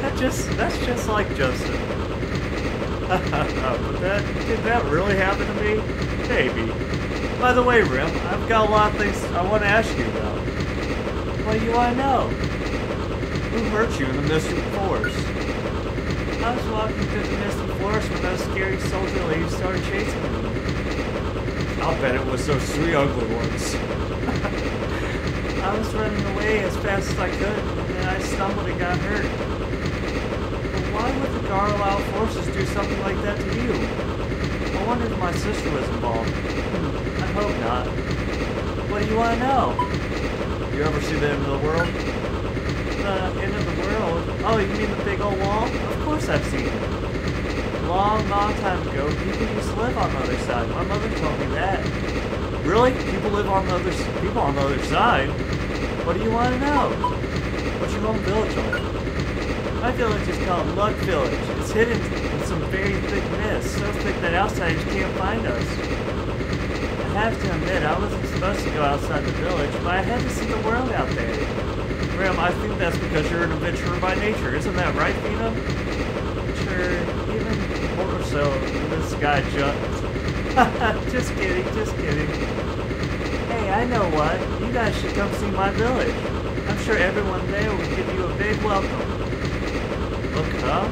that's just like Justin. But did that really happen to me? Maybe. By the way, Rim, I've got a lot of things I want to ask you about. What do you want to know? Who hurt you in the Misty Forest? I was walking through the Misty Forest when those scary soldier leaves started chasing me. I'll bet it was those three ugly ones. I was running away as fast as I could, and then I stumbled and got hurt. But why would the Garlyle Forces do something like that to you? I wondered if my sister was involved. I hope not. What do you want to know? You ever see the end of the world? The end of the world? Oh, you mean the big old wall? Of course I've seen it. Long, long time ago, people used to live on the other side. My mother told me that. Really? People live on the other side? What do you want to know? What's your home village on? My village is called Luc Village. It's hidden in some very thick mist, so thick that outsiders can't find us. I have to admit, I wasn't supposed to go outside the village, but I had to see the world out there. Rim, I think that's because you're an adventurer by nature, isn't that right, Feena? Sure, even more so than this guy Justin. Just kidding, just kidding. Hey, I know what. You guys should come see my village. I'm sure everyone there will give you a big welcome. Look up.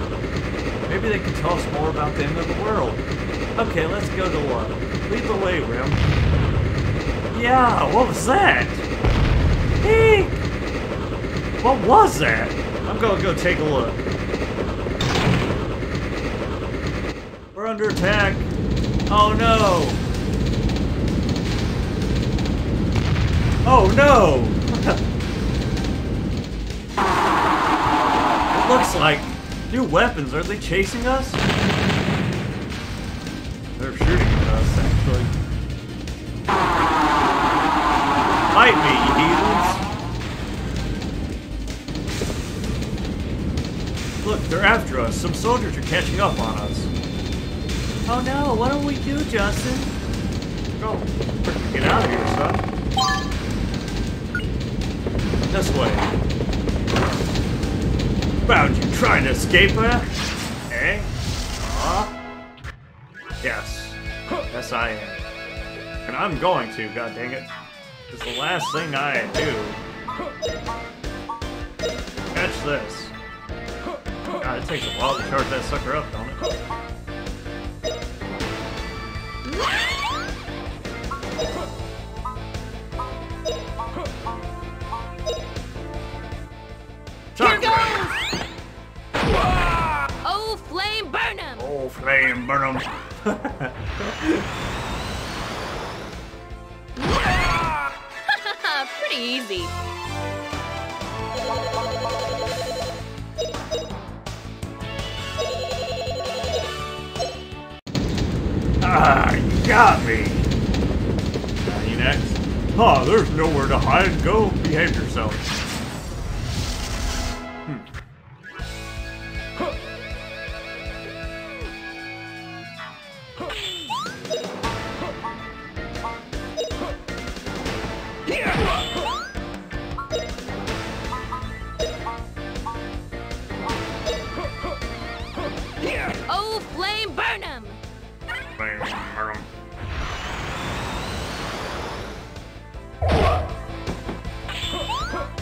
Maybe they can tell us more about the end of the world. Okay, let's go to one. Lead the way, Rim. Yeah, what was that? Eek! What was that? I'm gonna go take a look. We're under attack. Oh no! Oh no! It looks like new weapons. Are they chasing us? They're shooting at us, actually. Fight me, you heathens! Look, they're after us. Some soldiers are catching up on us. Oh no, what do we do, Justin? Go. Get out of here, son. This way. Bound you trying to escape, huh? Eh? Aw. Yes. Yes, I am. And I'm going to, god dang it. It's the last thing I do. Catch this. God, it takes a while to charge that sucker up, don't it? Here goes! Oh, flame burn him! Oh, flame burn him! Pretty easy. Ah, you got me. You next? Huh, there's nowhere to hide. Go behave yourself.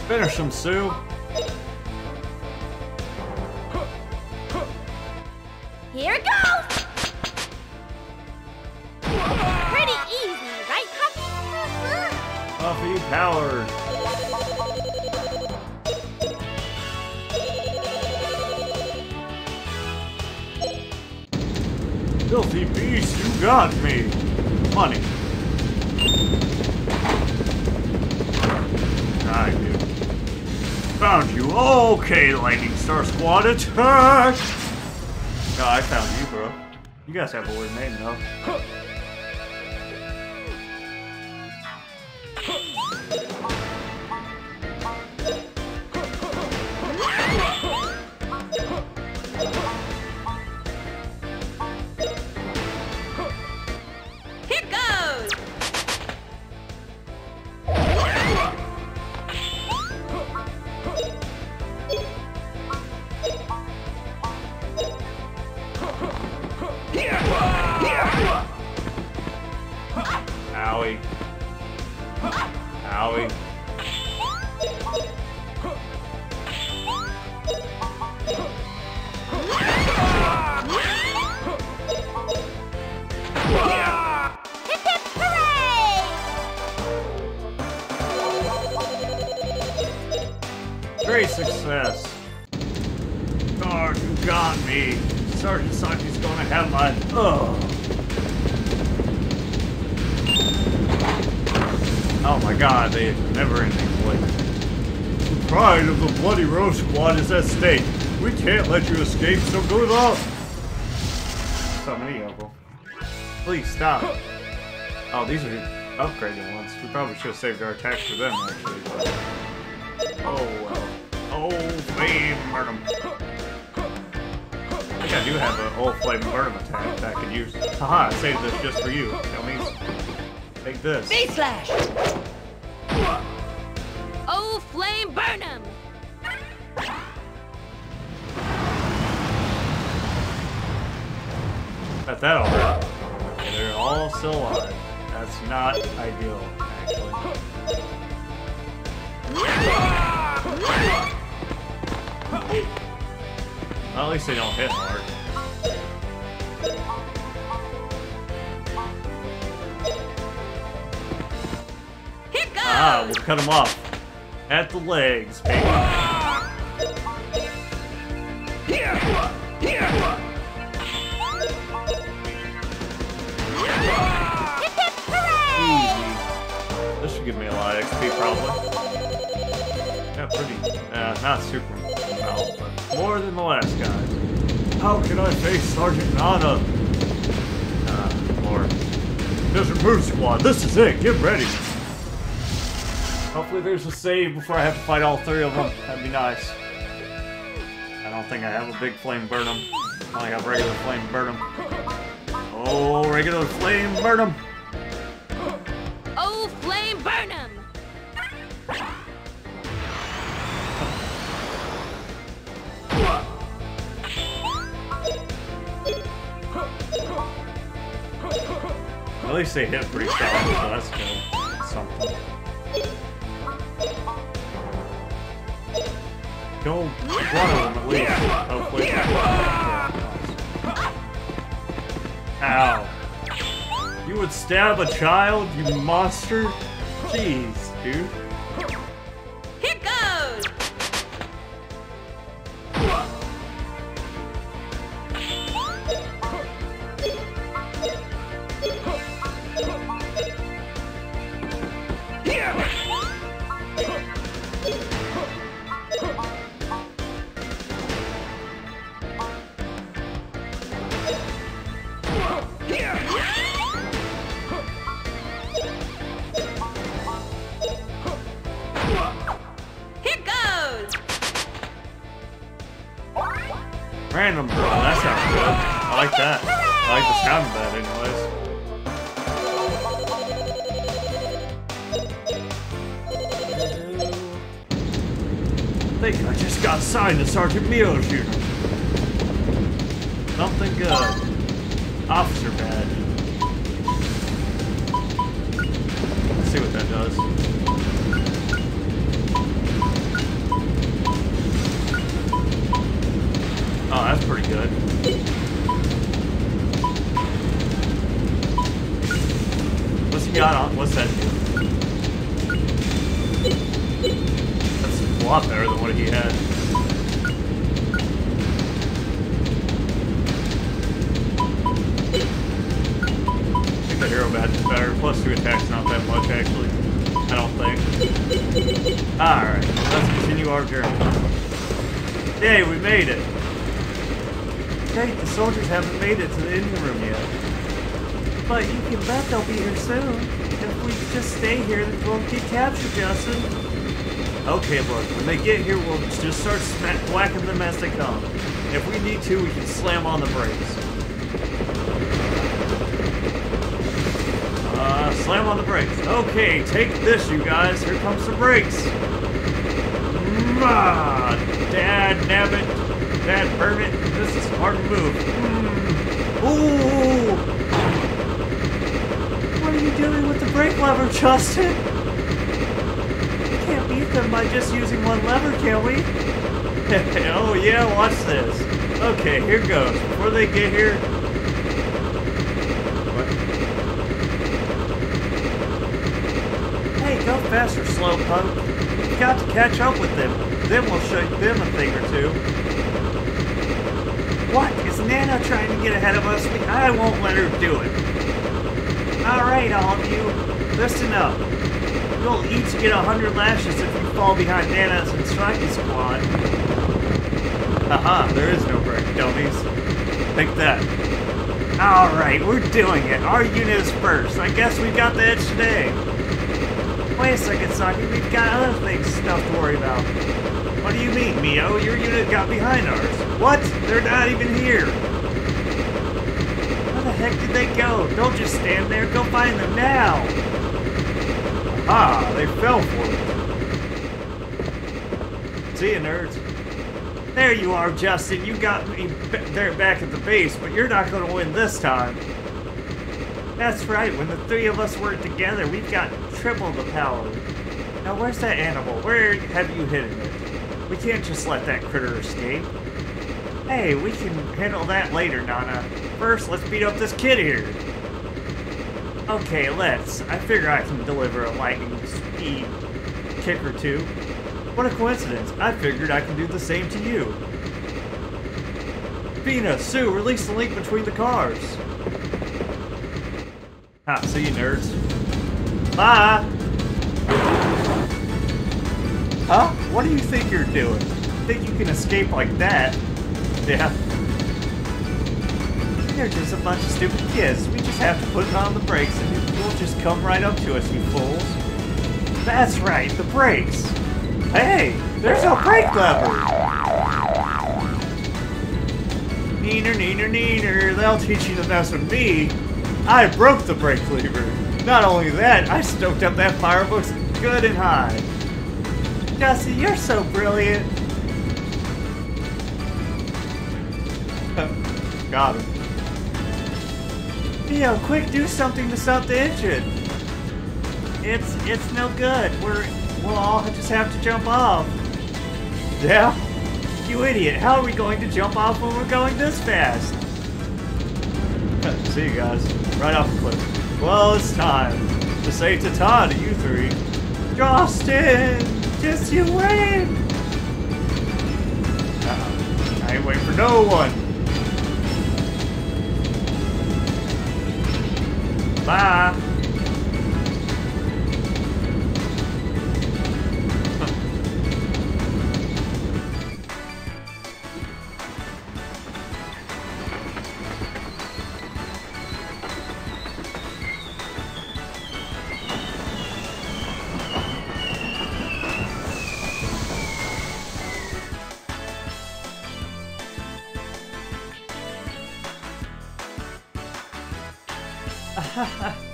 Finish him, Sue. Here it goes! Pretty easy, right, Coffee? Coffee power. Filthy beast, you got me. Money. I do. Found you. Okay, Lightning Star Squad, attack! No, I found you, bro. You guys have a weird name, though. Great success. Guard, you got me. Sergeant Saki's gonna have my... Ugh. Oh my god, they never ending blade. The pride of the Bloody Road Squad is at stake. We can't let you escape, so go with us. So many of them. Please stop. Oh, these are upgraded ones. We probably should have saved our attack for them, actually. But... oh well. Oh, flame burn them. I think I do have an old flame burn attack that I could use. Haha, I saved this just for you. That means take this. Face slash! Oh, flame burn him! Got that all right. Okay, they're all still alive. That's not ideal, actually. Well, at least they don't hit hard. Here goes! Ah, we'll cut him off. At the legs, baby. Here! Here! Hip hip hooray! This should give me a lot of XP, probably. Yeah, pretty. Not super. But more than the last guy. How can I face Sergeant Nana? Lord. Desert Moon Squad, this is it, get ready! Hopefully there's a save before I have to fight all three of them. That'd be nice. I don't think I have a big flame burnum. I only have regular flame burnum. Oh, regular flame burnum! Oh, flame burnum! At least they hit pretty strong, so that's good. Something. Go one of them at least. Hopefully. Ow. You would stab a child, you monster? Jeez, dude. Random bro, that sounds good. I like that. I like the sound of that anyways. I think I just got signed to Sergeant Mio's unit. Something good. Officer badge. Let's see what that does. Oh, that's pretty good. What's he got on? What's that do? That's a lot better than what he had. I think the hero badge is better. Plus 2 attacks, not that much actually. I don't think. Alright, let's continue our journey. Yay, we made it! Great, the soldiers haven't made it to the engine room yet. But you can bet they'll be here soon. If we just stay here, we won't get captured, Justin. Okay, look, when they get here, we'll just start whacking them as they come. If we need to, we can slam on the brakes. Slam on the brakes. Okay, take this, you guys. Here comes the brakes. Dad, nabbit. Bad permit, this is hard to move. Ooh! What are you doing with the brake lever, Justin? We can't beat them by just using one lever, can we? Oh yeah, watch this. Okay, here goes. Before they get here... What? Hey, go faster, slowpoke. You've got to catch up with them. Then we'll show them a thing or two. What? Is Nana trying to get ahead of us? I won't let her do it. Alright, all of you, listen up. You'll each get 100 lashes if you fall behind Nana's and Saki squad. Haha, there is no break, dummies. Take that. Alright, we're doing it. Our unit is first. I guess we got the edge today. Wait a second, Saki. We've got other things stuff to worry about. What do you mean, Mio? Your unit got behind ours. What? They're not even here. Where the heck did they go? Don't just stand there. Go find them now. Aha, they fell for it. See ya, nerds. There you are, Justin. You got me there back at the base, but you're not going to win this time. That's right. When the three of us work together, we've got triple the power. Now where's that animal? Where have you hidden it? We can't just let that critter escape. Hey, we can handle that later, Nana. First, let's beat up this kid here. Okay, let's. I figure I can deliver a lightning speed kick or two. What a coincidence. I figured I can do the same to you. Feena, Sue, release the link between the cars. Ah, see you, nerds. Bye! Huh? What do you think you're doing? Think you can escape like that? Yeah. They're just a bunch of stupid kids. We just have to put on the brakes and you'll just come right up to us, you fools. That's right, the brakes! Hey! There's no brake lever! Neener, neener, neener. They'll teach you the best of me. I broke the brake lever. Not only that, I stoked up that firebox good and high. Justin, you're so brilliant. Got him. Mio, quick, do something to stop the engine. It's no good. We'll all just have to jump off. Yeah? You idiot, how are we going to jump off when we're going this fast? See you guys. Right off the cliff. Well, it's time to say ta-ta to you three. Justin! Just you win! I ain't waiting for no one. Bye!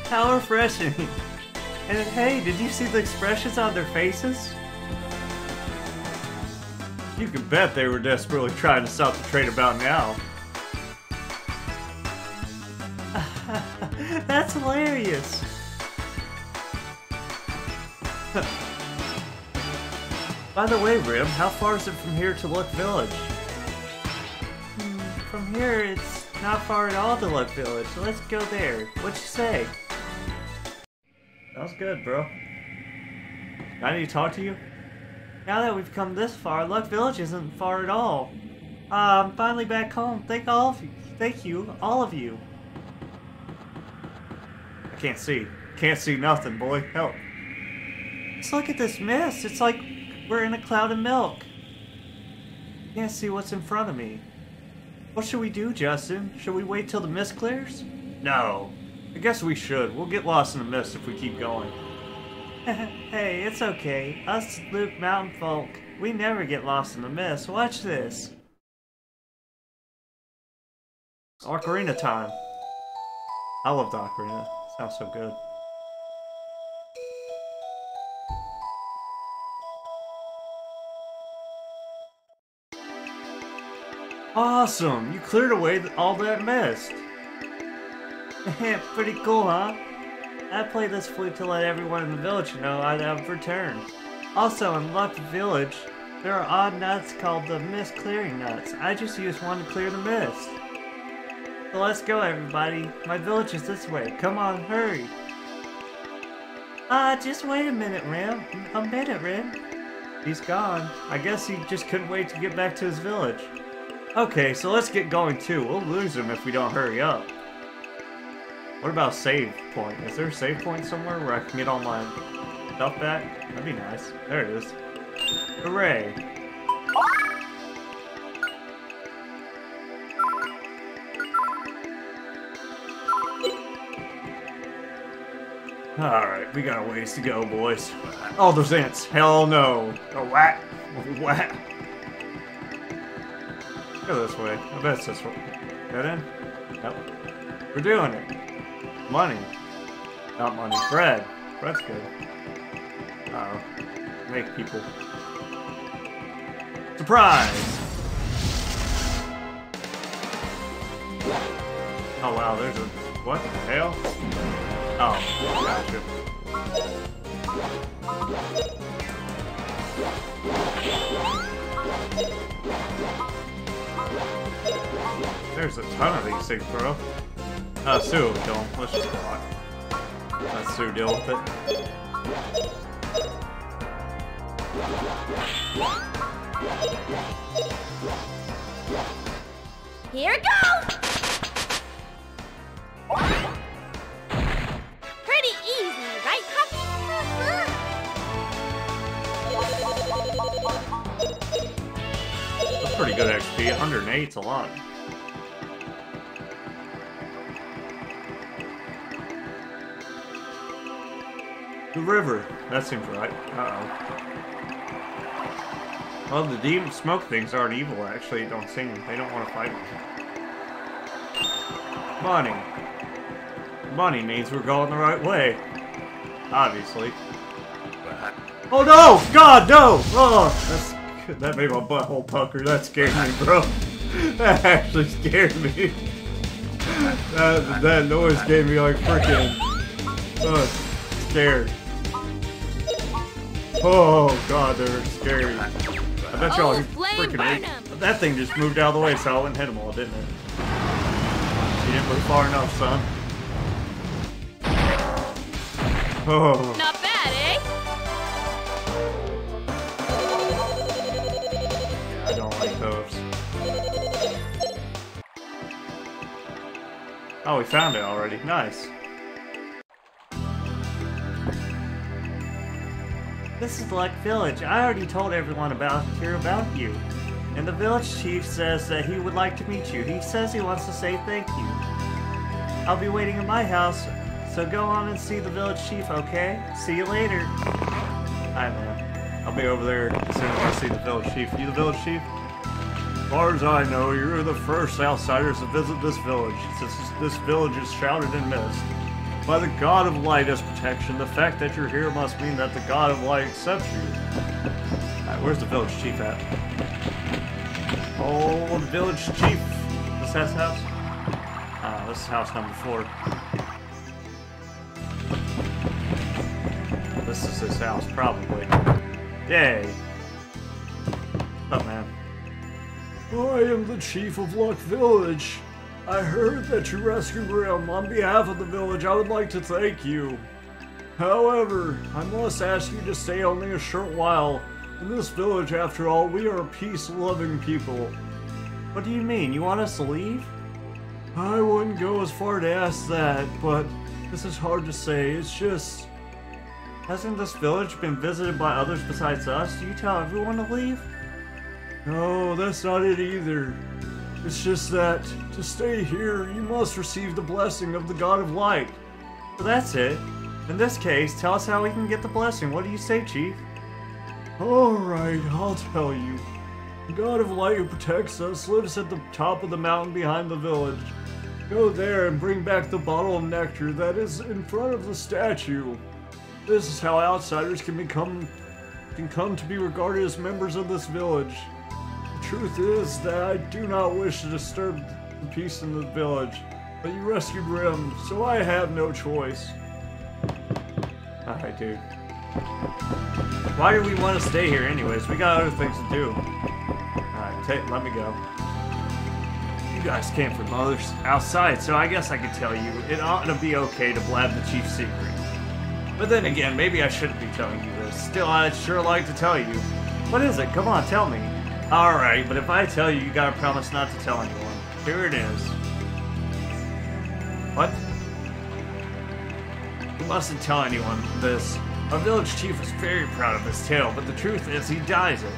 How refreshing! And hey, did you see the expressions on their faces? You can bet they were desperately trying to stop the train about now. That's hilarious! By the way, Rim, how far is it from here to Luc Village? From here, it's not far at all to Luc Village, so let's go there. What'd you say? That was good, bro. I need to talk to you? Now that we've come this far, Luc Village isn't far at all. I'm finally back home. Thank you, all of you. I can't see. Can't see nothing, boy. Help. Just look at this mist. It's like we're in a cloud of milk. Can't see what's in front of me. What should we do, Justin? Should we wait till the mist clears? No. I guess we should. We'll get lost in the mist if we keep going. Hey, it's okay. Us Luc Mountain folk, we never get lost in the mist. Watch this. Ocarina time. I love the ocarina. It sounds so good. Awesome! You cleared away all that mist. Pretty cool, huh? I played this flute to let everyone in the village know I've returned. Also, in Luc Village, there are odd nuts called the Mist Clearing Nuts. I just used one to clear the mist. So let's go, everybody. My village is this way. Come on, hurry. Just wait a minute, Rim. He's gone. I guess he just couldn't wait to get back to his village. Okay, so let's get going too. We'll lose him if we don't hurry up. What about save point? Is there a save point somewhere where I can get all my stuff back? That'd be nice. There it is. Hooray! Alright, we got a ways to go, boys. Oh, there's ants! Hell no! Oh, whack! Whack! Go this way. I bet it's this way. That in? Nope. We're doing it! Money. Not money. Bread. Bread's good. Uh-oh. Make people. Surprise! Oh wow, there's a... What the hell? Oh, gotcha. There's a ton of these things, bro. Sue will kill him. Let's just block. Let Sue deal with it. Here it goes! Pretty easy, right, Puppy? That's pretty good XP. 108's a lot. The river. That seems right. Uh-oh. Well, the demon smoke things aren't evil, actually. You don't see them. They don't want to fight me. Money. Money means we're going the right way. Obviously. Oh, no! God, no! Oh, that's, that made my butthole pucker. That scared me, bro. That actually scared me. That noise gave me, like, freaking... scared. Oh, God, they're scary. I bet y'all freaking that thing just moved out of the way so I wouldn't hit them all, didn't it? You didn't move far enough, son. Oh. Not bad, eh? Yeah, I don't like those. Oh, we found it already. Nice. This is Luc Village. I already told everyone about you. And the village chief says that he would like to meet you. He says he wants to say thank you. I'll be waiting in my house, so go on and see the village chief, okay? See you later. Hi, man. I'll be over there as soon as I see the village chief. You the village chief? As far as I know, you're the first outsiders to visit this village. This village is shrouded in mist. By the God of Light as protection, the fact that you're here must mean that the God of Light accepts you. Alright, where's the village chief at? Oh, the village chief! This house? Ah, this is house number 4. This is his house, probably. Yay! What's up, man? I am the chief of Luc Village. I heard that you rescued Rim. On behalf of the village, I would like to thank you. However, I must ask you to stay only a short while. In this village, after all, we are peace-loving people. What do you mean? You want us to leave? I wouldn't go as far to ask that, but this is hard to say. It's just... Hasn't this village been visited by others besides us? Do you tell everyone to leave? No, that's not it either. It's just that, to stay here, you must receive the blessing of the God of Light. Well, that's it. In this case, tell us how we can get the blessing. What do you say, Chief? Alright, I'll tell you. The God of Light who protects us lives at the top of the mountain behind the village. Go there and bring back the bottle of nectar that is in front of the statue. This is how outsiders can come to be regarded as members of this village. The truth is that I do not wish to disturb the peace in the village, but you rescued Rim, so I have no choice. Alright, dude. Why do we want to stay here anyways? We got other things to do. Alright, let me go. You guys came from others outside, so I guess I could tell you it ought to be okay to blab the chief's secret. But then again, maybe I shouldn't be telling you this. Still, I'd sure like to tell you. What is it? Come on, tell me. Alright, but if I tell you, you gotta promise not to tell anyone. Here it is. What? You mustn't tell anyone this. Our village chief is very proud of his tail, but the truth is he dyes it.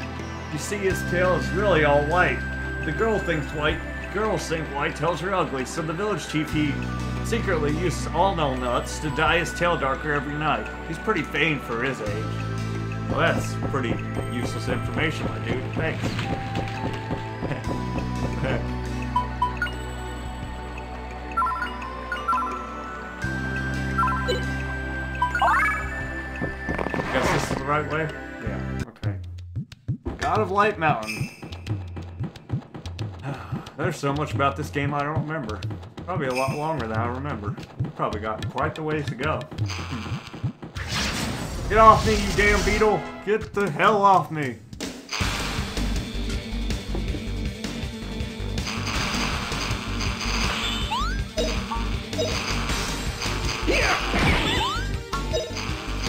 You see, his tail is really all white. The girl thinks white. Girls think white tells her ugly, so the village chief, he secretly uses all-null nuts to dye his tail darker every night. He's pretty vain for his age. Well, that's pretty useless information, my dude. Thanks. I guess this is the right way? Yeah, okay. God of Light Mountain. There's so much about this game I don't remember. Probably a lot longer than I remember. Probably got quite the ways to go. Get off me, you damn beetle! Get the hell off me!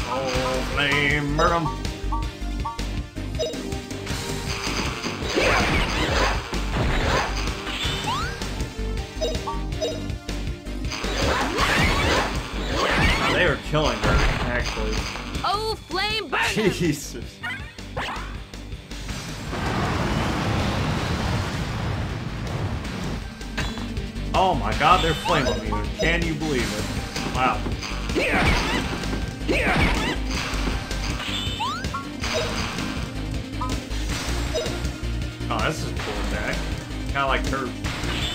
Oh, flame, murder him! They are killing her, actually. Oh, flame burner! Jesus. Oh my God, they're flaming me. Can you believe it? Wow. Here, here. Oh, this is a cool attack. Kind of like her. Okay.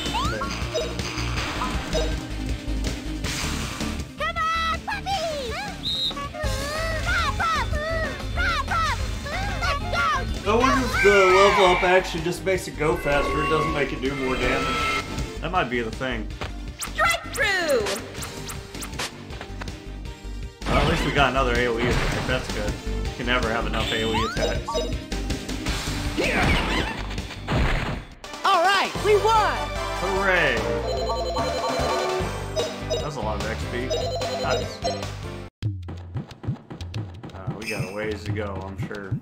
I wonder if the level up action just makes it go faster, it doesn't make it do more damage. That might be the thing. Strike through! Well, at least we got another AoE attack, that's good. You can never have enough AoE attacks. Alright, we won! Hooray! That's a lot of XP. Nice. We got a ways to go, I'm sure.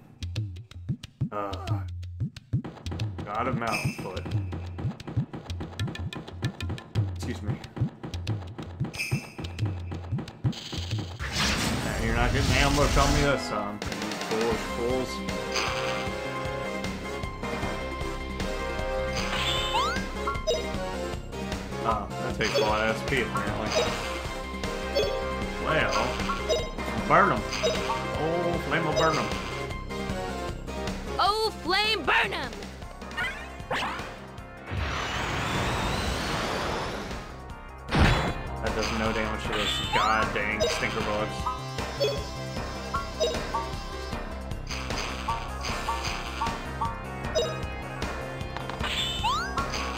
God of Mountain Foot. Excuse me. Now you're not getting ambushed on me this time. Foolish fools. Oh, that takes a lot of SP apparently. Well, burn them. Oh, flame will burn them. Oh, flame burn him! That does no damage to those god dang stinker bugs.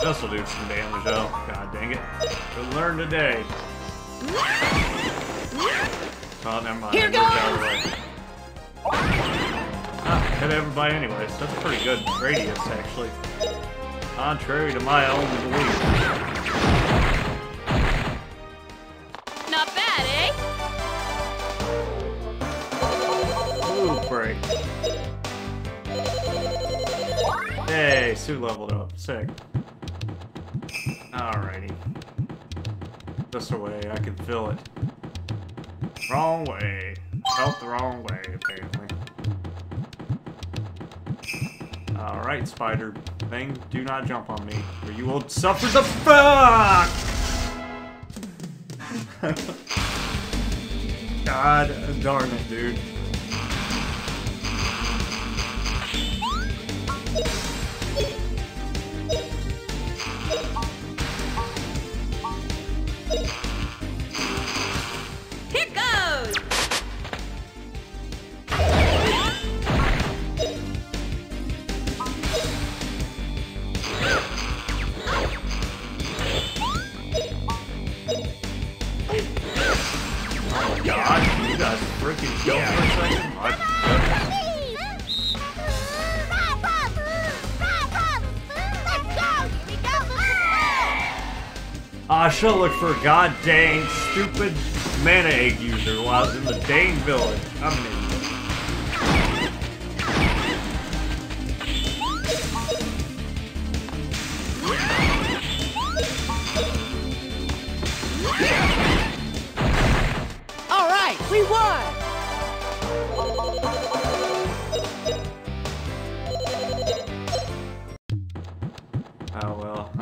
This'll do some damage though. God dang it. You'll learn today. Oh, never mind. Here goes! Hit everybody anyways. That's a pretty good radius, actually. Contrary to my own belief. Not bad, eh? Ooh, break. Hey, Sue leveled up. Sick. Alrighty. This way, I can feel it. Wrong way. Felt the wrong way, apparently. Alright, spider thing, do not jump on me, or you will suffer the fuck! God darn it, dude. I should've looked for a god dang stupid mana egg user while I was in the dang village. I'm an idiot.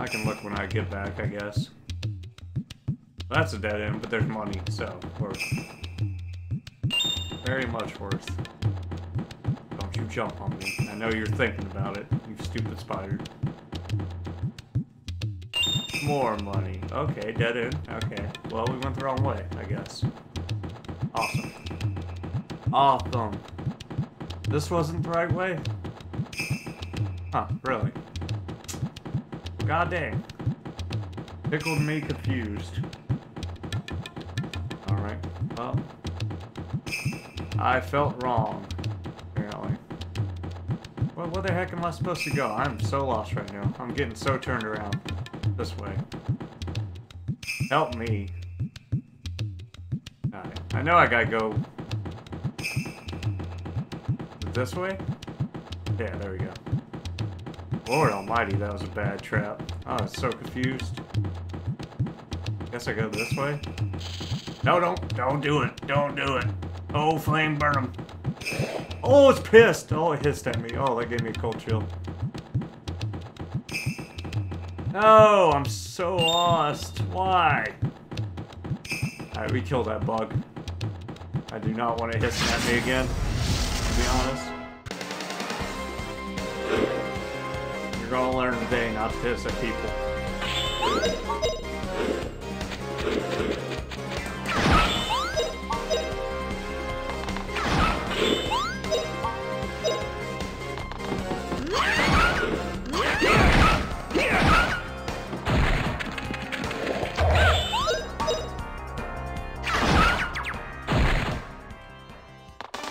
can look when I get back, I guess. Well, that's a dead end, but there's money, so worth. Very much worth. Don't you jump on me. I know you're thinking about it, you stupid spider. More money. Okay, dead end. Okay. Well, we went the wrong way, I guess. Awesome. Awesome. This wasn't the right way? Huh, really? God dang. Pickled me confused. Alright, well. I felt wrong, apparently. Well, where the heck am I supposed to go? I'm so lost right now. I'm getting so turned around. This way. Help me. Alright, I know I gotta go... this way? Yeah, there we go. Lord almighty, that was a bad trap. Oh, I was so confused. Guess I go this way? No, don't do it. Don't do it. Oh, flame burn him. Oh, it's pissed. Oh, it hissed at me. Oh, that gave me a cold chill. No, I'm so lost. Why? Alright, we killed that bug. I do not want it hissing at me again, to be honest. You're gonna learn today not to piss at people.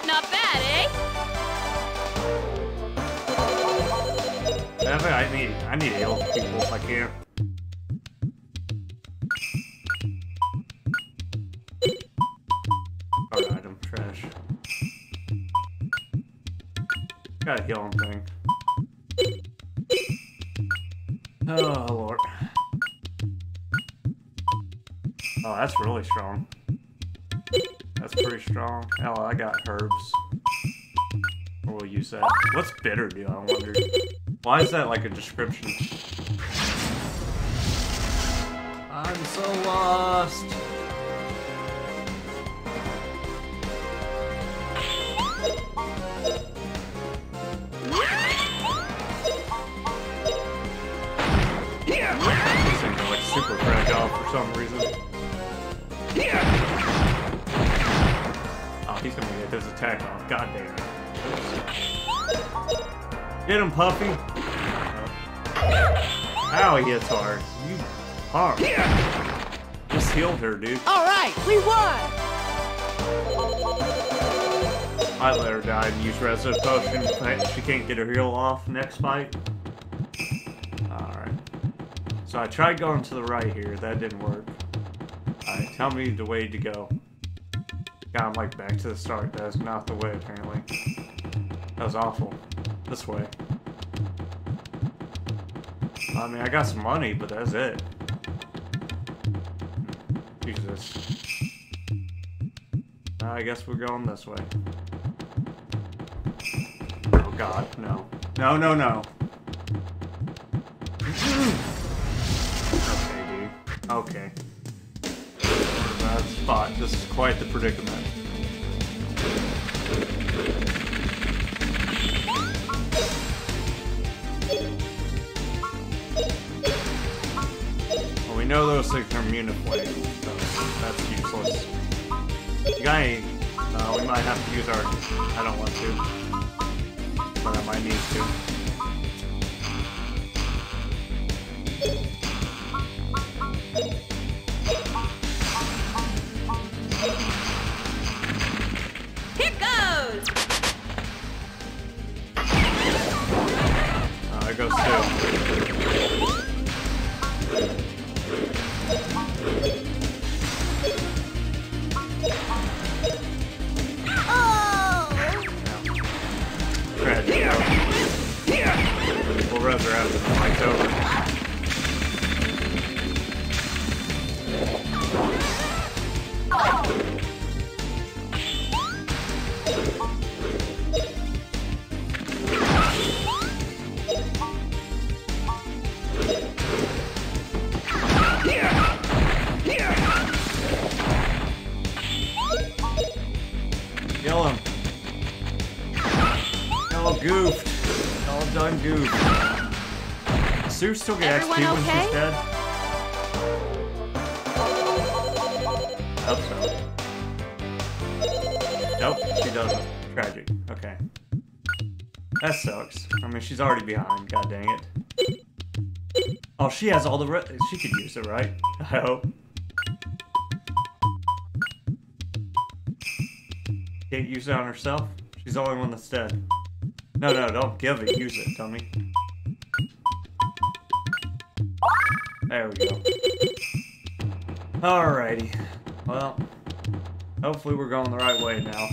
Not bad, eh? Definitely, I need to help people if I can. Alright, item trash. Gotta heal him thing. Oh lord. Oh, that's really strong. That's pretty strong. Oh, I got herbs. Or we'll use that. What's bitter do, I wonder? Why is that like a description? I'm so lost! These things are like super fragile for some reason. He's gonna get his attack off. God damn it. Get him, Puffy! Ow, he hits hard. You hard. Just healed her, dude. Alright, we won! I let her die and use resid potion. She can't get her heal off next fight. Alright. So I tried going to the right here. That didn't work. Alright, tell me the way to go. I'm like back to the start. That's not the way, apparently. That was awful. This way. I mean, I got some money, but that's it. Use this. I guess we're going this way. Oh god, no. No, no, no. Okay, dude. Okay. Spot. This is quite the predicament. Well, we know those things are immune to flame, so that's useless. Guy, we might have to use our... I don't want to, but I might need to. all goofed. It's all done goofed. Sue still gets XP when she's dead. I hope so. Nope, she doesn't. Tragic. Okay. That sucks. I mean, she's already behind. God dang it. Oh, she has all the she could use it, right? I hope. Can't use it on herself? She's the only one that's dead. No, no, don't give it. Use it, dummy. There we go. Alrighty. Well, hopefully we're going the right way now.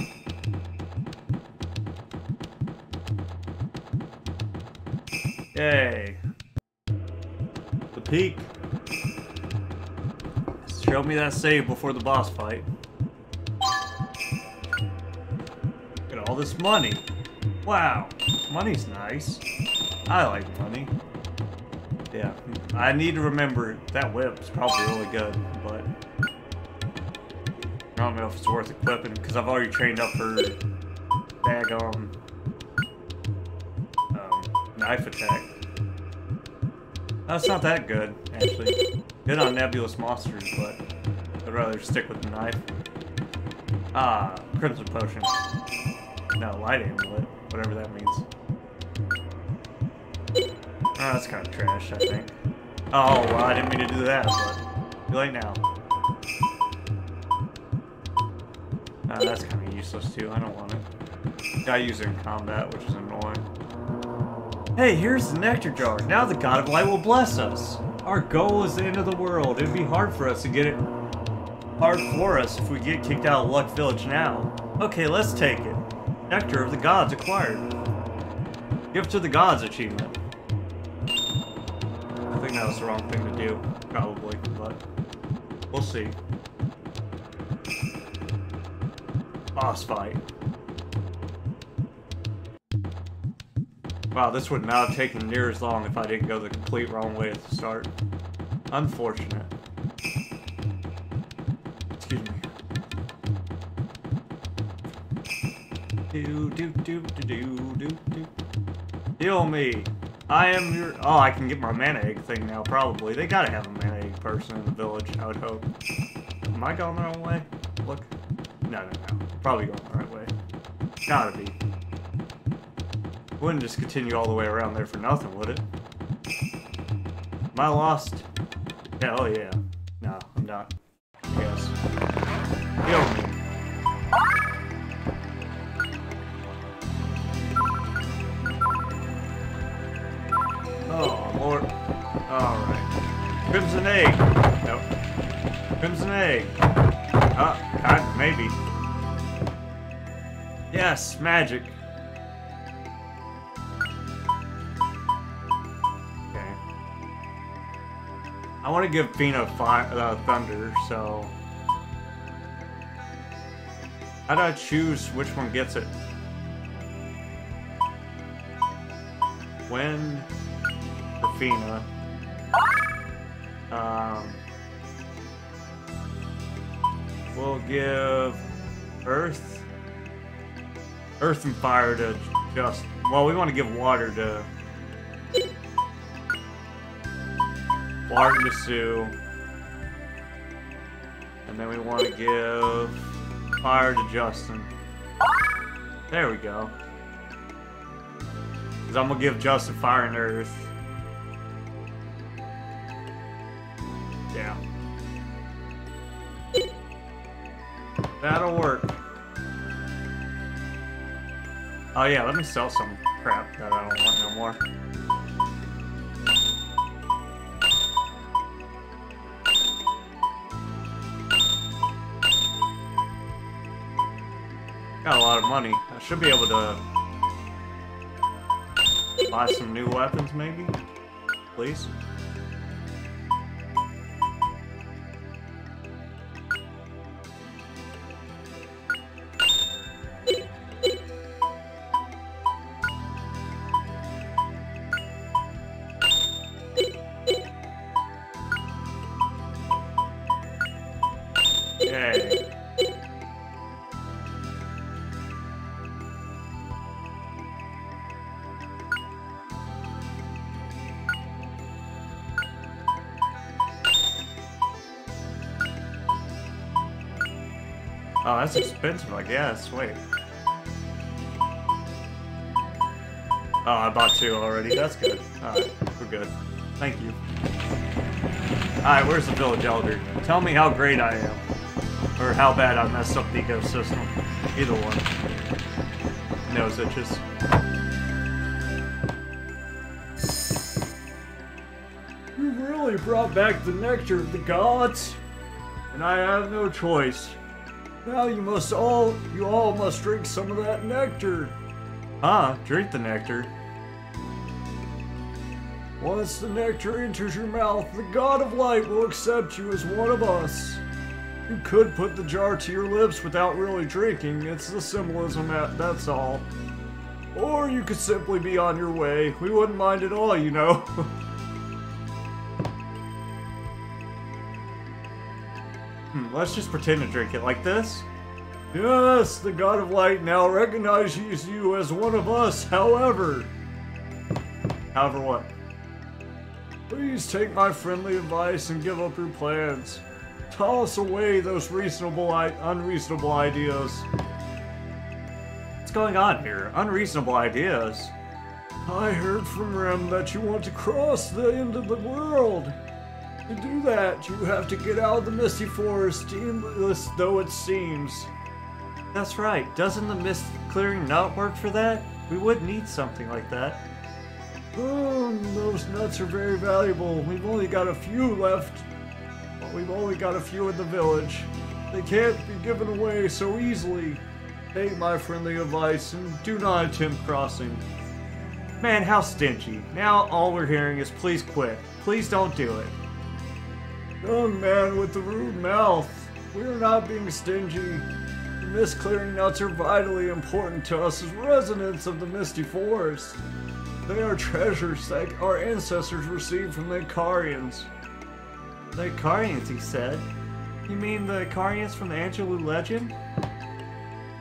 Yay. The peak. Show me that save before the boss fight. Look at all this money. Wow. Money's nice. I like money. Yeah. I need to remember that whip's probably really good, but I don't know if it's worth equipping because I've already trained up her bag on knife attack. That's not that good, actually. Good on nebulous monsters, but I'd rather stick with the knife. Ah, crimson potion. No, light amulet, whatever that means. Oh, that's kind of trash, I think. Oh, well, I didn't mean to do that, but too late now. Oh, that's kind of useless too, I don't want it. Gotta use it in combat, which is annoying. Hey, here's the nectar jar. Now the God of Light will bless us. Our goal is the end of the world. It'd be hard for us to get it. Hard for us if we get kicked out of Luc Village now. Okay, let's take it. Nectar of the Gods acquired. Gift to the Gods achievement. I think that was the wrong thing to do, probably, but we'll see. Boss fight. Wow, this would not have taken near as long if I didn't go the complete wrong way at the start. Unfortunate. Excuse me. Do do do do do do. Heal me. I am your. Oh, I can get my mana egg thing now. Probably they gotta have a mana egg person in the village. I would hope. Am I going the wrong way? Look. No, no, no. Probably going the right way. Gotta be. Wouldn't just continue all the way around there for nothing, would it? Am I lost? Hell yeah. No, I'm not. I guess. Heal me. Oh, Lord. Alright. Crimson egg. Nope. Crimson egg. God, maybe. Yes, magic. I want to give Feena thunder, so how do I choose which one gets it? Wind for Feena. We'll give earth and fire to Justin. Well, we want to give water to. Water to Sue. And then we want to give fire to Justin. There we go. Because I'm going to give Justin fire and earth. Yeah. That'll work. Oh yeah, let me sell some crap that I don't want no more. Got a lot of money. I should be able to buy some new weapons, maybe? Please? Oh, that's expensive, I guess. Wait. Oh, I bought two already. That's good. Alright, we're good. Thank you. Alright, where's the village elder? Tell me how great I am. Or how bad I messed up the ecosystem. Either one. Nose itches. You really brought back the nectar of the gods. And I have no choice. Now you all must drink some of that nectar. Ah, drink the nectar. Once the nectar enters your mouth, the god of light will accept you as one of us. You could put the jar to your lips without really drinking, it's the symbolism, that's all. Or you could simply be on your way, we wouldn't mind at all, you know. Let's just pretend to drink it like this. Yes, the god of light now recognizes you as one of us, however. However what? Please take my friendly advice and give up your plans. Toss away those unreasonable ideas. What's going on here? Unreasonable ideas? I heard from Rim that you want to cross the end of the world. To do that, you have to get out of the Misty Forest, endless though it seems. That's right. Doesn't the Mist Clearing Nut work for that? We would need something like that. Those nuts are very valuable. We've only got a few left. But we've only got a few in the village. They can't be given away so easily. Take my friendly advice and do not attempt crossing. Man, how stingy. Now all we're hearing is please quit. Please don't do it. Young man with the rude mouth. We're not being stingy. The Mist Clearing Nuts are vitally important to us as residents of the Misty Forest. They are treasures that our ancestors received from the Icarians. The Icarians, he said? You mean the Icarians from the Angelou legend?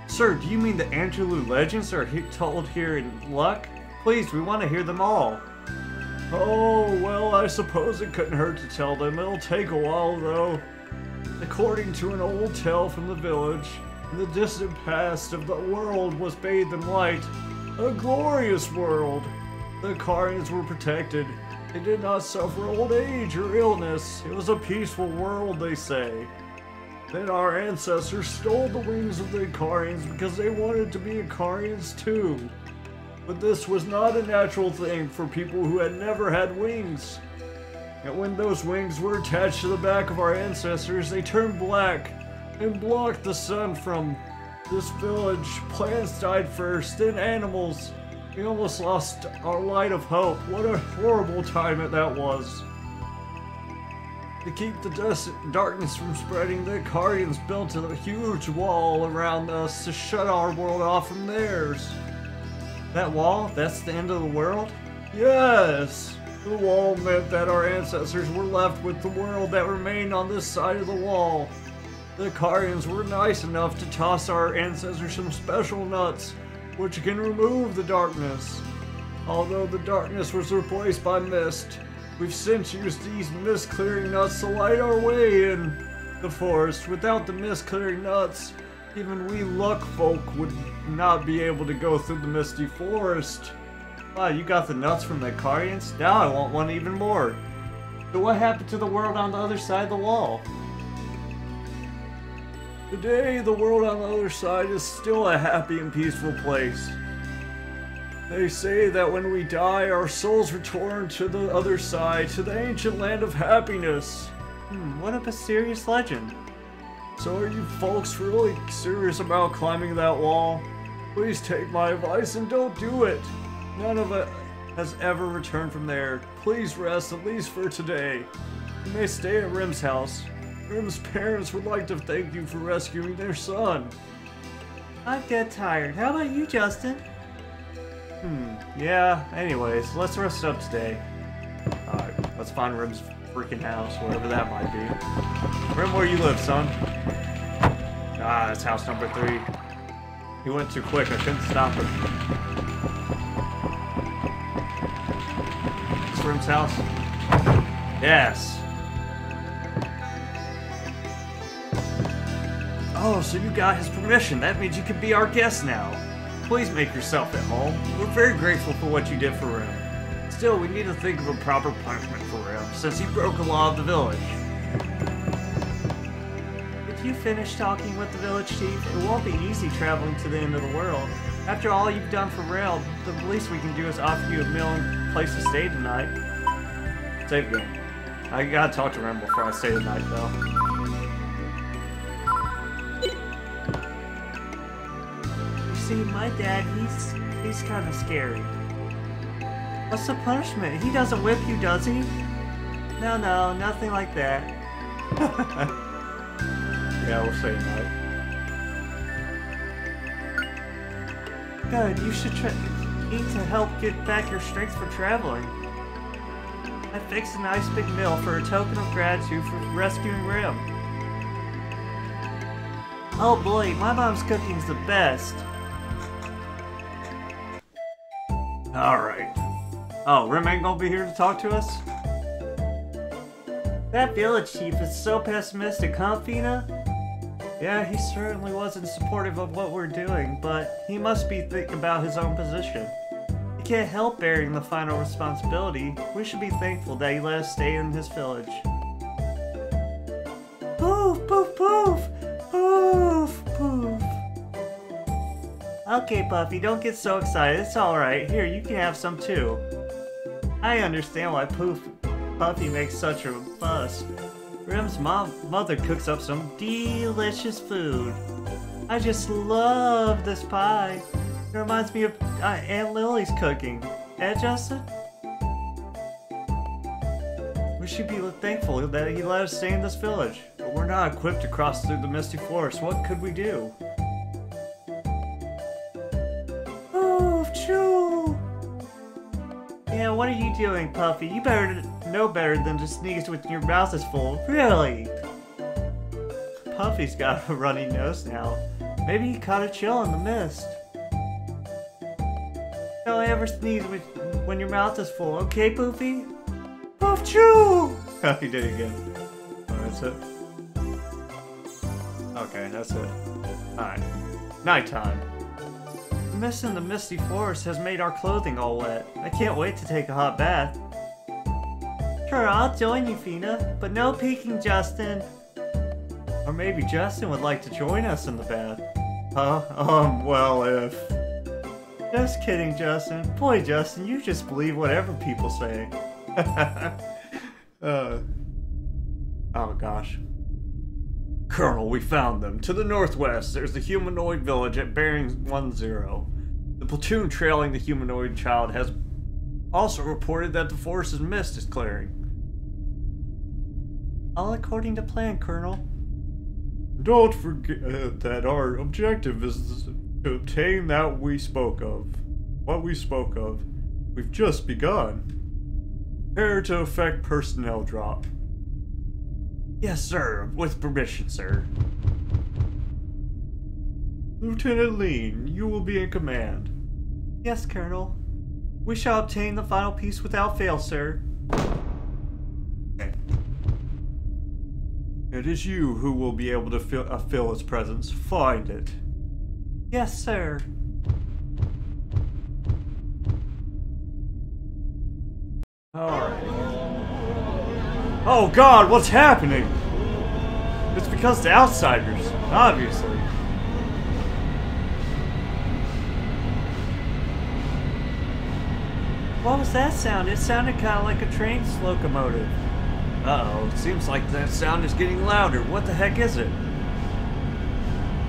Sir, do you mean the Angelou legends are told here in Luck? Please, we want to hear them all. Oh, well, I suppose it couldn't hurt to tell them. It'll take a while, though. According to an old tale from the village, in the distant past of the world was bathed in light. A glorious world. The Icarians were protected. They did not suffer old age or illness. It was a peaceful world, they say. Then our ancestors stole the wings of the Icarians because they wanted to be Icarians too. But this was not a natural thing for people who had never had wings. And when those wings were attached to the back of our ancestors, they turned black and blocked the sun from this village. Plants died first, then animals. We almost lost our light of hope. What a horrible time that was. To keep the darkness from spreading, the Icarians built a huge wall around us to shut our world off from theirs. That wall? That's the end of the world? Yes! The wall meant that our ancestors were left with the world that remained on this side of the wall. The Icarians were nice enough to toss our ancestors some special nuts, which can remove the darkness. Although the darkness was replaced by mist, we've since used these mist-clearing nuts to light our way in the forest. Without the mist-clearing nuts, even we luck folk would not be able to go through the Misty Forest. Wow, you got the nuts from the Icarians? Now I want one even more. So what happened to the world on the other side of the wall? Today, the world on the other side is still a happy and peaceful place. They say that when we die, our souls return to the other side, to the ancient land of happiness. What a mysterious legend. So are you folks really serious about climbing that wall? Please take my advice and don't do it. None of us has ever returned from there. Please rest, at least for today. You may stay at Rim's house. Rim's parents would like to thank you for rescuing their son. I'm dead tired. How about you, Justin? Yeah, anyways, let's rest up today. Alright, let's find Rim's freaking house, wherever that might be. Rim, where you live, son? Ah, it's house number 3. He went too quick, I couldn't stop him. It's Rim's house? Yes! Oh, so you got his permission. That means you can be our guest now. Please make yourself at home. We're very grateful for what you did for Rim. Still, we need to think of a proper punishment for Rim, since he broke the law of the village. If you finish talking with the village chief, it won't be easy traveling to the end of the world. After all you've done for Rail, the least we can do is offer you a meal and place to stay tonight. Save game. I gotta talk to Rim before I stay tonight, though. See, my dad, he's kind of scary. What's the punishment? He doesn't whip you, does he? No, no, nothing like that. Yeah, we'll say no. Good, you should eat to help get back your strength for traveling. I fixed a nice big meal for a token of gratitude for rescuing Rim. Oh boy, my mom's cooking's the best. Alright. Oh, Rim ain't gonna be here to talk to us? That village chief is so pessimistic, huh, Feena? Yeah, he certainly wasn't supportive of what we're doing, but he must be thinking about his own position. He can't help bearing the final responsibility. We should be thankful that he let us stay in his village. Poof, poof, poof! Poof, poof! Okay, Puffy, don't get so excited. It's alright. Here, you can have some too. I understand why Puffy makes such a fuss. Rim's mother cooks up some delicious food. I just love this pie. It reminds me of Aunt Lily's cooking. Eh, Justin? We should be thankful that he let us stay in this village. But we're not equipped to cross through the Misty Forest. What could we do? Yeah, what are you doing, Puffy? You better know better than to sneeze with your mouth is full. Really? Puffy's got a runny nose now. Maybe he caught a chill in the mist. Don't ever sneeze when your mouth is full, okay, Poofy? Poof choo! He did it again. Oh, that's it. Okay, that's it. Alright. Nighttime. The mist in the Misty Forest has made our clothing all wet. I can't wait to take a hot bath. Sure, I'll join you, Feena, but no peeking, Justin. Or maybe Justin would like to join us in the bath. Huh? Well, if... Just kidding, Justin. Boy, Justin, you just believe whatever people say. Oh, gosh. Colonel, we found them. To the northwest, there's the humanoid village at bearing 10. The platoon trailing the humanoid child has also reported that the forest's mist is clearing. All according to plan, Colonel. Don't forget that our objective is to obtain that we spoke of. What we spoke of. We've just begun. Prepare to effect personnel drop. Yes, sir. With permission, sir. Lieutenant Leen, you will be in command. Yes, Colonel. We shall obtain the final piece without fail, sir. Okay. It is you who will be able to fill its presence. Find it. Yes, sir. Alright. Oh god, what's happening? It's because the outsiders, obviously. What was that sound? It sounded kind of like a train's locomotive. Uh-oh, it seems like that sound is getting louder. What the heck is it?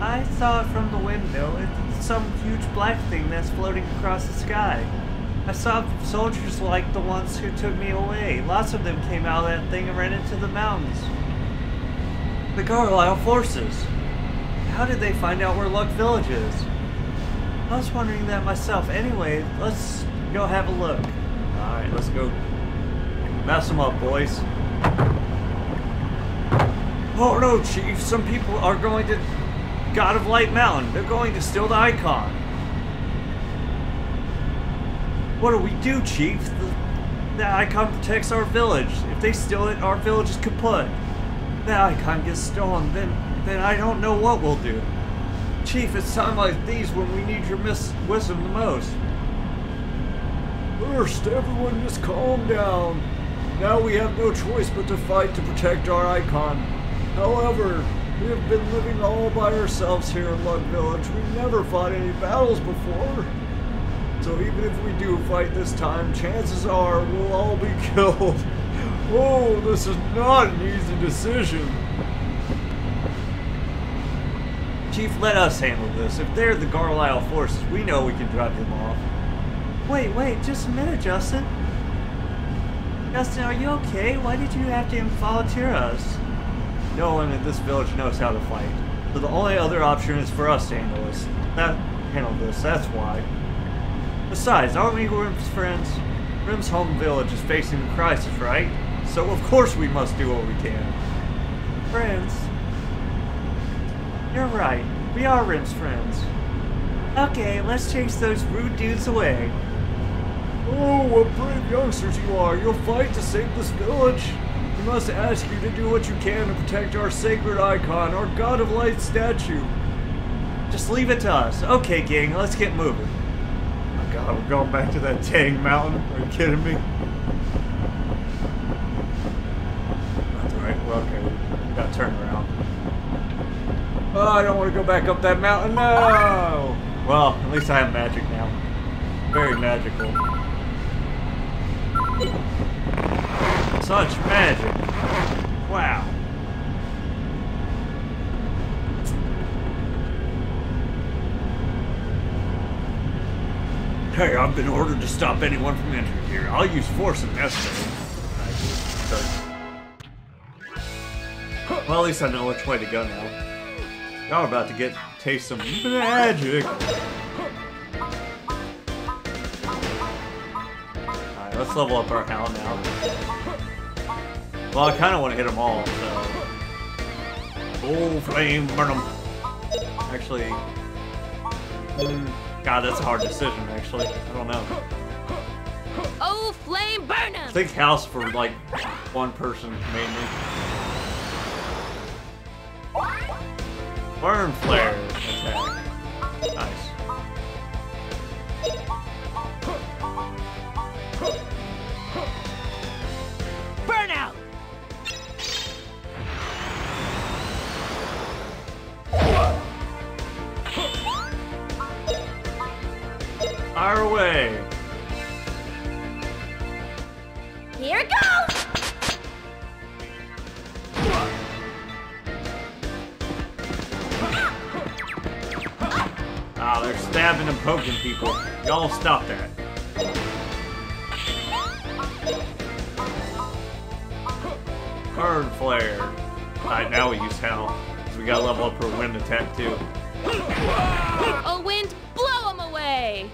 I saw it from the window. It's some huge black thing that's floating across the sky. I saw soldiers like the ones who took me away. Lots of them came out of that thing and ran into the mountains. The Garlyle Forces. How did they find out where Luc Village is? I was wondering that myself. Anyway, let's go have a look. Alright, let's go mess them up, boys. Oh no, Chief. Some people are going to God of Light Mountain. They're going to steal the icon. What do we do, Chief? That icon protects our village. If they steal it, our village is kaput. That icon gets stolen, then then I don't know what we'll do. Chief, it's times like these when we need your wisdom the most. First, everyone just calm down. Now we have no choice but to fight to protect our icon. However, we have been living all by ourselves here in Luc Village. We've never fought any battles before. So even if we do fight this time, chances are we'll all be killed. Oh, this is not an easy decision. Chief, let us handle this. If they're the Garlyle forces, we know we can drop them off. Wait, just a minute, Justin. Justin, are you okay? Why did you have to volunteer us? No one in this village knows how to fight. So the only other option is for us to handle this, that's why. Besides, aren't we Rim's friends? Rim's home village is facing a crisis, right? So of course we must do what we can. Friends? You're right. We are Rim's friends. Okay, let's chase those rude dudes away. Oh, what brave youngsters you are. You'll fight to save this village. We must ask you to do what you can to protect our sacred icon, our God of Light statue. Just leave it to us. Okay, gang, let's get moving. Oh god, we're going back to that dang mountain. Are you kidding me? That's alright, well, okay. We gotta turn around. Oh, I don't want to go back up that mountain. No! Well, at least I have magic now. Very magical. Such magic. Wow. Hey, I've been ordered to stop anyone from entering here. I'll use force if necessary. Well, at least I know which way to go now. Y'all are about to taste some magic. Alright, let's level up our hound now. Well, I kind of want to hit them all, so... Bull flame, burn them! Actually... God, that's a hard decision, actually. I don't know. Oh, flame, burn them! I think house for, like, one person, mainly. Burn flare attack. Nice. Fire away! Here it goes! Ah, they're stabbing and poking people. Y'all stop that. Burn flare. Alright, now we use hell. So we gotta level up her wind attack too. Oh, wind, blow them away!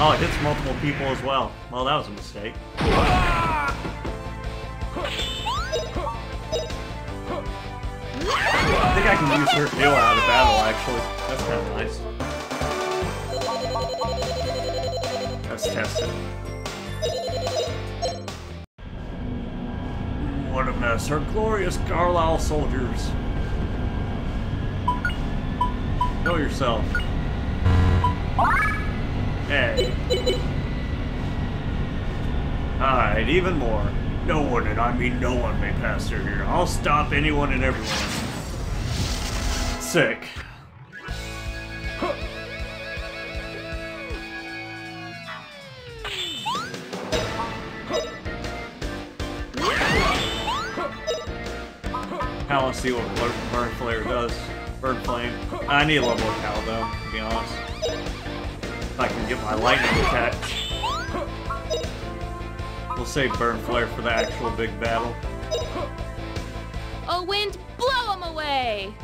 Oh, it hits multiple people as well. Well, that was a mistake. I think I can use her heal out of battle, actually. That's kind of nice. Let's test it. What a mess. Her glorious Garlyle soldiers. Know yourself. Hey. Alright, even more. No one, and I mean no one, may pass through here. I'll stop anyone and everyone. Sick. Now let's see what Burn Flare does. Burn Flame. I need a level of Cal though, to be honest. If I can get my lightning attack. We'll save Burn Flare for the actual big battle. Oh, wind, blow him away!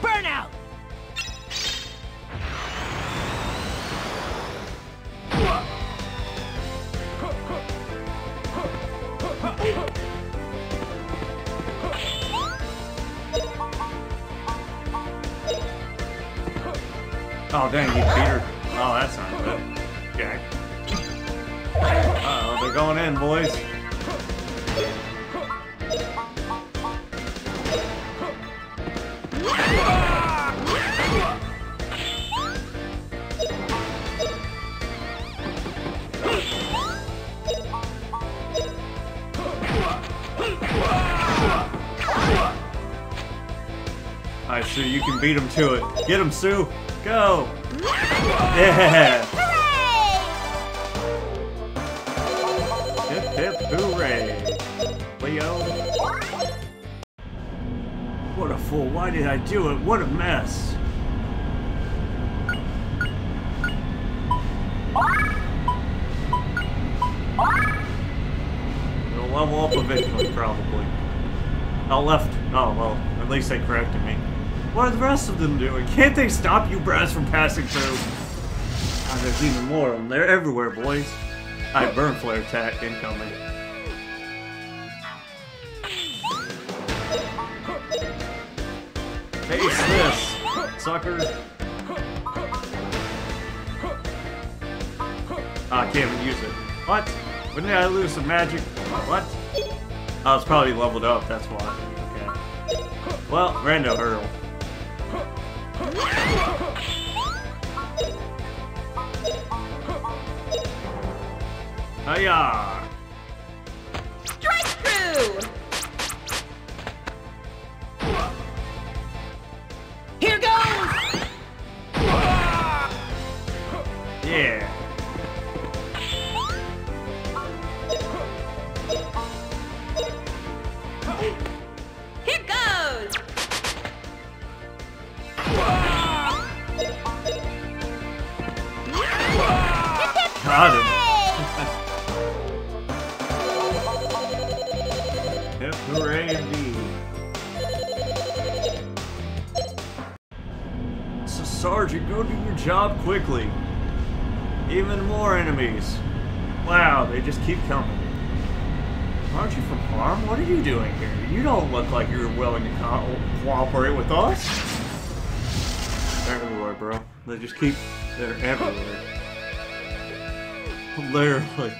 Burnout! Oh dang, you beat her. Oh, that's not good. Okay. Uh-oh, they're going in, boys. Alright, Sue, you can beat him to it. Get him, Sue! Go! Yeah! Hooray! Hip hip hooray! Leo! What a fool! Why did I do it? What a mess! It'll level up eventually, probably. I left. Oh, well, at least they corrected me. What are the rest of them doing? Can't they stop you brats from passing through? Oh, there's even more of them. They're everywhere, boys. Alright, burn flare attack incoming. Face this, sucker. Oh, I can't even use it. What? When did I lose some magic? What? Oh, it's probably leveled up, that's why. Okay. Well, rando hurdle. Hiya! Strike through! Here goes! Yeah! Here goes! Got him! Hooray indeed. So Sergeant, go do your job quickly. Even more enemies. Wow, they just keep coming. Aren't you from Parm? What are you doing here? You don't look like you're willing to cooperate with us. They're everywhere, bro. They just keep... They're everywhere. Literally.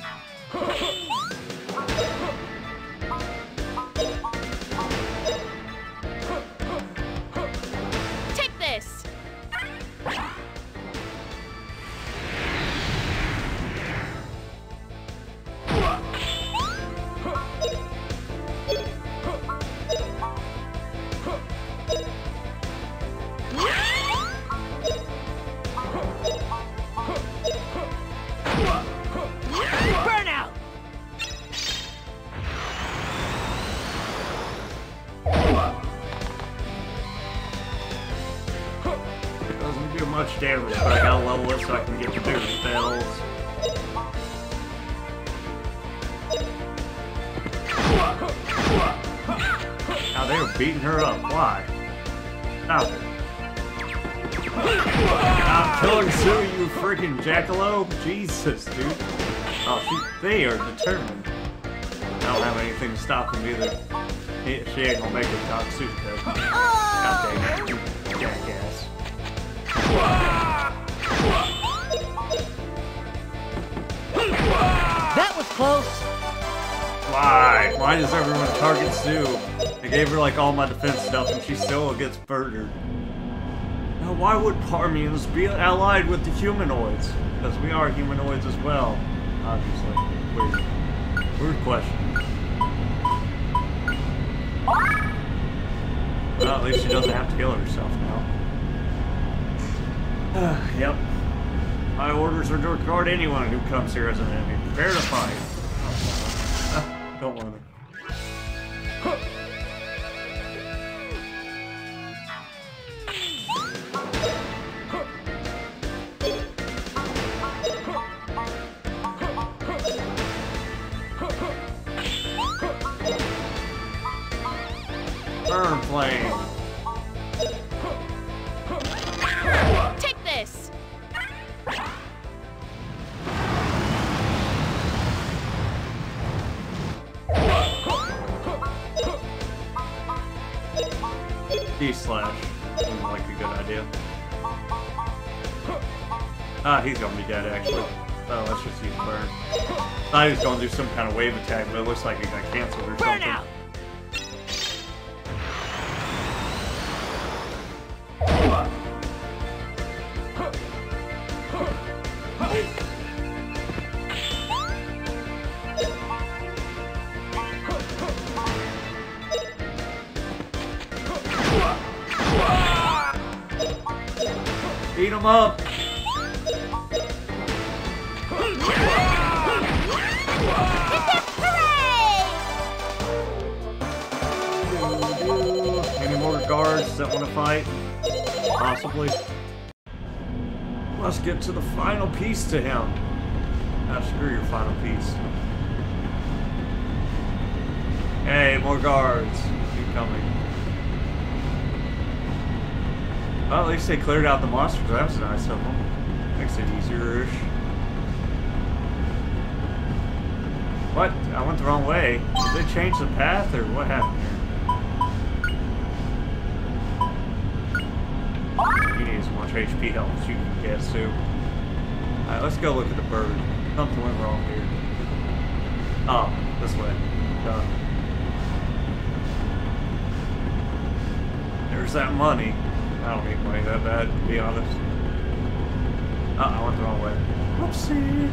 Murdered. Now why would Parmians be allied with the humanoids? Because we are humanoids as well, obviously. Weird question. Well, at least she doesn't have to kill herself now. Yep. My orders are to regard anyone who comes here as an enemy. Prepare to fight. Oh, don't want to. Flame. Take this. D slash seems like a good idea. Ah, he's gonna be dead, actually. Oh, let's just use burn. I thought he was gonna do some kind of wave attack, but it looks like it got canceled or something. Burn out! Beat him up! Any more guards that want to fight? Possibly. Let's get to the final piece to him. Ah, screw your final piece. Hey, more guards. Keep coming. Well, at least they cleared out the monsters. That was nice of them. Makes it easier-ish. What? I went the wrong way. Did they change the path, or what happened here? HP helps you can guess too. Alright, let's go look at the bird. Something went wrong here. Oh, this way. There's that money. I don't need money that bad, to be honest. I went the wrong way. Whoopsie!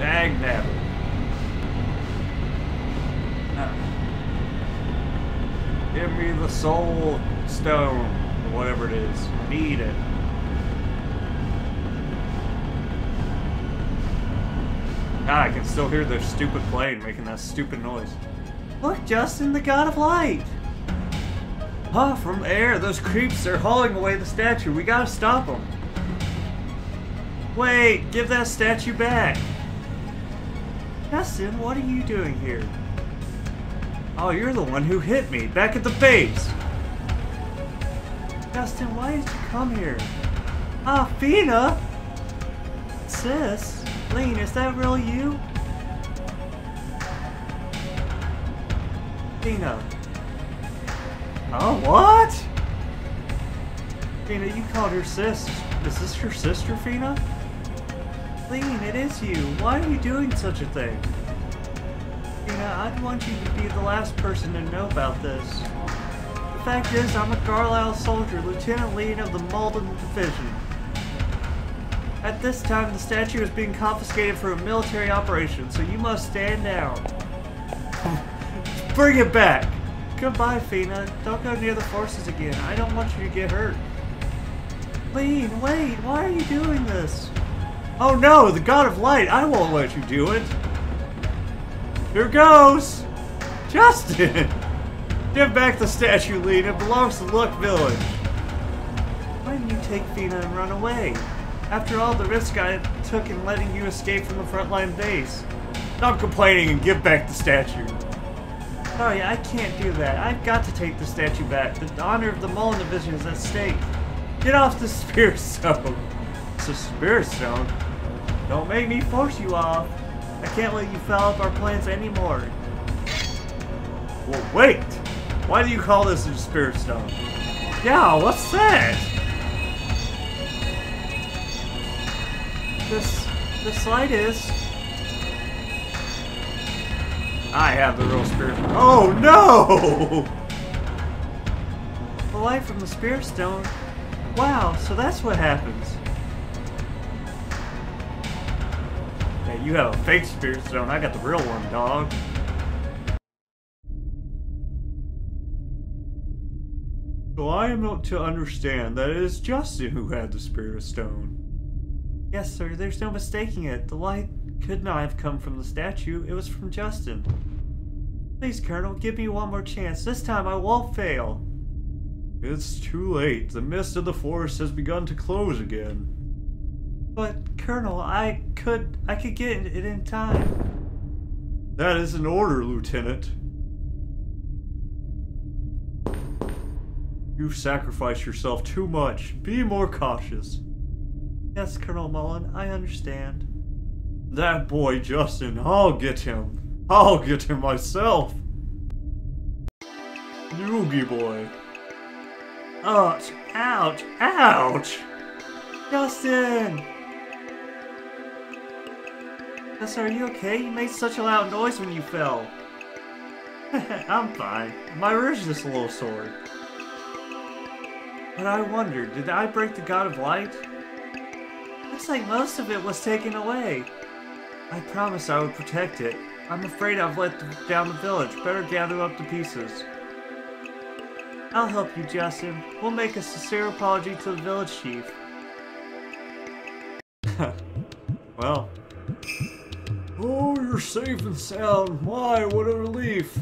Dag nabbit. No. Give me the soul stone. Whatever it is, need it. God, I can still hear their stupid plane making that stupid noise. Look, Justin, the God of Light! Huh, from the air, those creeps, they're hauling away the statue. We gotta stop them. Wait, give that statue back. Justin, what are you doing here? Oh, you're the one who hit me, back at the base. Justin, why did you come here? Ah, Feena! Sis? Leen, is that really you? Feena. Oh, what? Feena, you called her sis. Is this your sister, Feena? Leen, it is you. Why are you doing such a thing? Feena, I'd want you to be the last person to know about this. The fact is, I'm a Garlyle soldier, Lieutenant Leen of the Mullen Division. At this time, the statue is being confiscated for a military operation, so you must stand down. Bring it back! Goodbye, Feena. Don't go near the forces again. I don't want you to get hurt. Leen, wait! Why are you doing this? Oh no! The God of Light! I won't let you do it! Here goes! Justin! Give back the statue, Leen. It belongs to Luc Village. Why didn't you take Feena and run away? After all the risk I took in letting you escape from the frontline base. Stop complaining and give back the statue. Sorry, I can't do that. I've got to take the statue back. The honor of the Mullen Division is at stake. Get off the spirit stone. It's a spirit stone? Don't make me force you off. I can't let you foul up our plans anymore. Well, wait. Why do you call this a spirit stone? Yeah, what's that? This light is... I have the real spirit stone. Oh no! The light from the spirit stone? Wow, so that's what happens. Hey, you have a fake spirit stone. I got the real one, dog. So I am not to understand that it is Justin who had the Spirit Stone. Yes, sir, there's no mistaking it. The light could not have come from the statue. It was from Justin. Please, Colonel, give me one more chance. This time I won't fail. It's too late. The mist of the forest has begun to close again. But, Colonel, I could get it in time. That is an order, Lieutenant. You sacrifice yourself too much. Be more cautious. Yes, Colonel Mullen, I understand. That boy, Justin, I'll get him. I'll get him myself. Noogie boy. Ouch, ouch, ouch! Justin! Justin, are you okay? You made such a loud noise when you fell. I'm fine. My wrist is just a little sore. But I wonder, did I break the God of Light? Looks like most of it was taken away. I promised I would protect it. I'm afraid I've let down the village. Better gather up the pieces. I'll help you, Justin. We'll make a sincere apology to the village chief. Well. Oh, you're safe and sound. Why, what a relief.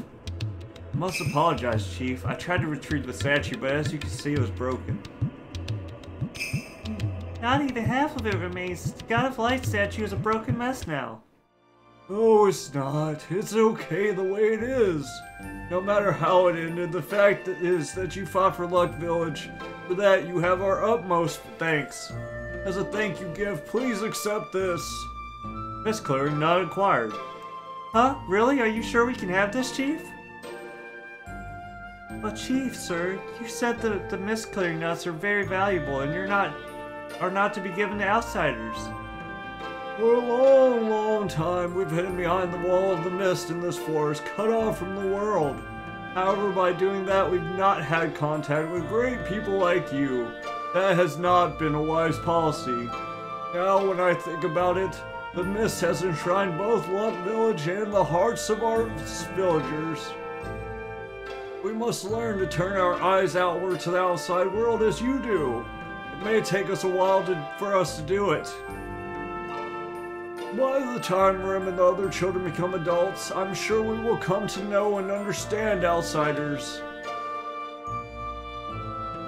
I must apologize, Chief. I tried to retrieve the statue, but as you can see, it was broken. Not even half of it remains. The God of Light statue is a broken mess now. No, it's not. It's okay the way it is. No matter how it ended, the fact is that you fought for Luc Village. For that, you have our utmost thanks. As a thank you gift, please accept this. Mist Clearing Nut acquired. Huh? Really? Are you sure we can have this, Chief? But Chief, sir, you said that the Mist Clearing Nuts are very valuable and are not to be given to outsiders. For a long, long time, we've hidden behind the wall of the mist in this forest, cut off from the world. However, by doing that, we've not had contact with great people like you. That has not been a wise policy. Now, when I think about it, the mist has enshrined both Luc Village and the hearts of our villagers. We must learn to turn our eyes outward to the outside world as you do. It may take us a while for us to do it. By the time Rim and the other children become adults, I'm sure we will come to know and understand outsiders.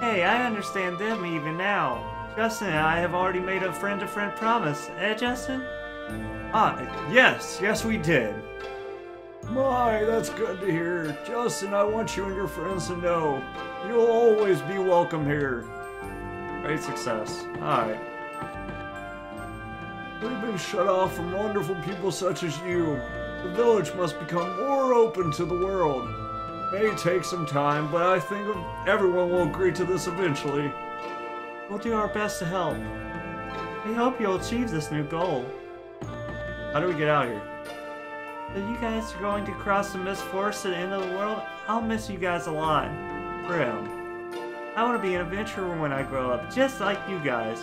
Hey, I understand them even now. Justin and I have already made a friend-to-friend promise, eh, Justin? Ah, yes we did. My, that's good to hear. Justin, I want you and your friends to know you'll always be welcome here. Great success. Alright. We've been shut off from wonderful people such as you. The village must become more open to the world. It may take some time, but I think everyone will agree to this eventually. We'll do our best to help. We hope you'll achieve this new goal. How do we get out of here? So you guys are going to cross the Mist Forest to the end of the world? I'll miss you guys a lot. Rim. I want to be an adventurer when I grow up, just like you guys.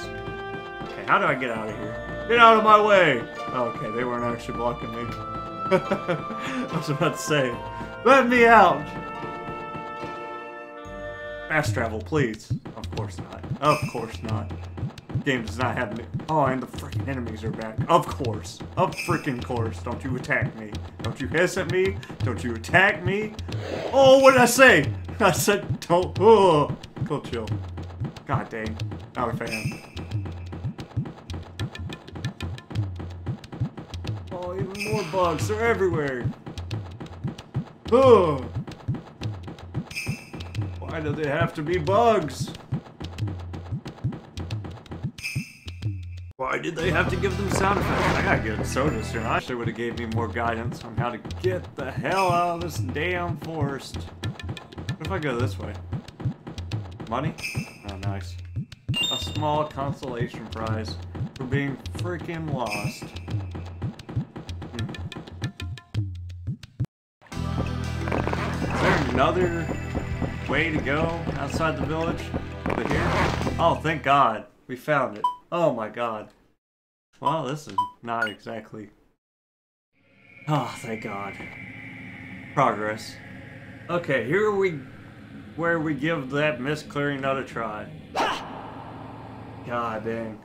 Okay, how do I get out of here? Get out of my way! Okay, they weren't actually blocking me. I was about to say, let me out! Fast travel, please. Of course not. Of course not. Game does not have me. Oh, and the freaking enemies are back. Of course. Of freaking course. Don't you attack me. Don't you hiss at me. Don't you attack me. Oh, what did I say? I said don't. Oh, cool chill. God dang. Not a fan. Oh, even more bugs. They're everywhere. Oh. Why do they have to be bugs? Why did they have to give them sound effects? I gotta get a soda soon. I actually would have gave me more guidance on how to get the hell out of this damn forest. What if I go this way? Money? Oh, nice. A small consolation prize for being freaking lost. Is there another way to go outside the village? Over here? Oh, thank God. We found it. Oh my God. Well, this is not exactly... Oh, thank God. Progress. Okay, here where we give that Mist Clearing Nut a try. God dang.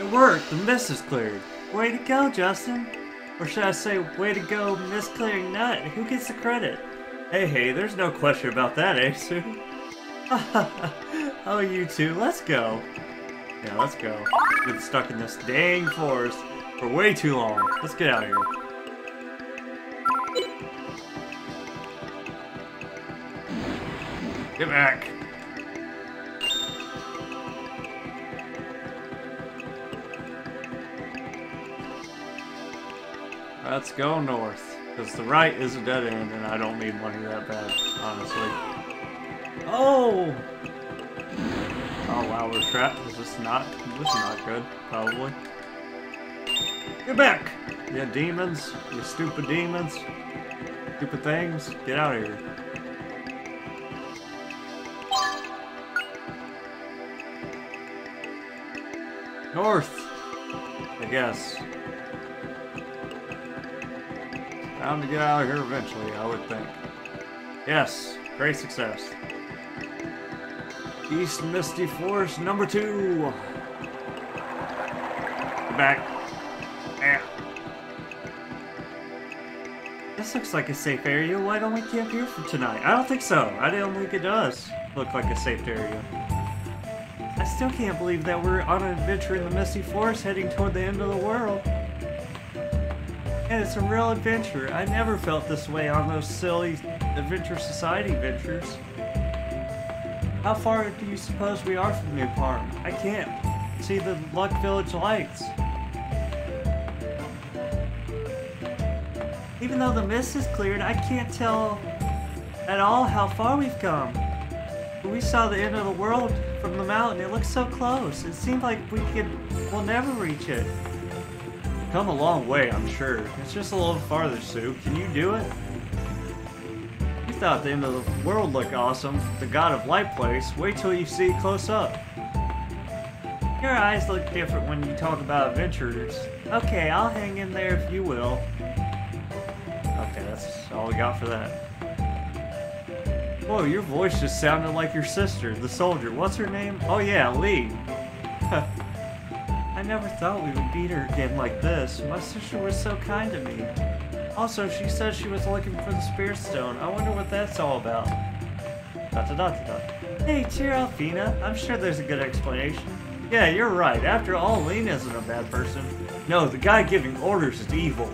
It worked! The mist is cleared! Way to go, Justin! Or should I say, way to go, Mist Clearing Nut! Who gets the credit? Hey, there's no question about that, Asu. Oh, you two, let's go. Yeah, let's go. Been stuck in this dang forest for way too long. Let's get out of here. Get back. Let's go north. Because the right is a dead end, and I don't need money that bad, honestly. Oh! Oh wow, we're trapped. This is not good, probably. Get back! Yeah, demons. You stupid demons. Stupid things. Get out of here. North! I guess. Time to get out of here eventually, I would think. Yes, great success. East Misty Forest number 2. Get back. Yeah. This looks like a safe area. Why don't we camp here for tonight? I don't think so. I don't think it does look like a safe area. I still can't believe that we're on an adventure in the Misty Forest heading toward the end of the world. And it's a real adventure. I never felt this way on those silly Adventure Society ventures. How far do you suppose we are from New Parm? I can't see the Luc Village lights. Even though the mist is cleared, I can't tell at all how far we've come. When we saw the end of the world from the mountain, it looked so close. It seemed like we'll never reach it. Come a long way, I'm sure. It's just a little farther, Sue. Can you do it? You thought the end of the world looked awesome. The God of Light place. Wait till you see it close up. Your eyes look different when you talk about adventures. Okay, I'll hang in there if you will. Okay, that's all we got for that. Whoa, your voice just sounded like your sister, the soldier. What's her name? Oh yeah, Leen. I never thought we would beat her again like this. My sister was so kind to me. Also, she said she was looking for the spirit stone. I wonder what that's all about. Hey, cheer up, Feena. I'm sure there's a good explanation. Yeah, you're right. After all, Leen isn't a bad person. No, the guy giving orders is evil.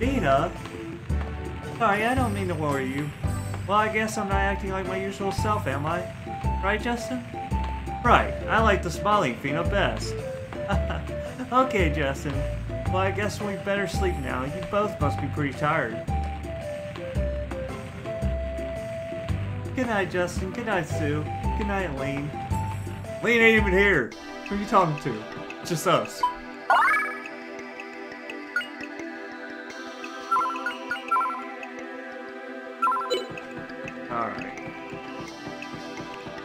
Feena? Sorry, I don't mean to worry you. Well, I guess I'm not acting like my usual self, am I? Right, Justin? Right, I like the smiling Feena best. Okay, Justin. Well, I guess we better sleep now. You both must be pretty tired. Good night, Justin. Good night, Sue. Good night, Leen. Leen ain't even here. Who are you talking to? It's just us. Alright.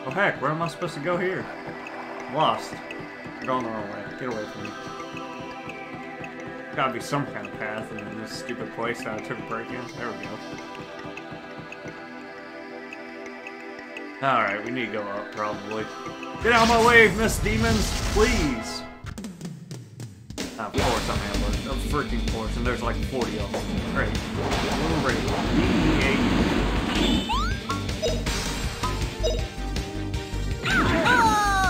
Oh heck, where am I supposed to go here? Lost. I'm going the wrong way. Get away from me. Gotta be some kind of path in this stupid place that I took a break in. There we go. Alright, we need to go up, probably. Get out of my way, Miss Demons! Please! Of course I'm ambushed. Of freaking course, and there's like 40 of them. Great. Great.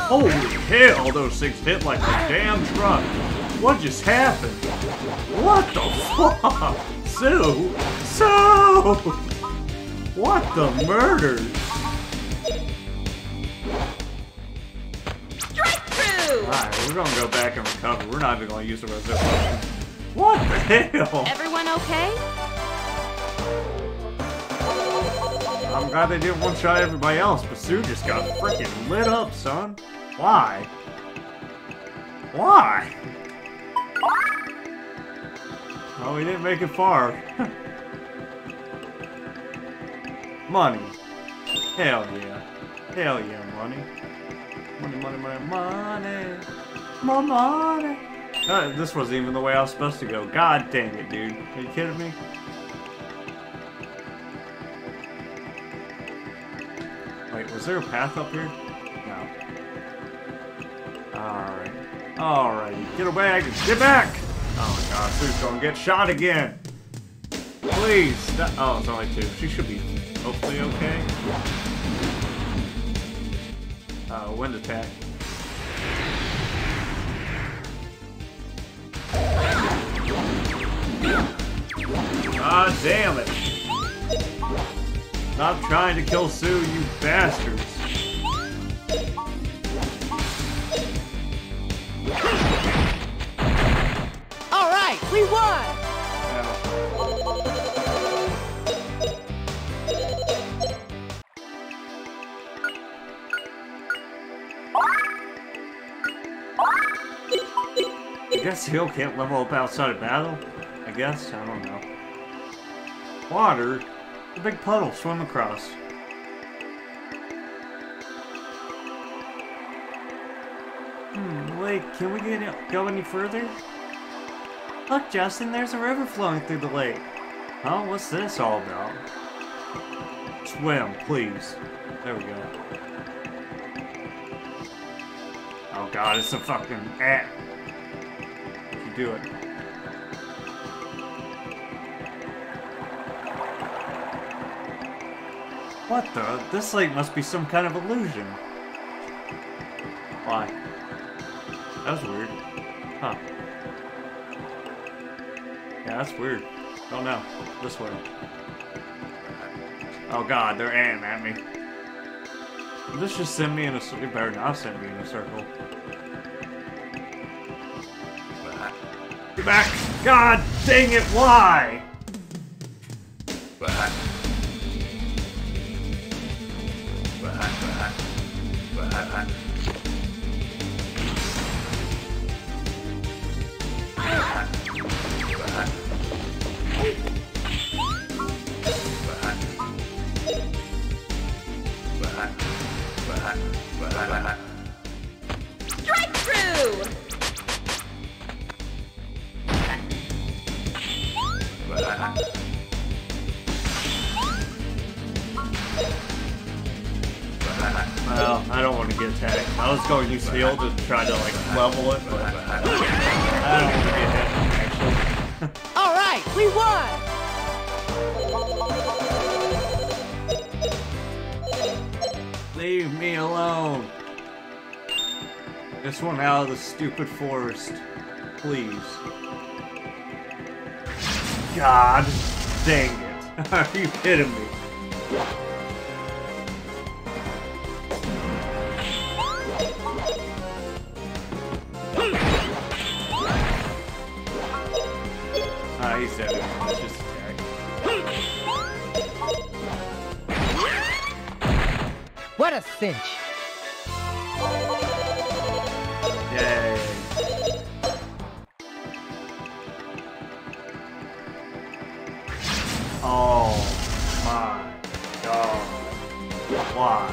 Holy hell, those things hit like a damn truck. What just happened? What the fuck? Sue? Sue! What the murder? Strike through! Alright, we're gonna go back and recover. We're not even gonna use the reserve. What the hell? Everyone okay? I'm glad they didn't one shot everybody else, but Sue just got freaking lit up, son. Why? Why? Oh, we didn't make it far. Money. Hell yeah. Hell yeah, money. Money, money, money, money. My money. This wasn't even the way I was supposed to go. God dang it, dude. Are you kidding me? Wait, was there a path up here? Alright. Alright. Get away! Get back! Oh my god, Sue's gonna get shot again! Please! Stop. Oh, it's only 2. She should be hopefully okay. Wind attack. Ah, damn it! Stop trying to kill Sue, you bastards! All right, we won! I guess Hill can't level up outside of battle? I guess? I don't know. Water? A big puddle, swim across. Wait, can we go any further? Look, Justin, there's a river flowing through the lake. Huh? What's this all about? Swim, please. There we go. Oh god, it's a fucking eh. You do it. What the? This lake must be some kind of illusion. Why? That was weird. Huh. Yeah, that's weird. Oh no. This way. Oh god, they're aiming at me. Did this just send me in a circle? It better not send me in a circle. Get back! God dang it, why? Heal to try to like level it, but I don't even get hit actually. All right, we won. Leave me alone. This one out of the stupid forest, please. God dang it! Are you kidding me? Finch. Yay. Oh my god. Why?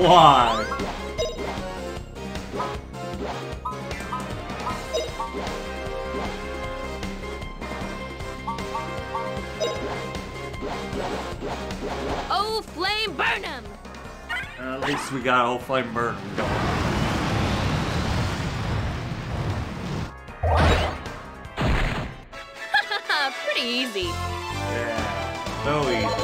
Why? Flame burn him! At least we got old flame burn going. Pretty easy. Yeah, so easy.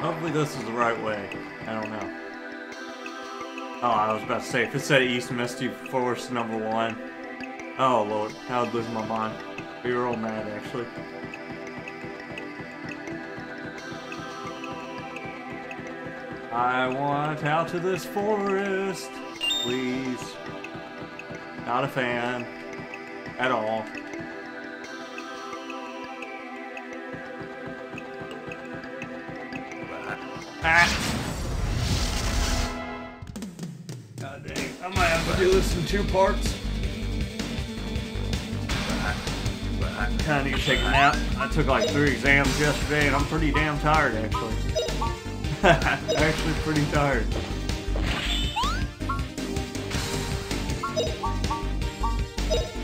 Hopefully this is the right way. I don't know. Oh, I was about to say, if it said East Misty Forest #1. Oh lord, I would lose my mind. We were all mad actually. I want out to this forest, please. Not a fan at all. Ah. God dang, I might have to do this in 2 parts. I need to take a nap. I took like 3 exams yesterday and I'm pretty damn tired actually. Actually pretty tired.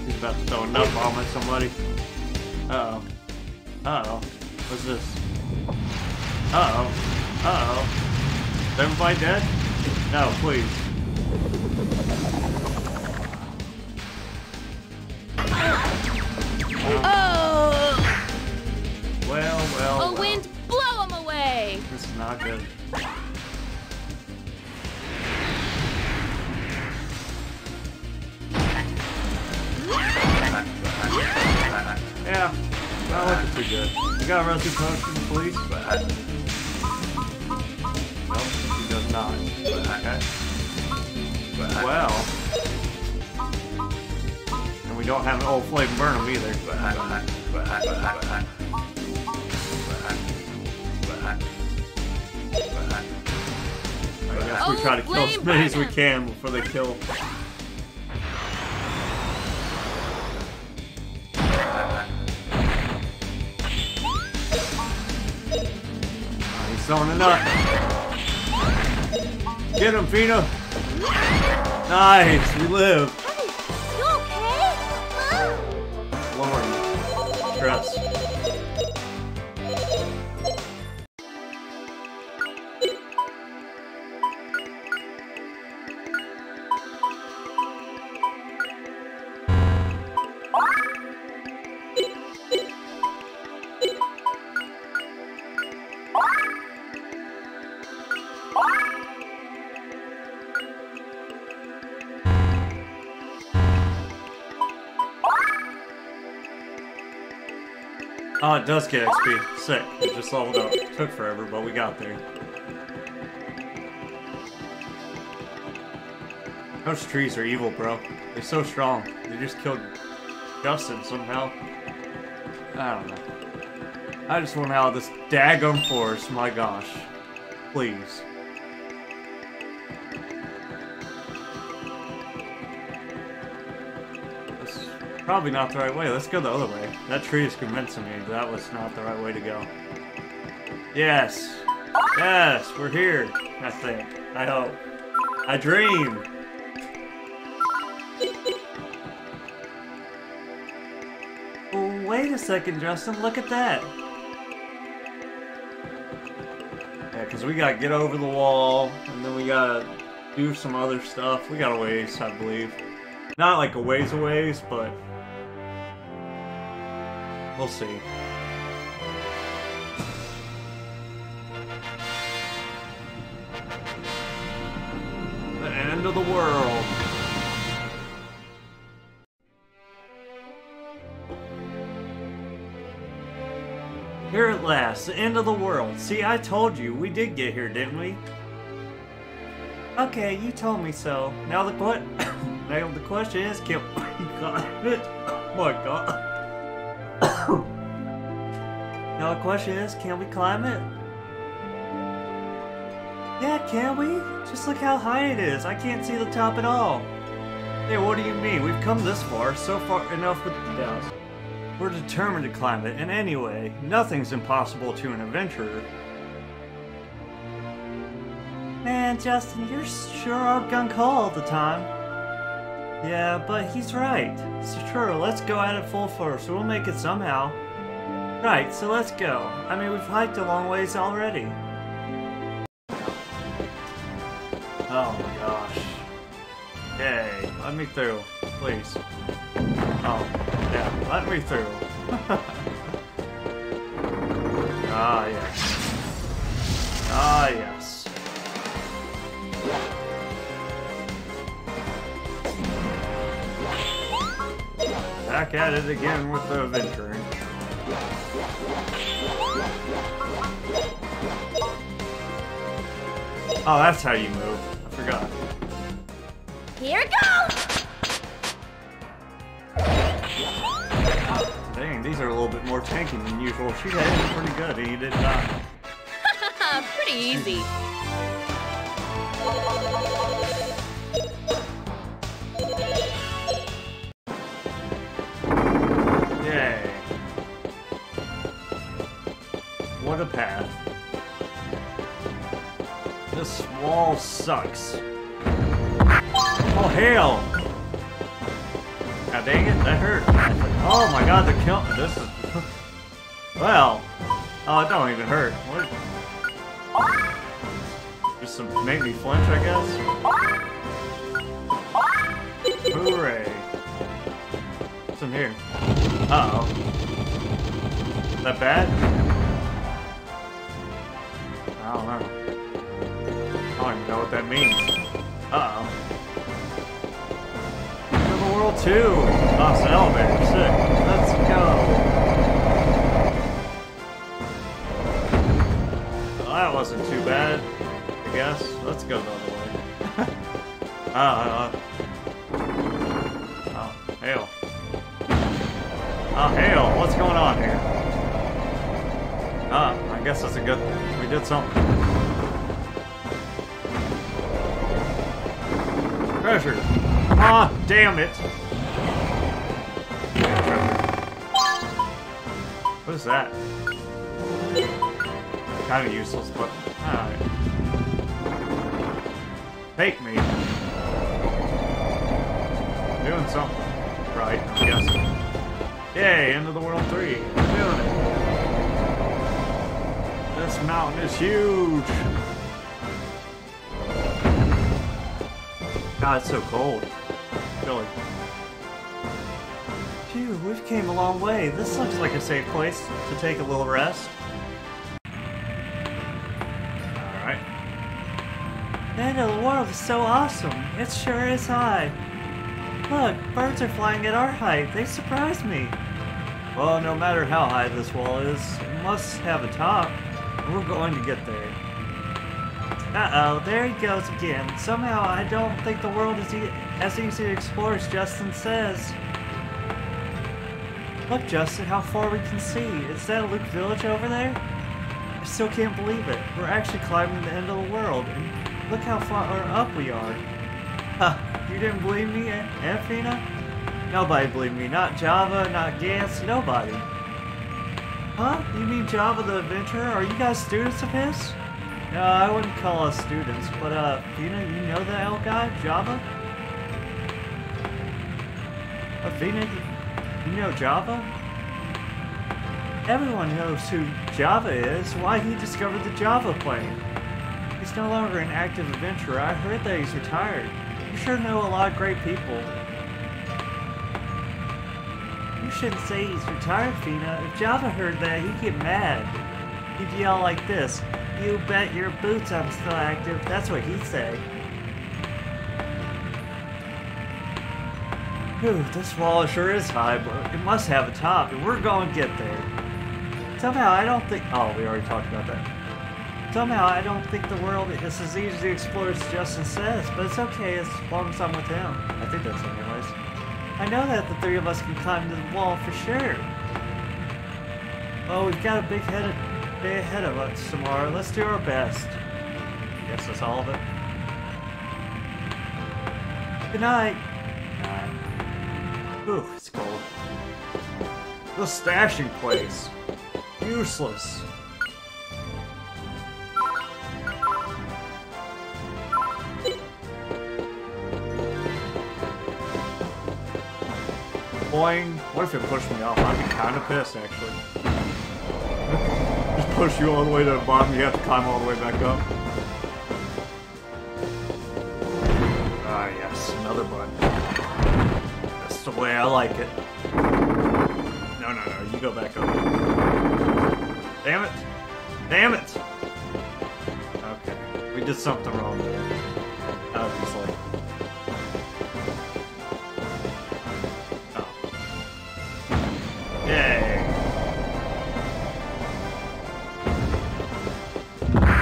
He's about to throw a nut bomb at somebody. Uh-oh. Uh-oh. What's this? Uh-oh. Uh-oh. Is everybody dead? No, please. Well, a wind blow him away! This is not good. Yeah, not looking too good. You got a rescue potion, please? Nope, he does not. Okay. Well. And we don't have an old flame burnum either. we try to kill as many as we can before they kill. He's on a nut. Get him, Feena. Nice, we live. Hey, you okay? Mom? Lord, trust. Oh, it does get XP. Sick. It just leveled up. Took forever, but we got there. Those trees are evil, bro. They're so strong. They just killed Justin somehow. I don't know. I just want out of this daggum forest. My gosh. Please. Probably not the right way. Let's go the other way. That tree is convincing me that was not the right way to go. Yes. Yes, we're here. I think. I hope. I dream. Well, wait a second, Justin. Look at that. Yeah, because we gotta get over the wall, and then we gotta do some other stuff. We gotta waste, I believe. Not like a ways a ways, but... we'll see. The end of the world. Here at last, the end of the world. See, I told you, we did get here, didn't we? Okay, you told me so. Now look what? Now the question is, can we climb it? Oh my god. Now the question is, can we climb it? Yeah, can we? Just look how high it is. I can't see the top at all. Hey, what do you mean? We've come this far, so far enough with the doubts. We're determined to climb it, and anyway, nothing's impossible to an adventurer. Man, Justin, you're sure out gung-ho all the time. Yeah, but he's right. So sure, let's go at it full force. We'll make it somehow. Right, so let's go. I mean, we've hiked a long ways already. Oh my gosh. Hey, let me through, please. Oh, yeah, let me through. Ah, yes. Ah, yes. Back at it again with the adventuring. Oh, that's how you move. I forgot. Here it goes! Dang, these are a little bit more tanky than usual. She had it pretty good and you did not. Haha, pretty easy. Yay. What a path. This wall sucks. Oh, hail! God dang it, that hurt. Oh my god, they're killing. This is. Well. Oh, it don't even hurt. What? Just to make me flinch, I guess. Hooray! What's in here? Uh oh. Is that bad? I don't know. I don't even know what that means. Uh oh. End of the world too. Oh, it's an elevator. Sick. Let's go. Well, that wasn't too bad. I guess. Let's go the other way. Oh, hail. Oh, hail. What's going on here? I guess that's a good thing. We did something. treasure. Ah, damn it. What is that? Kind of useless, but alright. Take me. Doing something. Right, I guess. Yay, end of the World 3. Doing it. This mountain is huge. God, it's so cold. Really. Phew, we've came a long way. This looks like a safe place to take a little rest. Alright. The end of the world is so awesome. It sure is high. Look, birds are flying at our height. They surprised me. Well, no matter how high this wall is, it must have a top. We're going to get there. Uh-oh, there he goes again. Somehow, I don't think the world is as easy to explore as Justin says. Look, Justin, how far we can see. Is that Luc Village over there? I still can't believe it. We're actually climbing the end of the world, and look how far up we are. Huh, you didn't believe me, Feena? Nobody believed me. Not Java, not Gans, nobody. Huh? You mean Java the Adventurer? Are you guys students of his? No, I wouldn't call us students, but, Feena, you know that old guy, Java? Feena, you know Java? Everyone knows who Java is, why he discovered the Java plane. He's no longer an active adventurer, I heard that he's retired. You sure know a lot of great people. You shouldn't say he's retired, Feena. If Java heard that, he'd get mad. He'd yell like this. You bet your boots I'm still active. That's what he'd say. Whew, this wall sure is high, but it must have a top, and we're going to get there. Somehow I don't think... Oh, we already talked about that. Somehow I don't think the world is as easy to explore as Justin says, but it's okay as long as I'm with him. I think that's anyways. I know that the three of us can climb to the wall for sure. Oh, we've got a big head of... Day ahead of us tomorrow. Let's do our best. Guess that's all of it. Good night. Ooh, it's cold. The stashing place. Useless. Boing. What if it pushed me off? I'd be kind of pissed, actually. Just push you all the way to the bottom, you have to climb all the way back up. Ah yes, another button. That's the way I like it. No, no, no, you go back up. Damn it! Damn it! Okay, we did something wrong there. Obviously.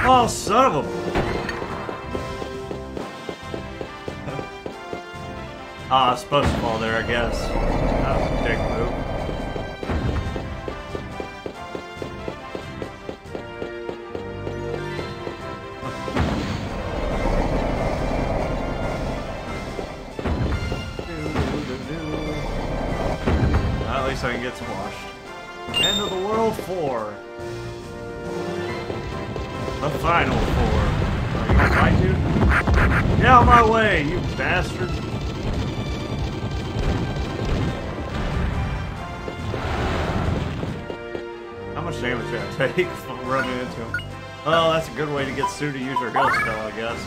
Oh, son of a... Ah, it's supposed to fall there, I guess. That was a dick move. Well, at least I can get squashed. End of the World 4. The final 4. Are you alright, dude? Get out of my way, you bastard! How much damage did I take from running into him? Well, that's a good way to get Sue to use her heal spell, I guess.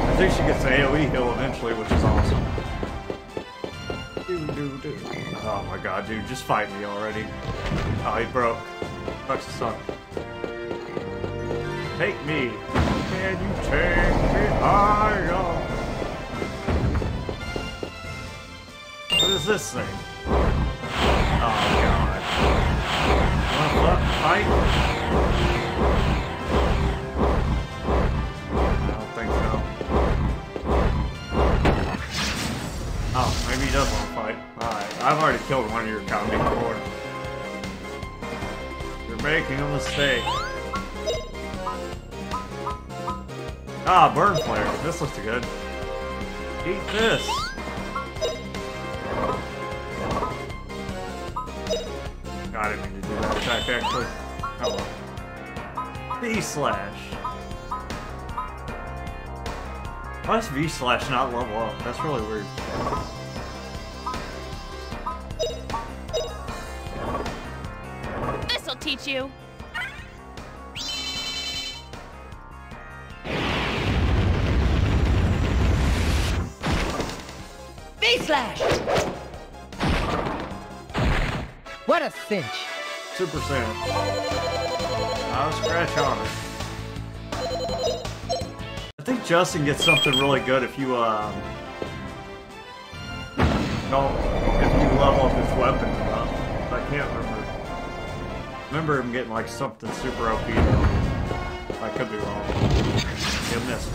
I think she gets an AoE heal eventually, which is awesome. Oh my god, dude, just fight me already. Oh, he broke. Sucks to suck. Take me. Can you take me higher? What is this thing? Oh god. What? Fight? He does want to fight. Alright, I've already killed one of your county corn. You're making a mistake. Ah, burn flare. This looks good. Eat this. God, I didn't mean to do that attack, actually. Oh well. V-slash. Why does V-slash not level up? That's really weird. This'll teach you. V-slash! What a cinch! 2%. I'll scratch on it. I think Justin gets something really good if you level up his weapon enough. I can't remember him getting like something super OP. I could be wrong. He'll miss me.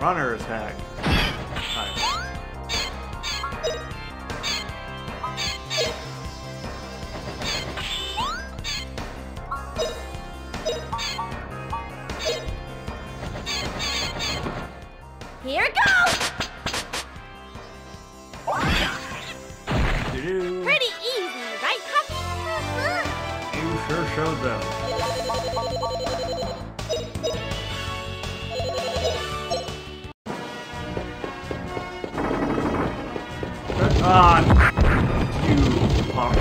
Runner attack. Nice. Here it goes. Doo-doo. Pretty easy, right, Puppy? You sure showed them. You punk.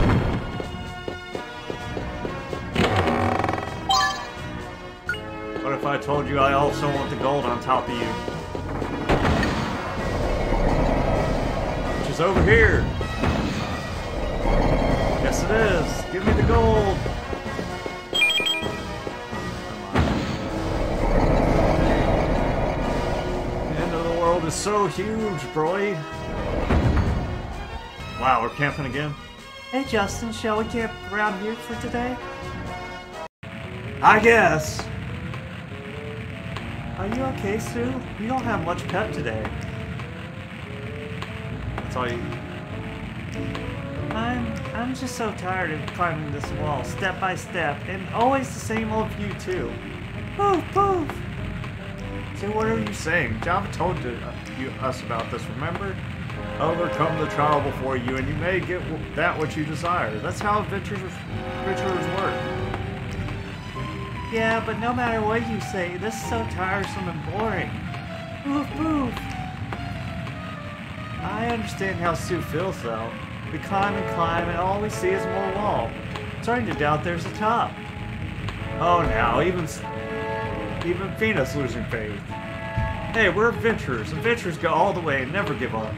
What if I told you I also want the gold on top of you? Which is over here. Yes it is. Give me the gold. Come on. The end of the world is so huge, broy. Wow, we're camping again. Hey Justin, shall we camp around here for today? I guess. Are you okay, Sue? You don't have much pep today. That's all you eat. I'm just so tired of climbing this wall, step by step, and always the same old view too. Poof, poof! So what are you saying? Java told us about this, remember? Overcome the trial before you, and you may get that which you desire. That's how adventurers work. Yeah, but no matter what you say, this is so tiresome and boring. Oof, oof. I understand how Sue feels, though. We climb and climb, and all we see is more wall. I'm starting to doubt there's a top. Oh, now, even Feena's losing faith. Hey, we're adventurers. Adventurers go all the way and never give up.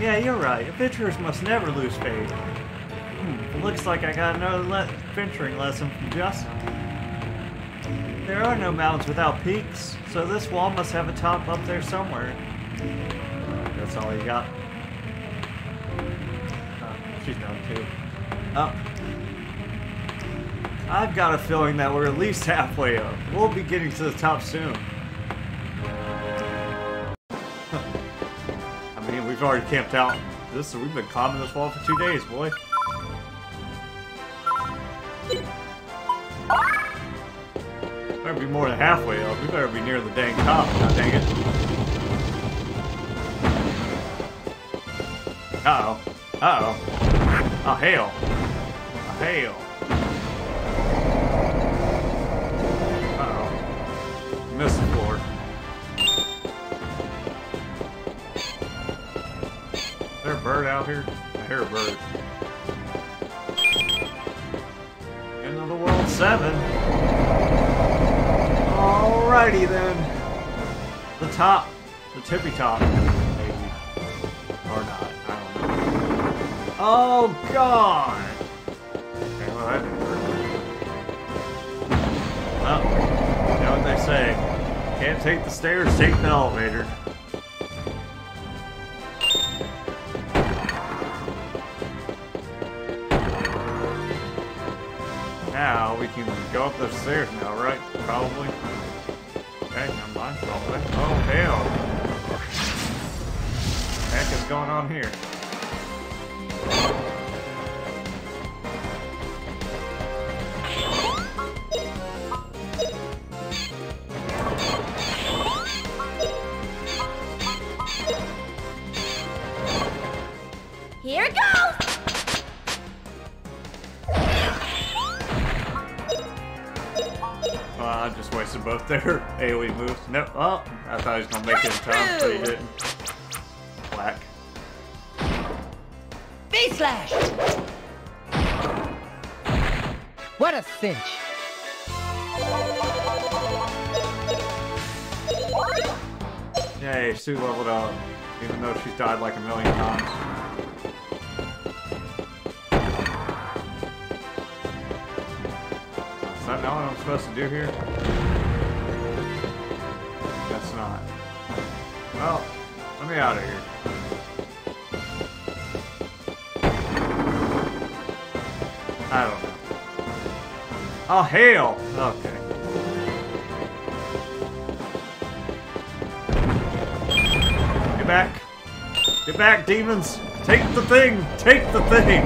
Yeah, you're right. Adventurers must never lose faith. Looks like I got another adventuring lesson from Justin. There are no mountains without peaks, so this wall must have a top up there somewhere. That's all you got. Oh, she's down too. Up. I've got a feeling that we're at least halfway up. We'll be getting to the top soon. We've already camped out. We've been climbing this wall for 2 days, boy. Better be more than halfway up. We better be near the dang top. God dang it. Uh oh. Uh oh. Oh hell. Oh hell. Uh oh. Missed the floor. Is there a bird out here? I hear a bird. End of the world 7. Alrighty then. The top. The tippy top. Maybe. Or not. I don't know. Oh god! Okay, well that didn't work. Well, you know what they say. Can't take the stairs, take the elevator. Now, we can go up those stairs now, right? Probably. Okay, never mind. Probably. Oh, hell. What the heck is going on here? Here it goes! Well, I just wasted both their AoE moves. No, oh, I thought he was going to make it in time, but he didn't. Black. Face slash! What a cinch! Yay, Sue leveled up, even though she's died like a million times. Is that not what I'm supposed to do here? That's not. Well, let me out of here. I don't know. Oh, hell! Okay. Get back! Get back, demons! Take the thing! Take the thing!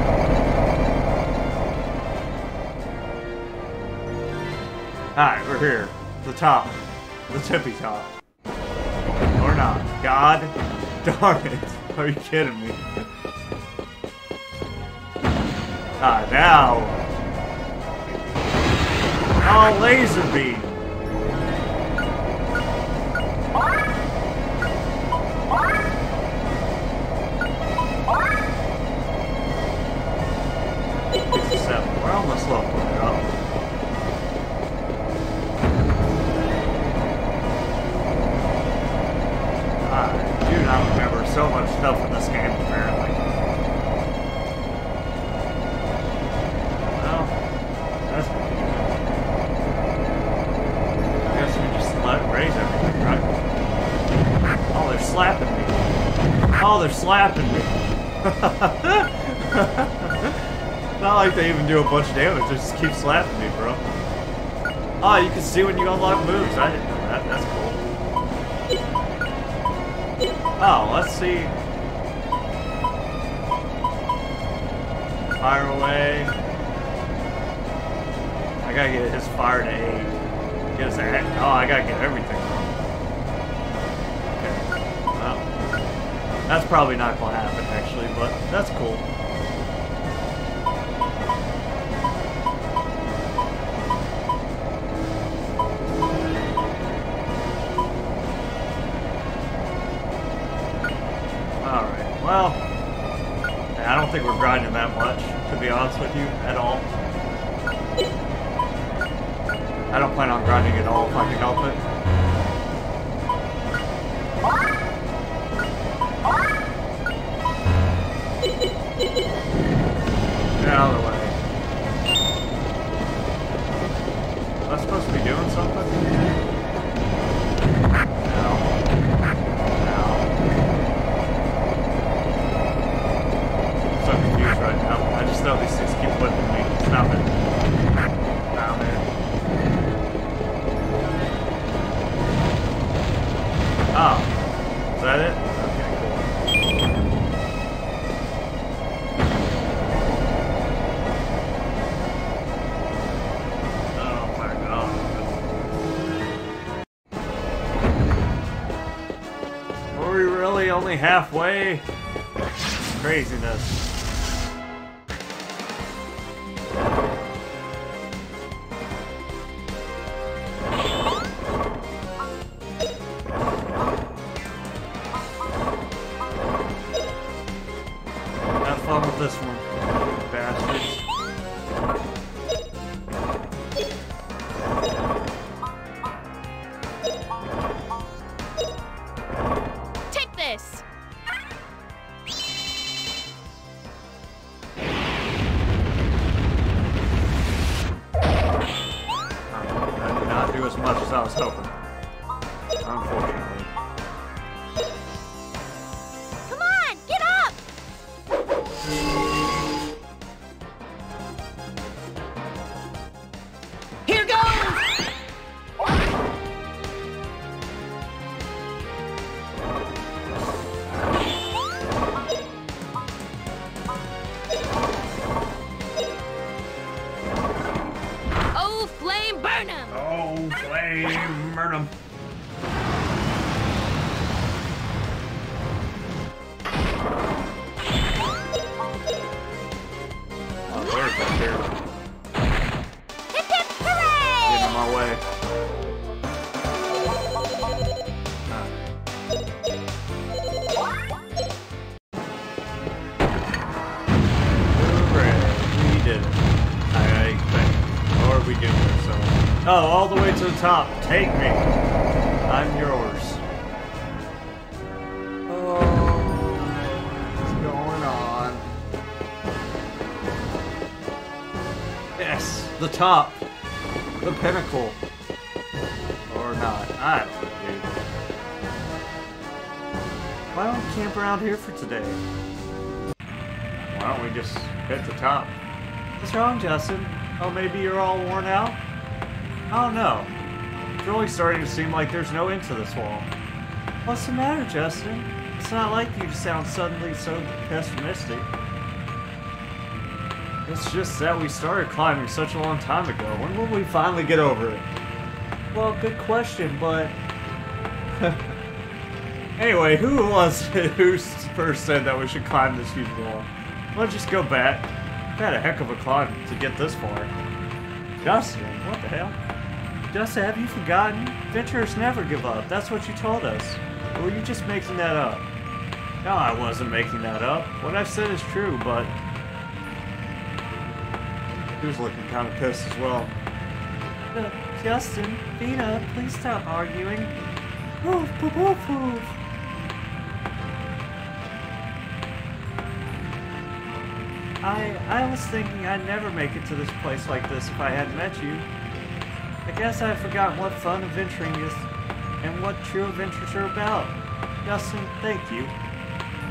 Alright, we're here. The top. The tippy top. Or not. God darn it. Are you kidding me? Ah, now. Oh, laser beam. Except we're almost leveled up. I remember so much stuff in this game, apparently. Well, that's confusing. I guess we just let raise everything, right? Oh, they're slapping me. Oh, they're slapping me. Not like they even do a bunch of damage, they just keep slapping me, bro. Oh, you can see when you unlock moves. I didn't know that. That's cool. Oh, let's see. Fire away. I gotta get his fire to 8. Get his act. Oh, I gotta get everything. Okay. Well, that's probably not gonna happen, actually, but that's cool. Well, I don't think we're grinding that much, to be honest with you, at all. I don't plan on grinding at all if I can help it. Get out of the way. Am I supposed to be doing something? No. Right now. I just know these things keep whipping me. Stop it. Nah, man. Oh. Is that it? Okay, cool. Oh my god. Were we really only halfway? Craziness. I as I was hoping. Unfortunately. Come on, get up! Here goes! Oh, flame burn 'em! Oh, flame burn 'em! Oh, all the way to the top. Take me. I'm yours. Oh, what's going on? Yes, the top. The pinnacle. Or not. I don't know, dude. Why don't we camp around here for today? Why don't we just hit the top? What's wrong, Justin? Oh, maybe you're all worn out? I don't know. It's really starting to seem like there's no end to this wall. What's the matter, Justin? It's not like you to sound suddenly so pessimistic. It's just that we started climbing such a long time ago. When will we finally get over it? Well, good question, but... Anyway, who was it who first said that we should climb this huge wall? Let's just go back. I've had a heck of a climb to get this far. Justin, what the hell? Justin, have you forgotten? Adventurers never give up. That's what you told us. Or were you just making that up? No, I wasn't making that up. What I've said is true, but... He was looking kind of pissed as well. Justin, Feena, please stop arguing. Woof, woof, woof, woof. I was thinking I'd never make it to this place like this if I hadn't met you. I guess I've forgotten what fun adventuring is and what true adventures are about. Justin, thank you.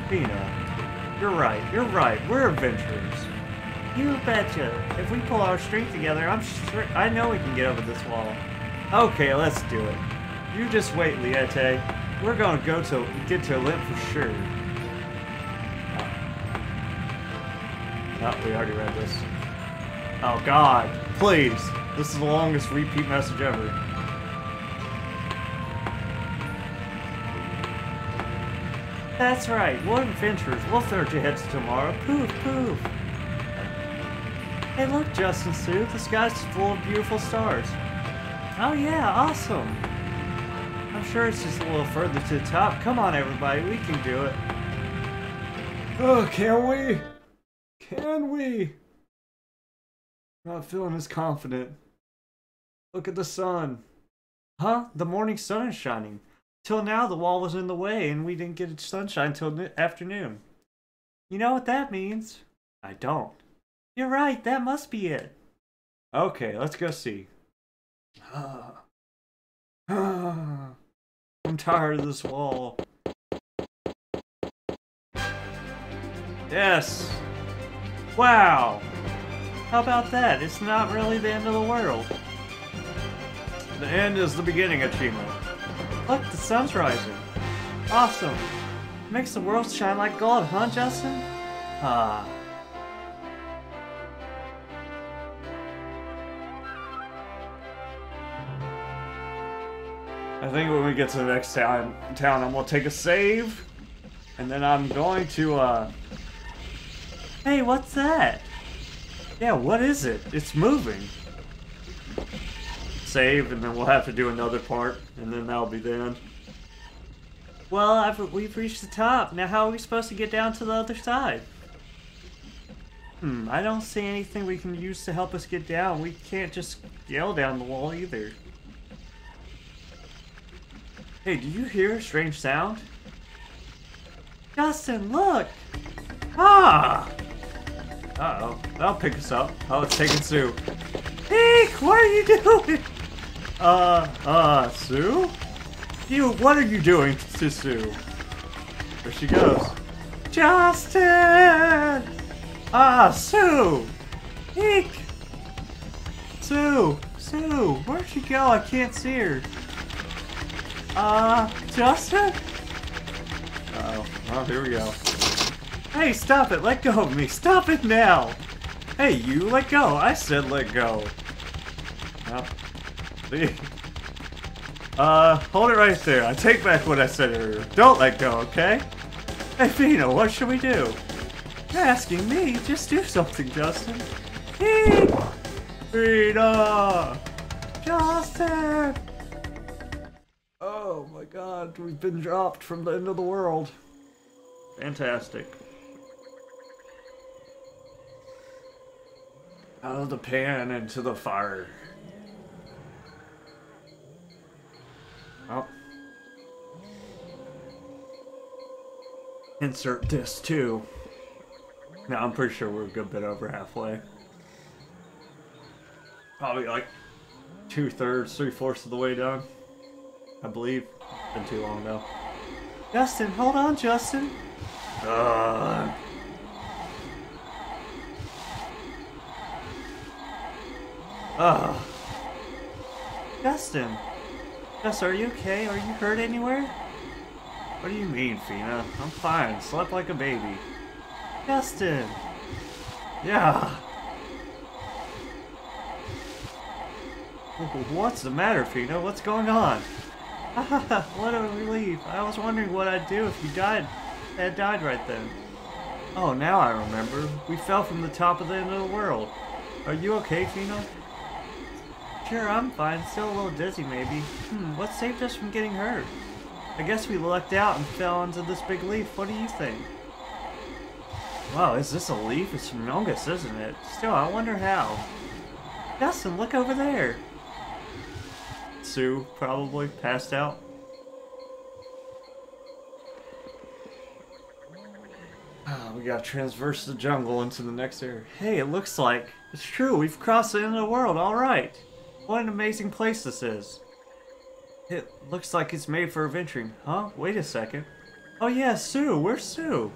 Feena, you're right, we're adventurers. You betcha. If we pull our strength together, I know we can get over this wall. Okay, let's do it. You just wait, Liete. We're gonna get to Alent for sure. Oh, we already read this. Oh god, please. This is the longest repeat message ever. That's right, what adventurers? We'll forge ahead to tomorrow. Poof, poof. Hey look, Justin Sue, the sky's full of beautiful stars. Oh yeah, awesome. I'm sure it's just a little further to the top. Come on everybody, we can do it. Oh, can we? Can we? I'm not feeling as confident. Look at the sun. Huh? The morning sun is shining. Till now the wall was in the way and we didn't get sunshine till afternoon. You know what that means? I don't. You're right, that must be it. Okay, let's go see. I'm tired of this wall. Yes! Wow! How about that? It's not really the end of the world. The end is the beginning achievement. Look, the sun's rising. Awesome. Makes the world shine like gold, huh, Justin? Ah. I think when we get to the next town, I'm gonna take a save. And then I'm going to, Hey, what's that? Yeah, what is it? It's moving. Save, and then we'll have to do another part, and then that'll be the end. Well, we've reached the top. Now how are we supposed to get down to the other side? I don't see anything we can use to help us get down. We can't just yell down the wall either. Hey, do you hear a strange sound? Justin, look! Ah! Uh-oh. That'll pick us up. Oh, it's taking Sue. Eek! What are you doing? Sue? You, what are you doing to Sue? There she goes. Justin! Sue! Eek! Sue! Sue! Where'd she go? I can't see her. Justin? Uh-oh. Oh, here we go. Hey, stop it! Let go of me! Stop it now! Hey, you, let go! I said let go! Oh. Hold it right there. I take back what I said earlier. Don't let go, okay? Hey, Feena, what should we do? You're asking me. Just do something, Justin. Eek! Feena! Justin! Oh my god, we've been dropped from the end of the world. Fantastic. Out of the pan into the fire. Oh. Insert this too. Now I'm pretty sure we're a good bit over halfway. Probably like 2/3, 3/4 of the way done. I believe. Been too long though. Justin, hold on, Justin. Justin. Jess, are you okay? Are you hurt anywhere? What do you mean, Feena? I'm fine. Slept like a baby. Justin! Yeah! What's the matter, Feena? What's going on? What a relief. I was wondering what I'd do if you died. I had died right then. Oh, now I remember. We fell from the top of the end of the world. Are you okay, Feena? Sure, I'm fine. Still a little dizzy, maybe. What saved us from getting hurt? I guess we lucked out and fell onto this big leaf. What do you think? Wow, is this a leaf? It's humongous, isn't it? Still, I wonder how. Justin, look over there! Sue, probably, passed out. We gotta transverse the jungle into the next area. Hey, it looks like it's true. We've crossed the end of the world, alright! What an amazing place this is. It looks like it's made for adventuring. Huh? Wait a second. Oh yeah, Sue! Where's Sue?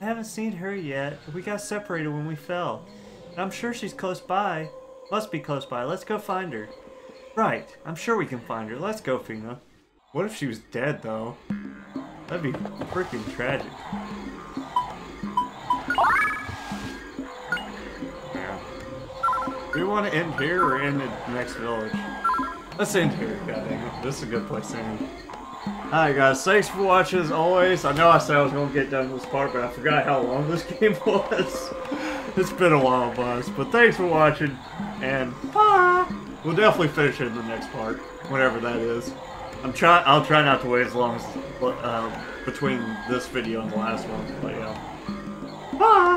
I haven't seen her yet. We got separated when we fell. And I'm sure she's close by. Must be close by. Let's go find her. Right. I'm sure we can find her. Let's go, Feena. What if she was dead, though? That'd be freaking tragic. Do we want to end here or end at the next village? Let's end here, goddammit. This is a good place to end. Alright guys, thanks for watching as always. I know I said I was going to get done with this part, but I forgot how long this game was. It's been a while, boss. But thanks for watching, and bye! We'll definitely finish it in the next part, whenever that is. I'll try not to wait as long as between this video and the last one, but yeah. Bye!